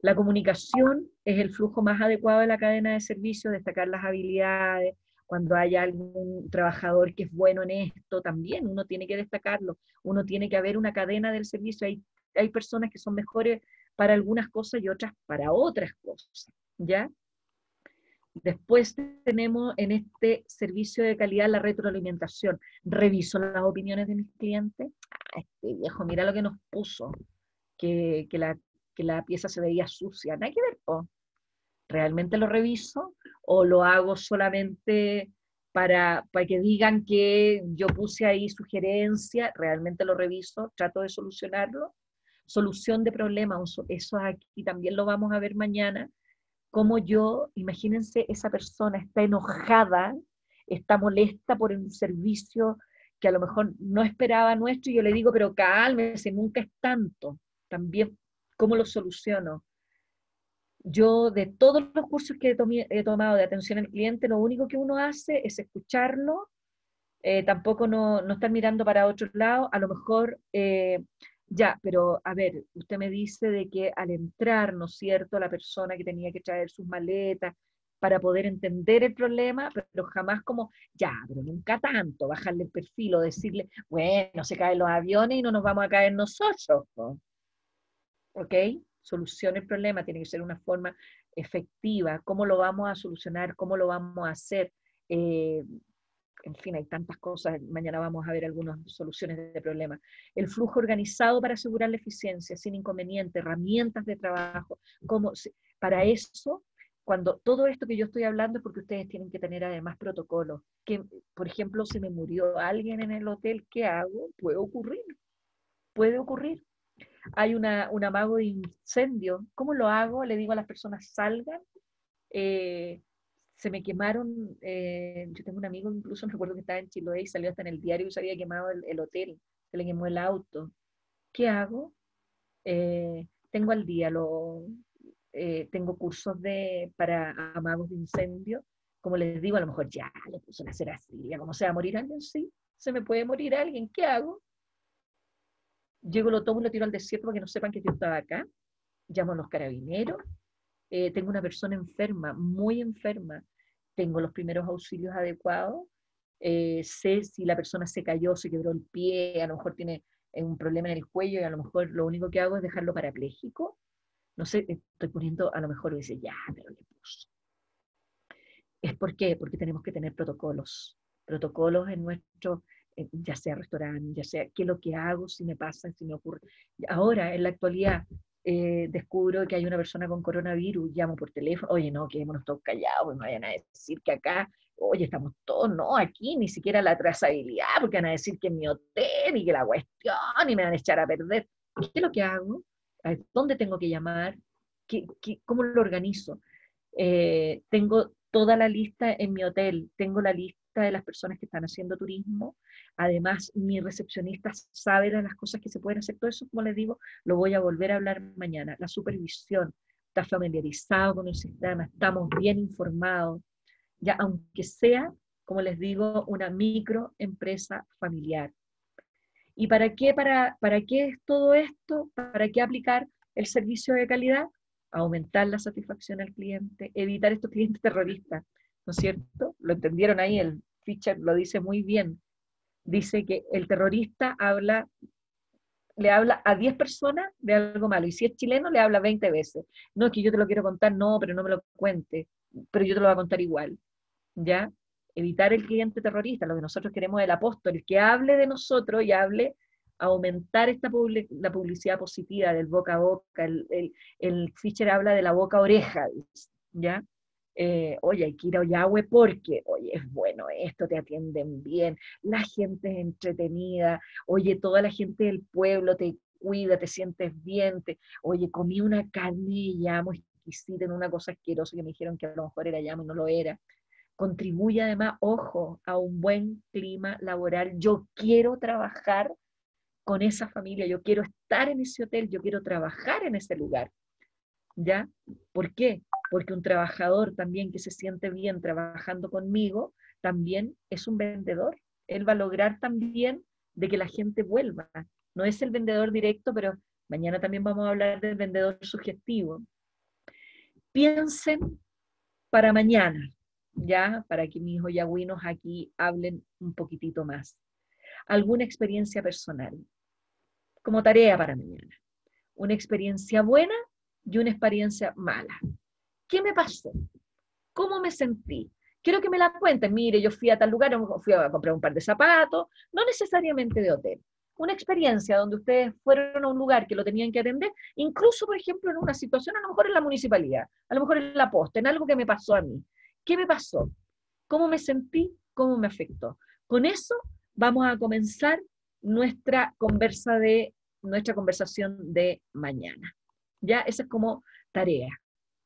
La comunicación es el flujo más adecuado de la cadena de servicio, destacar las habilidades, cuando haya algún trabajador que es bueno en esto, también uno tiene que destacarlo, uno tiene que haber una cadena del servicio, hay, hay personas que son mejores para algunas cosas y otras para otras cosas, ¿ya? Después tenemos en este servicio de calidad la retroalimentación, reviso las opiniones de mis clientes, ah, este viejo, mira lo que nos puso, que, que la... que la pieza se veía sucia, nada que ver, o realmente lo reviso, o lo hago solamente para, para que digan que yo puse ahí sugerencia, realmente lo reviso, trato de solucionarlo. Solución de problemas, eso aquí también lo vamos a ver mañana, como yo, imagínense, esa persona está enojada, está molesta por un servicio que a lo mejor no esperaba nuestro, y yo le digo, pero cálmese, nunca es tanto, también. ¿Cómo lo soluciono? Yo, de todos los cursos que he, tomé, he tomado de atención al cliente, lo único que uno hace es escucharlo, eh, tampoco no, no estar mirando para otro lado, a lo mejor, eh, ya, pero a ver, usted me dice de que al entrar, ¿no es cierto?, la persona que tenía que traer sus maletas para poder entender el problema, pero jamás como, ya, pero nunca tanto, bajarle el perfil o decirle, bueno, se caen los aviones y no nos vamos a caer nosotros, ¿no? ¿Ok? Soluciona el problema, tiene que ser una forma efectiva, cómo lo vamos a solucionar, cómo lo vamos a hacer, eh, en fin, hay tantas cosas, mañana vamos a ver algunas soluciones de problemas. El flujo organizado para asegurar la eficiencia, sin inconveniente, herramientas de trabajo, cómo, para eso, cuando todo esto que yo estoy hablando es porque ustedes tienen que tener además protocolos, que, por ejemplo, se me murió alguien en el hotel, ¿qué hago? Puede ocurrir, puede ocurrir. Hay una, un amago de incendio, ¿cómo lo hago? Le digo a las personas, salgan, eh, se me quemaron, eh, yo tengo un amigo incluso, me acuerdo que estaba en Chiloé y salió hasta en el diario y se había quemado el, el hotel, se le quemó el auto. ¿Qué hago? Eh, tengo al día, lo, eh, tengo cursos de, para amagos de incendio, como les digo, a lo mejor ya, le pusieron a hacer así, ya como se va a morir alguien, sí, se me puede morir alguien, ¿qué hago? Llego, lo tomo y lo tiro al desierto para que no sepan que yo estaba acá. Llamo a los carabineros. Eh, tengo una persona enferma, muy enferma. Tengo los primeros auxilios adecuados. Eh, sé si la persona se cayó, se quebró el pie, a lo mejor tiene un problema en el cuello y a lo mejor lo único que hago es dejarlo parapléjico. No sé, estoy poniendo, a lo mejor dice, ya, pero le puso. ¿Es por qué? Porque tenemos que tener protocolos. Protocolos en nuestro... ya sea restaurante, ya sea qué es lo que hago, si me pasa, si me ocurre. Ahora, en la actualidad, eh, descubro que hay una persona con coronavirus, llamo por teléfono, oye, no, quedémonos todos callados, no vayan a decir que acá, oye, estamos todos, no, aquí ni siquiera la trazabilidad, porque van a decir que es mi hotel, y que la cuestión, y me van a echar a perder. ¿Qué es lo que hago? ¿A dónde tengo que llamar? ¿Qué, qué, ¿Cómo lo organizo? Eh, tengo toda la lista en mi hotel, tengo la lista de las personas que están haciendo turismo, además mi recepcionista sabe de las cosas que se pueden hacer, todo eso, como les digo, lo voy a volver a hablar mañana. La supervisión está familiarizado con el sistema, estamos bien informados, ya aunque sea, como les digo, una microempresa familiar. ¿Y para qué, para, para qué es todo esto? ¿Para qué aplicar el servicio de calidad? Aumentar la satisfacción al cliente, evitar estos clientes terroristas, ¿no es cierto? Lo entendieron ahí, el Fischer lo dice muy bien. Dice que el terrorista habla, le habla a diez personas de algo malo, y si es chileno le habla veinte veces. No, es que yo te lo quiero contar, no, pero no me lo cuentes, pero yo te lo voy a contar igual, ¿ya? Evitar el cliente terrorista, lo que nosotros queremos es el apóstol, el que hable de nosotros y hable, aumentar esta public- la publicidad positiva del boca a boca, el, el, el Fischer habla de la boca a oreja, ¿ya? Eh, oye, hay que ir a Ollagüe porque, oye, es bueno esto, te atienden bien, la gente es entretenida, oye, toda la gente del pueblo te cuida, te sientes bien, te, oye, comí una carne y llamo exquisita en una cosa asquerosa que me dijeron que a lo mejor era llamo y no lo era. Contribuye además, ojo, a un buen clima laboral. Yo quiero trabajar con esa familia, yo quiero estar en ese hotel, yo quiero trabajar en ese lugar, ¿ya? ¿Por qué? Porque un trabajador también que se siente bien trabajando conmigo, también es un vendedor. Él va a lograr también de que la gente vuelva. No es el vendedor directo, pero mañana también vamos a hablar del vendedor sugestivo. Piensen para mañana, ¿ya? Para que mis ollagüinos aquí hablen un poquitito más. Alguna experiencia personal, como tarea para mañana. Una experiencia buena y una experiencia mala. ¿Qué me pasó? ¿Cómo me sentí? Quiero que me la cuenten. Mire, yo fui a tal lugar, fui a comprar un par de zapatos, no necesariamente de hotel. Una experiencia donde ustedes fueron a un lugar que lo tenían que atender, incluso, por ejemplo, en una situación, a lo mejor en la municipalidad, a lo mejor en la posta, en algo que me pasó a mí. ¿Qué me pasó? ¿Cómo me sentí? ¿Cómo me afectó? Con eso vamos a comenzar nuestra, conversa de, nuestra conversación de mañana. Ya, esa es como tarea.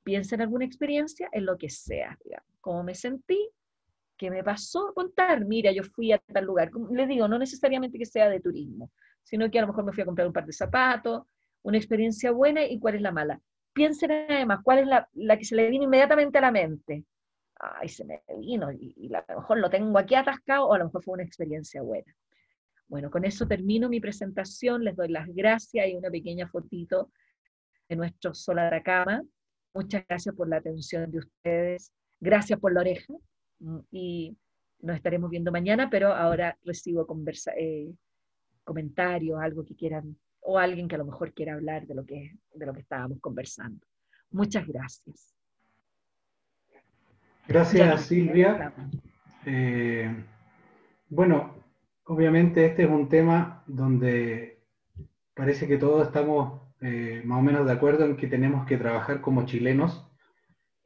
Piensa en alguna experiencia, en lo que sea, digamos. ¿Cómo me sentí? ¿Qué me pasó? Contar, mira, yo fui a tal lugar. Les digo, no necesariamente que sea de turismo, sino que a lo mejor me fui a comprar un par de zapatos, una experiencia buena y cuál es la mala. Piensen además, cuál es la, la que se le viene inmediatamente a la mente. Ay, se me vino, y, y a lo mejor lo tengo aquí atascado, o a lo mejor fue una experiencia buena. Bueno, con eso termino mi presentación, les doy las gracias, hay una pequeña fotito de nuestro Sol de Atacama. Muchas gracias por la atención de ustedes, gracias por la oreja, y nos estaremos viendo mañana, pero ahora recibo conversa, eh, comentarios, algo que quieran, o alguien que a lo mejor quiera hablar de lo que, de lo que estábamos conversando. Muchas gracias. Gracias, Silvia. Eh, bueno, obviamente este es un tema donde parece que todos estamos eh, más o menos de acuerdo en que tenemos que trabajar como chilenos,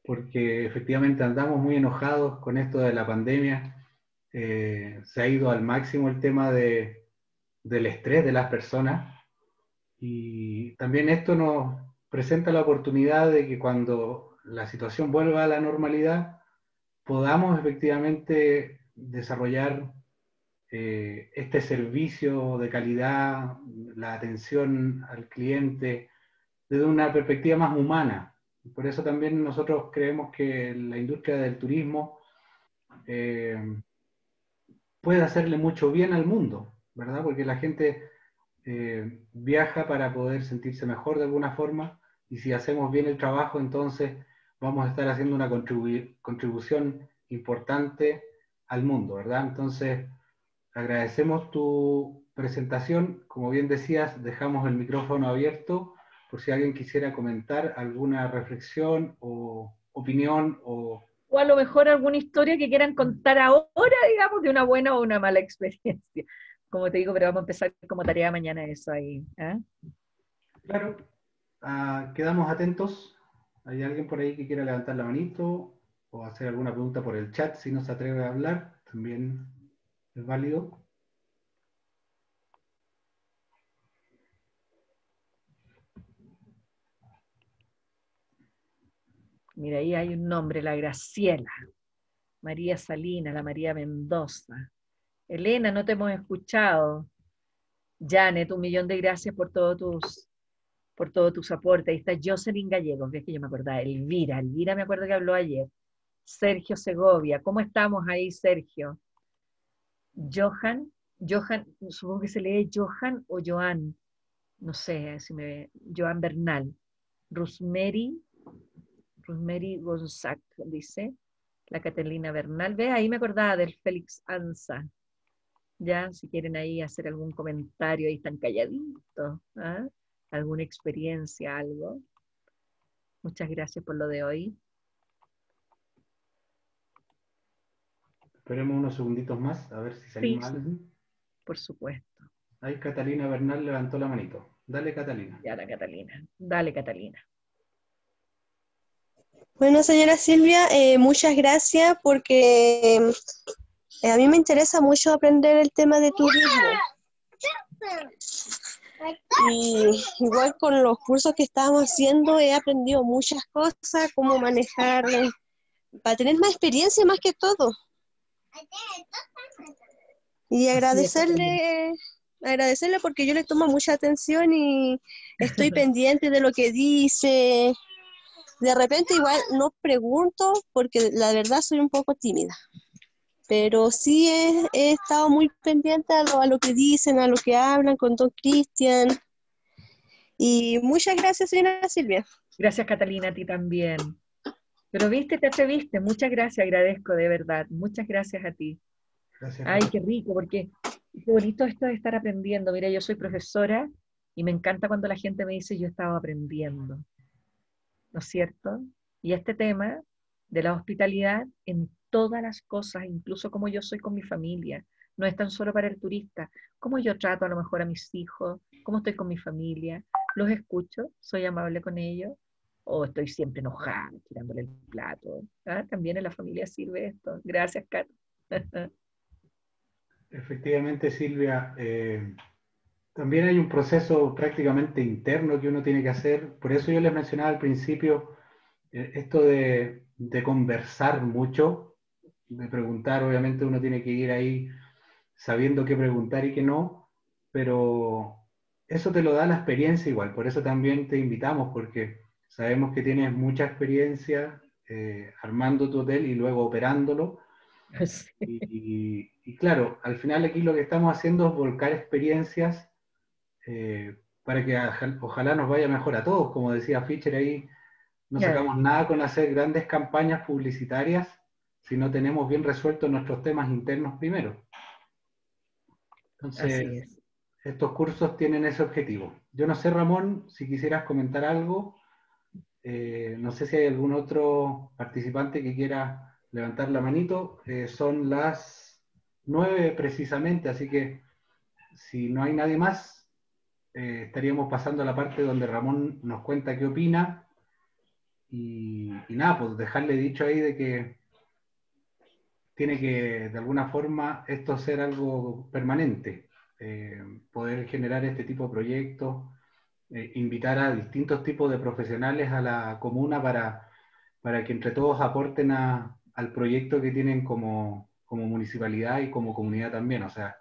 porque efectivamente andamos muy enojados con esto de la pandemia. Eh, se ha ido al máximo el tema de, del estrés de las personas, y también esto nos presenta la oportunidad de que cuando la situación vuelva a la normalidad, podamos efectivamente desarrollar eh, este servicio de calidad, la atención al cliente, desde una perspectiva más humana. Por eso también nosotros creemos que la industria del turismo eh, puede hacerle mucho bien al mundo, ¿verdad? Porque la gente eh, viaja para poder sentirse mejor de alguna forma, y si hacemos bien el trabajo, entonces vamos a estar haciendo una contribu- contribución importante al mundo, ¿verdad? Entonces, agradecemos tu presentación. Como bien decías, dejamos el micrófono abierto por si alguien quisiera comentar alguna reflexión o opinión. O, o a lo mejor alguna historia que quieran contar ahora, digamos, de una buena o una mala experiencia. Como te digo, pero vamos a empezar como tarea mañana eso ahí, ¿eh? Claro. Ah, quedamos atentos. ¿Hay alguien por ahí que quiera levantar la manito o hacer alguna pregunta por el chat? Si no se atreve a hablar, también es válido. Mira, ahí hay un nombre, la Graciela, María Salina, la María Mendoza. Elena, no te hemos escuchado. Janet, un millón de gracias por todos tus, por todos tus aportes. Ahí está Jocelyn Gallegos, que es que yo me acordaba, Elvira, Elvira me acuerdo que habló ayer. Sergio Segovia, ¿cómo estamos ahí, Sergio? Johan, Johan, supongo que se lee Johan o Joan, no sé si me ve, Joan Bernal. Rosemary, Rosemary Gonzac, dice, la Catalina Bernal. Ve, ahí me acordaba del Félix Anza. Ya, si quieren ahí hacer algún comentario, ahí están calladitos, ¿eh? Alguna experiencia, algo. Muchas gracias por lo de hoy. Esperemos unos segunditos más, a ver si salimos. Sí, sí. Por supuesto. Ahí Catalina Bernal levantó la manito. Dale, Catalina. Ya, la Catalina. Dale, Catalina. Bueno, señora Silvia, eh, muchas gracias porque... Eh, a mí me interesa mucho aprender el tema de turismo. Y igual con los cursos que estábamos haciendo he aprendido muchas cosas, cómo manejar, para tener más experiencia más que todo. Y agradecerle, agradecerle porque yo le tomo mucha atención y estoy pendiente de lo que dice. De repente igual no pregunto porque la verdad soy un poco tímida. Pero sí he, he estado muy pendiente a lo, a lo que dicen, a lo que hablan con don Cristian. Y muchas gracias, señora Silvia. Gracias, Catalina, a ti también. Pero viste, te atreviste. Muchas gracias, agradezco de verdad. Muchas gracias a ti. Gracias. Ay, qué rico, porque qué bonito esto de estar aprendiendo. Mira, yo soy profesora y me encanta cuando la gente me dice yo estaba aprendiendo. ¿No es cierto? Y este tema de la hospitalidad en todas las cosas, incluso como yo soy con mi familia, no es tan solo para el turista, cómo yo trato a lo mejor a mis hijos, cómo estoy con mi familia, los escucho, soy amable con ellos, o estoy siempre enojada, tirándole el plato. ¿Ah? También en la familia sirve esto. Gracias, Kat. Efectivamente, Silvia, eh, también hay un proceso prácticamente interno que uno tiene que hacer, por eso yo les mencionaba al principio eh, esto de, de conversar mucho, de preguntar. Obviamente uno tiene que ir ahí sabiendo qué preguntar y qué no, pero eso te lo da la experiencia igual, por eso también te invitamos, porque sabemos que tienes mucha experiencia eh, armando tu hotel y luego operándolo, sí. y, y, y claro, al final aquí lo que estamos haciendo es volcar experiencias eh, para que ojalá nos vaya mejor a todos, como decía Fischer ahí, no sacamos nada con hacer grandes campañas publicitarias, si no tenemos bien resueltos nuestros temas internos primero. Entonces, estos cursos tienen ese objetivo. Yo no sé, Ramón, si quisieras comentar algo, eh, no sé si hay algún otro participante que quiera levantar la manito, eh, son las nueve precisamente, así que si no hay nadie más, eh, estaríamos pasando a la parte donde Ramón nos cuenta qué opina, y, y nada, pues dejarle dicho ahí de que tiene que, de alguna forma, esto ser algo permanente, eh, poder generar este tipo de proyectos, eh, invitar a distintos tipos de profesionales a la comuna para, para que entre todos aporten a, al proyecto que tienen como, como municipalidad y como comunidad también. O sea,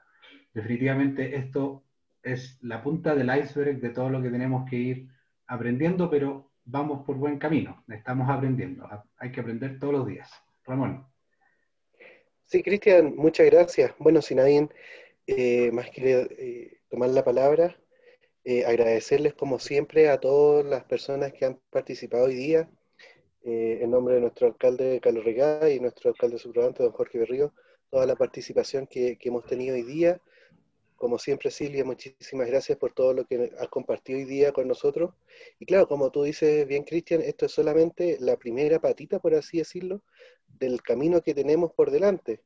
definitivamente esto es la punta del iceberg de todo lo que tenemos que ir aprendiendo, pero vamos por buen camino, estamos aprendiendo, hay que aprender todos los días. Ramón. Sí, Cristian, muchas gracias. Bueno, si nadie eh, más quiere eh, tomar la palabra, eh, agradecerles como siempre a todas las personas que han participado hoy día, eh, en nombre de nuestro alcalde Carlos Regada y nuestro alcalde subrogante, don Jorge Berrío, toda la participación que, que hemos tenido hoy día. Como siempre, Silvia, muchísimas gracias por todo lo que has compartido hoy día con nosotros. Y claro, como tú dices bien, Cristian, esto es solamente la primera patita, por así decirlo, del camino que tenemos por delante.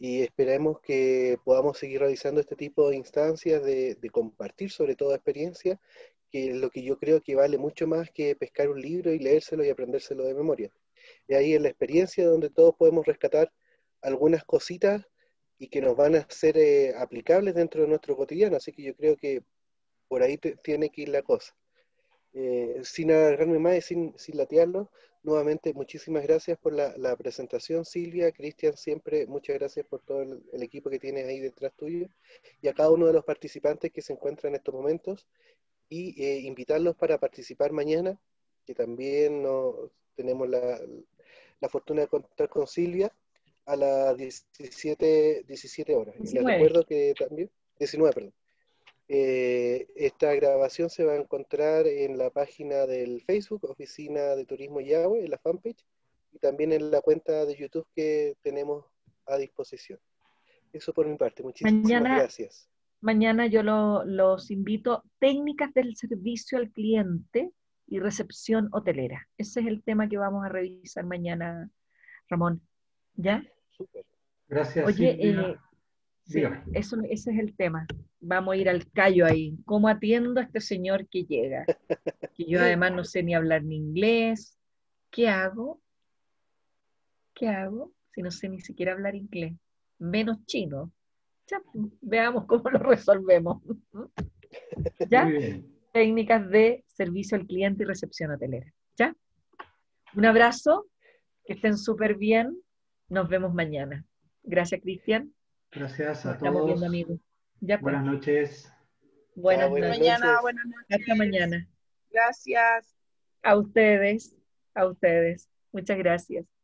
Y esperemos que podamos seguir realizando este tipo de instancias de, de compartir sobre todo experiencia que es lo que yo creo que vale mucho más que pescar un libro y leérselo y aprendérselo de memoria. Y ahí es la experiencia donde todos podemos rescatar algunas cositas y que nos van a ser eh, aplicables dentro de nuestro cotidiano, así que yo creo que por ahí te, tiene que ir la cosa. Eh, sin alargarme más y sin, sin latearlo, nuevamente muchísimas gracias por la, la presentación, Silvia, Cristian, siempre muchas gracias por todo el, el equipo que tienes ahí detrás tuyo, y a cada uno de los participantes que se encuentran en estos momentos, y eh, invitarlos para participar mañana, que también no, tenemos la, la fortuna de contar con Silvia, a las diecisiete horas. Les recuerdo que también, diecinueve, perdón. Eh, esta grabación se va a encontrar en la página del Facebook, Oficina de Turismo Yagüe, en la fanpage, y también en la cuenta de YouTube que tenemos a disposición. Eso por mi parte, muchísimas mañana, gracias. Mañana yo lo, los invito, técnicas del servicio al cliente y recepción hotelera. Ese es el tema que vamos a revisar mañana, Ramón. ¿Ya? Súper. Gracias. Oye, eh, sí, eso, ese es el tema. Vamos a ir al callo ahí. ¿Cómo atiendo a este señor que llega? Que yo además no sé ni hablar ni inglés. ¿Qué hago? ¿Qué hago si no sé ni siquiera hablar inglés? Menos chino. Ya, veamos cómo lo resolvemos. ¿Ya? Técnicas de servicio al cliente y recepción hotelera. ¿Ya? Un abrazo. Que estén súper bien. Nos vemos mañana. Gracias, Cristian. Gracias a Nos todos. Estamos viendo, amigos. Ya, pues. Buenas noches. Buenas, buenas noches. Mañana, buenas noches. Hasta mañana. Gracias. A ustedes, a ustedes. Muchas gracias.